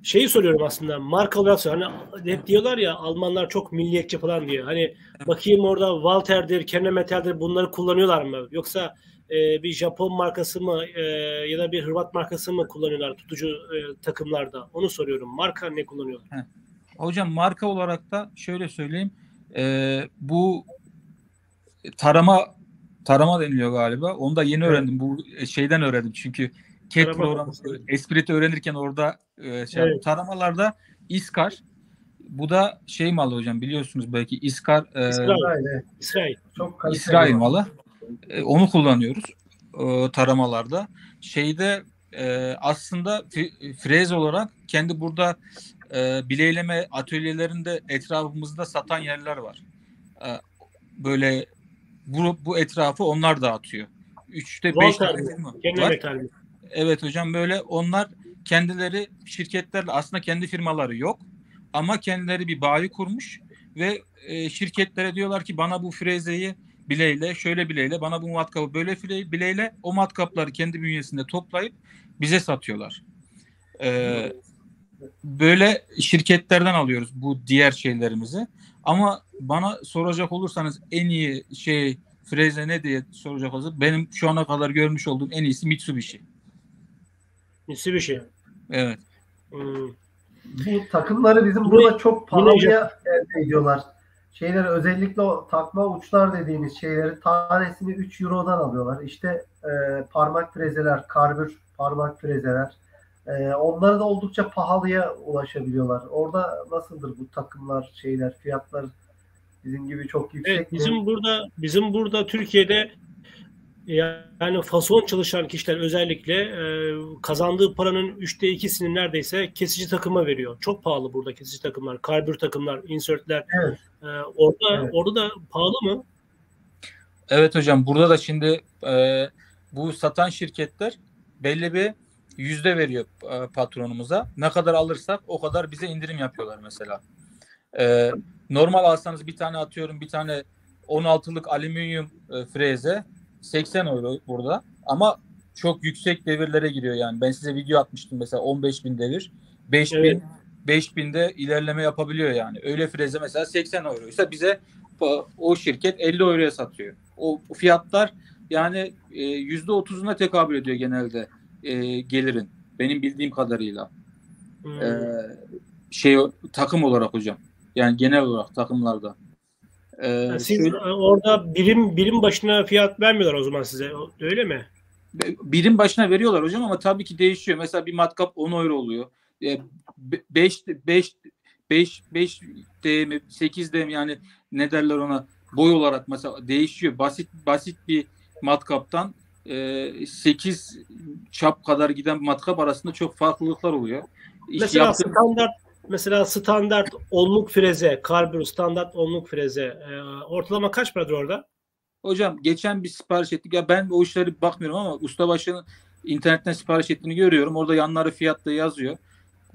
Şeyi soruyorum aslında, marka olarak soruyorum. Hani hep diyorlar ya Almanlar çok milliyetçi falan diyor. Hani bakayım orada Walter'dir, Kennemetal'dir, bunları kullanıyorlar mı? Yoksa bir Japon markası mı ya da bir Hırvat markası mı kullanıyorlar tutucu takımlarda? Onu soruyorum. Marka ne kullanıyorlar? Heh. Hocam marka olarak da şöyle söyleyeyim. Bu tarama deniliyor galiba. Onu da yeni öğrendim. Bu şeyden öğrendim. Çünkü CAD programı, Esprit öğrenirken orada taramalarda İSCAR. Bu da şey malı hocam, biliyorsunuz belki İSCAR. İsrail malı. Onu kullanıyoruz taramalarda. Şeyde aslında freze olarak kendi burada bileyleme atölyelerinde etrafımızda satan yerler var. Böyle bu etrafı onlar dağıtıyor. 3'te 5 tane var. Evet hocam, böyle onlar kendileri şirketlerle, aslında kendi firmaları yok ama kendileri bir bayi kurmuş ve şirketlere diyorlar ki bana bu frezeyi bileyle, şöyle bileyle, bana bu matkapı böyle bileyle, o matkapları kendi bünyesinde toplayıp bize satıyorlar. Böyle şirketlerden alıyoruz bu diğer şeylerimizi. Ama bana soracak olursanız en iyi şey freze ne diye soracak olursanız, benim şu ana kadar görmüş olduğum en iyisi Mitsubishi. Mitsubishi. Evet. Bu takımları bizim burada çok pahalıya elde ediyorlar. Şeyleri, özellikle o takma uçlar dediğimiz şeyleri tanesini 3 Euro'dan alıyorlar. İşte parmak frezeler, karbür parmak frezeler. Onları da oldukça pahalıya ulaşabiliyorlar. Orada nasıldır bu takımlar, şeyler, fiyatlar bizim gibi çok yüksek? Evet, bizim burada Türkiye'de yani fason çalışan kişiler özellikle kazandığı paranın 3'te 2'sini neredeyse kesici takıma veriyor. Çok pahalı burada kesici takımlar, karbür takımlar, insertler. Evet. Orada da pahalı mı? Evet hocam, burada da şimdi bu satan şirketler belli bir yüzde veriyor patronumuza. Ne kadar alırsak o kadar bize indirim yapıyorlar mesela. Normal alsanız bir tane 16'lık alüminyum freze 80 euro burada. Ama çok yüksek devirlere giriyor yani. Ben size video atmıştım mesela 15.000 devir. 5.000 evet. 5.000'de ilerleme yapabiliyor yani. Öyle freze mesela 80 euroysa bize o şirket 50 euroya satıyor. O fiyatlar yani %30'una tekabül ediyor genelde. Gelirin. Benim bildiğim kadarıyla. Takım olarak hocam. Yani genel olarak takımlarda. Siz orada birim başına fiyat vermiyorlar o zaman size. Öyle mi? Birim başına veriyorlar hocam ama tabii ki değişiyor. Mesela bir matkap 10 euro oluyor. 5D mi 8D mi, yani ne derler ona, boy olarak mesela değişiyor. Basit bir matkaptan 8 çap kadar giden matkap arasında çok farklılıklar oluyor. Mesela standart onluk freze, karbür standart onluk freze ortalama kaç paradır orada? Hocam geçen bir sipariş ettik. Ya ben o işlere bakmıyorum ama ustabaşının internetten sipariş ettiğini görüyorum. Orada yanları fiyatta yazıyor.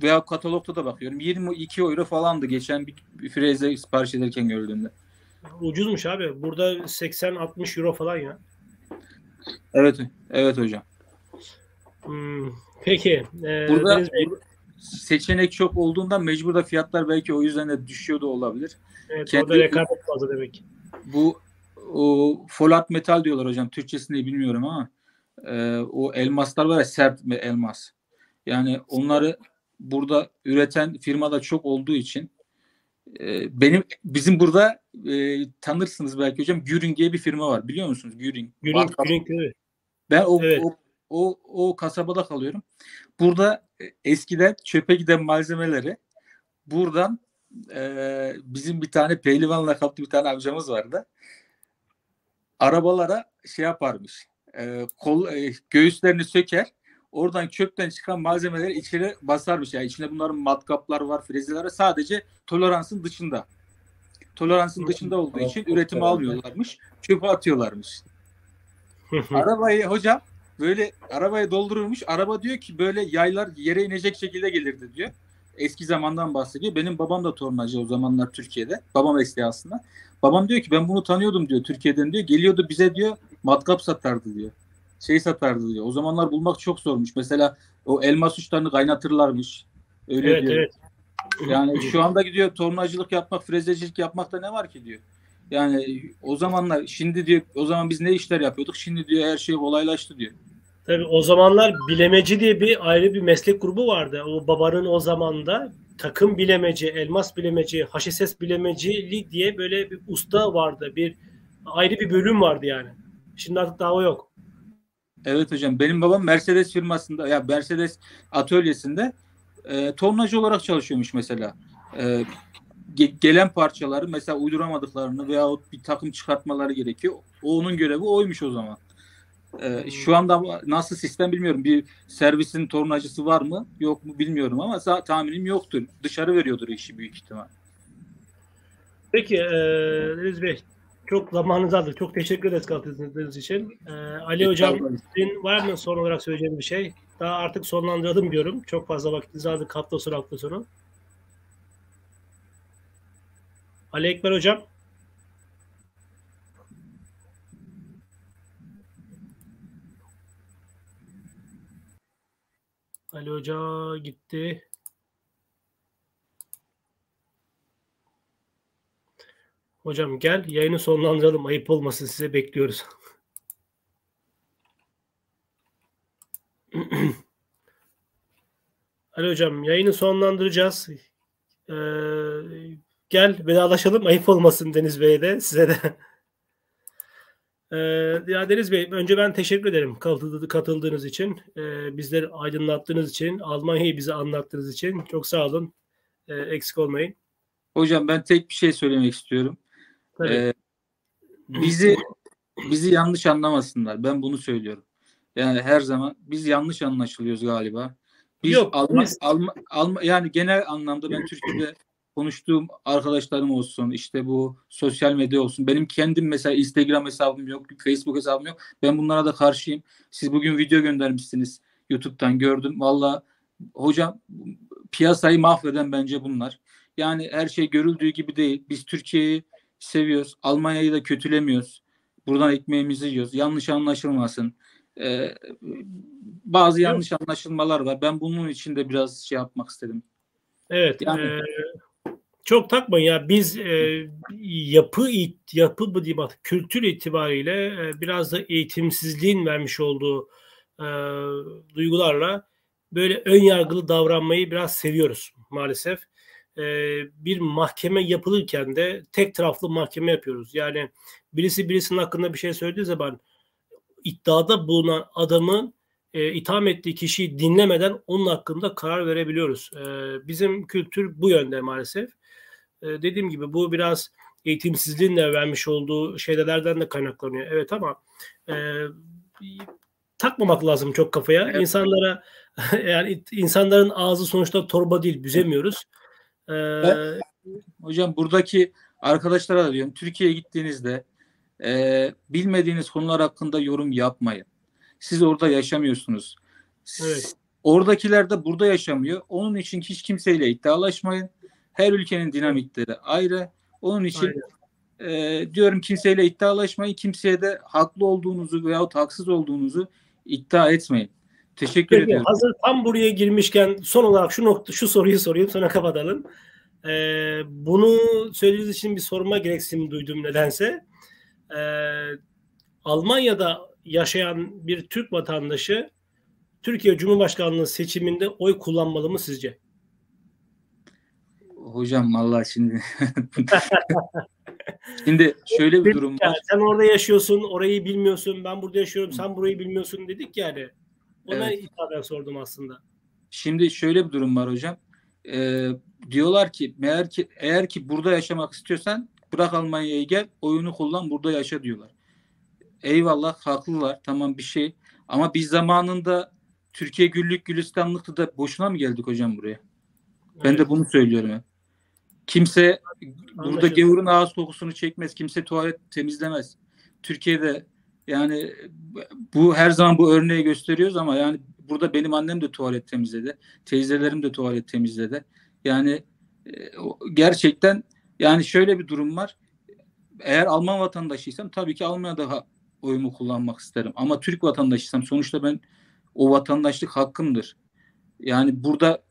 Veya katalogda da bakıyorum. 22 euro falandı geçen bir freze sipariş ederken gördüğümde. Ucuzmuş abi. Burada 80-60 euro falan ya. Evet hocam. Peki. Burada seçenek çok olduğundan mecbur da fiyatlar belki o yüzden de düşüyor da olabilir. Evet, orada rekabet fazla demek. Bu folat metal diyorlar hocam. Türkçesini bilmiyorum ama o elmaslar var ya, sert elmas. Yani onları burada üreten firmada çok olduğu için bizim burada tanırsınız belki hocam, Güring diye bir firma var, biliyor musunuz? Güring evet. Ben o kasabada kalıyorum. Burada eskiden çöpe giden malzemeleri buradan bizim bir tane pehlivan lakaplı bir tane amcamız vardı. Arabalara şey yaparmış. Göğüslerini söker. Oradan çöpten çıkan malzemeleri içeri basarmış. Yani içinde bunların matkaplar var, frezeler, sadece toleransın dışında. Toleransın dışında olduğu için üretimi almıyorlarmış. Çöpe atıyorlarmış. Arabayı hocam böyle arabaya doldurulmuş. Araba diyor ki böyle yaylar yere inecek şekilde gelirdi diyor. Eski zamandan bahsediyor. Benim babam da tornacı o zamanlar Türkiye'de. Babam eski aslında. Babam diyor ki ben bunu tanıyordum diyor Türkiye'den diyor. Geliyordu bize diyor matkap satardı diyor. şey satardı diyor. O zamanlar bulmak çok zormuş. Mesela o elmas uçlarını kaynatırlarmış. Öyle evet, diyor. Evet. Yani şu anda gidiyor tornacılık yapmak, frezecilik yapmakta ne var ki diyor. Yani o zamanlar, şimdi diyor, o zaman biz ne işler yapıyorduk? Şimdi diyor her şey kolaylaştı diyor. Tabii o zamanlar bilemeci diye bir ayrı bir meslek grubu vardı. O babanın o zamanda takım bilemeci, elmas bilemeci, HSS bilemeciliği diye böyle bir usta vardı. Bir ayrı bir bölüm vardı yani. Şimdi artık daha o yok. Evet hocam. Benim babam Mercedes firmasında, ya Mercedes atölyesinde tornacı olarak çalışıyormuş mesela. Gelen parçaları mesela uyduramadıklarını veyahut bir takım çıkartmaları gerekiyor. Onun görevi oymuş o zaman. Şu anda nasıl sistem bilmiyorum. Bir servisin tornacısı var mı yok mu bilmiyorum ama tahminim yoktur. Dışarı veriyordur işi büyük ihtimal. Peki Deniz Bey, çok zamanınızı aldık. Çok teşekkür ederiz katıldığınız için. Ali Hocam, sizin var mı son olarak söyleyeceğim bir şey? Daha artık sonlandıralım diyorum. Çok fazla vaktinizi aldık hafta sonu Ali Ekber Hocam. Ali Hoca gitti. Hocam gel, yayını sonlandıralım. Ayıp olmasın, size bekliyoruz. Ali Hocam, yayını sonlandıracağız. Gel vedalaşalım, ayıp olmasın Deniz Bey'e de, size de. Ya Deniz Bey, önce ben teşekkür ederim katıldığınız için, bizleri aydınlattığınız için, Almanya'yı bize anlattığınız için çok sağ olun, eksik olmayın. Hocam ben tek bir şey söylemek istiyorum. Bizi yanlış anlamasınlar, ben bunu söylüyorum. Yani her zaman biz yanlış anlaşılıyoruz galiba. Yani genel anlamda ben Türkiye'de konuştuğum arkadaşlarım olsun, işte bu sosyal medya olsun. Benim kendim mesela Instagram hesabım yok, Facebook hesabım yok. Ben bunlara da karşıyım. Siz bugün video göndermişsiniz YouTube'dan, gördüm. Vallahi hocam, piyasayı mahveden bence bunlar. Yani her şey görüldüğü gibi değil. Biz Türkiye'yi seviyoruz. Almanya'yı da kötülemiyoruz. Buradan ekmeğimizi yiyoruz. Yanlış anlaşılmasın. Bazı yanlış anlaşılmalar var. Ben bunun için de biraz şey yapmak istedim. Evet. Yani, çok takmayın ya, biz yapı mı diyeyim artık, kültür itibariyle biraz da eğitimsizliğin vermiş olduğu duygularla böyle ön yargılı davranmayı biraz seviyoruz maalesef. Bir mahkeme yapılırken de tek taraflı mahkeme yapıyoruz. Yani birisi birisinin hakkında bir şey söylediği zaman iddiada bulunan adamın itham ettiği kişiyi dinlemeden onun hakkında karar verebiliyoruz. Bizim kültür bu yönde maalesef. Dediğim gibi bu biraz eğitimsizliğin de vermiş olduğu şeylerden de kaynaklanıyor. Evet, ama takmamak lazım çok kafaya. Evet. İnsanlara, yani insanların ağzı sonuçta torba değil, büzemiyoruz. Hocam buradaki arkadaşlara da diyorum, Türkiye'ye gittiğinizde bilmediğiniz konular hakkında yorum yapmayın. Siz orada yaşamıyorsunuz. Evet. Oradakiler de burada yaşamıyor. Onun için hiç kimseyle iddialaşmayın. Her ülkenin dinamikleri ayrı. Onun için diyorum, kimseyle iddialaşmayın. Kimseye de haklı olduğunuzu veyahut haksız olduğunuzu iddia etmeyin. Teşekkür ediyorum. Hazır tam buraya girmişken son olarak şu soruyu sorayım, sonra kapatalım. Bunu söylediğiniz için bir soruma gereksinim duydum nedense. Almanya'da yaşayan bir Türk vatandaşı Türkiye Cumhurbaşkanlığı seçiminde oy kullanmalı mı sizce? Hocam vallahi şimdi şimdi şöyle bir durum var. Sen orada yaşıyorsun, orayı bilmiyorsun. Ben burada yaşıyorum, sen burayı bilmiyorsun dedik yani. Ona hitaben sordum aslında. Şimdi şöyle bir durum var hocam. Diyorlar ki, eğer ki burada yaşamak istiyorsan bırak Almanya'ya gel, oyunu kullan, burada yaşa diyorlar. Eyvallah, haklılar, tamam bir şey. Ama biz zamanında Türkiye güllük gülistanlıktı da boşuna mı geldik hocam buraya? Evet. Ben de bunu söylüyorum. Kimse burada gavurun ağız kokusunu çekmez. Kimse tuvalet temizlemez. Türkiye'de yani bu her zaman bu örneği gösteriyoruz ama yani burada benim annem de tuvalet temizledi. Teyzelerim de tuvalet temizledi. Yani gerçekten yani şöyle bir durum var. Eğer Alman vatandaşıysam tabii ki Almanya'da oyumu kullanmak isterim. Ama Türk vatandaşıysam sonuçta ben o vatandaşlık hakkımdır. Yani burada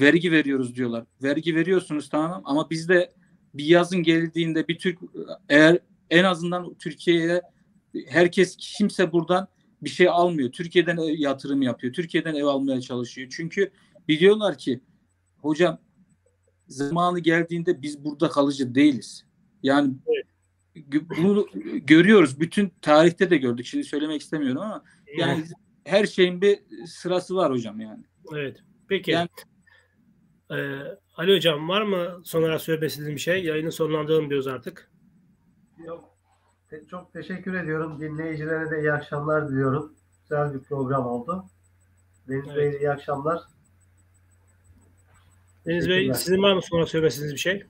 vergi veriyoruz diyorlar. Vergi veriyorsunuz tamam ama biz de bir yazın geldiğinde bir Türk eğer en azından Türkiye'ye herkes kimse buradan bir şey almıyor. Türkiye'den yatırım yapıyor. Türkiye'den ev almaya çalışıyor. Çünkü biliyorlar ki hocam zamanı geldiğinde biz burada kalıcı değiliz. Yani bunu görüyoruz. Bütün tarihte de gördük. Şimdi söylemek istemiyorum ama yani her şeyin bir sırası var hocam yani. Evet. Peki. Yani, Ali hocam var mı son olarak söylemek istediğim bir şey? Yayını sonlandıralım diyoruz artık. Yok. Çok teşekkür ediyorum. Dinleyicilere de iyi akşamlar diliyorum. Güzel bir program oldu. Deniz Bey iyi akşamlar. Deniz Bey sizin var mı sonra söylemesiniz bir şey?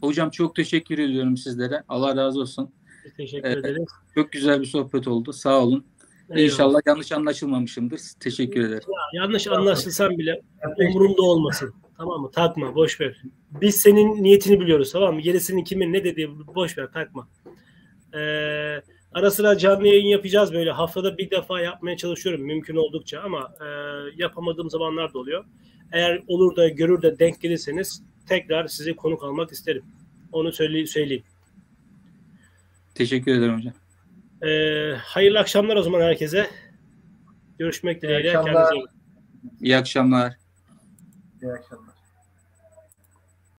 Hocam çok teşekkür ediyorum sizlere. Allah razı olsun. Teşekkür ederiz. Çok güzel bir sohbet oldu. Sağ olun. Eyvallah. İnşallah yanlış anlaşılmamışımdır. Teşekkür ederim. Ya, yanlış anlaşılsam bile umurumda olmasın. Tamam mı? Takma. Boş ver. Biz senin niyetini biliyoruz. Tamam mı? Gerisinin kimin ne dediği boş ver. Takma. Ara sıra canlı yayın yapacağız böyle. Haftada bir defa yapmaya çalışıyorum mümkün oldukça ama yapamadığım zamanlar da oluyor. Eğer olur da görür de denk gelirseniz tekrar sizi konuk almak isterim. Onu söyleyeyim. Teşekkür ederim hocam. Hayırlı akşamlar o zaman herkese. Görüşmek dileğiyle. İyi akşamlar. İyi akşamlar. İyi akşamlar.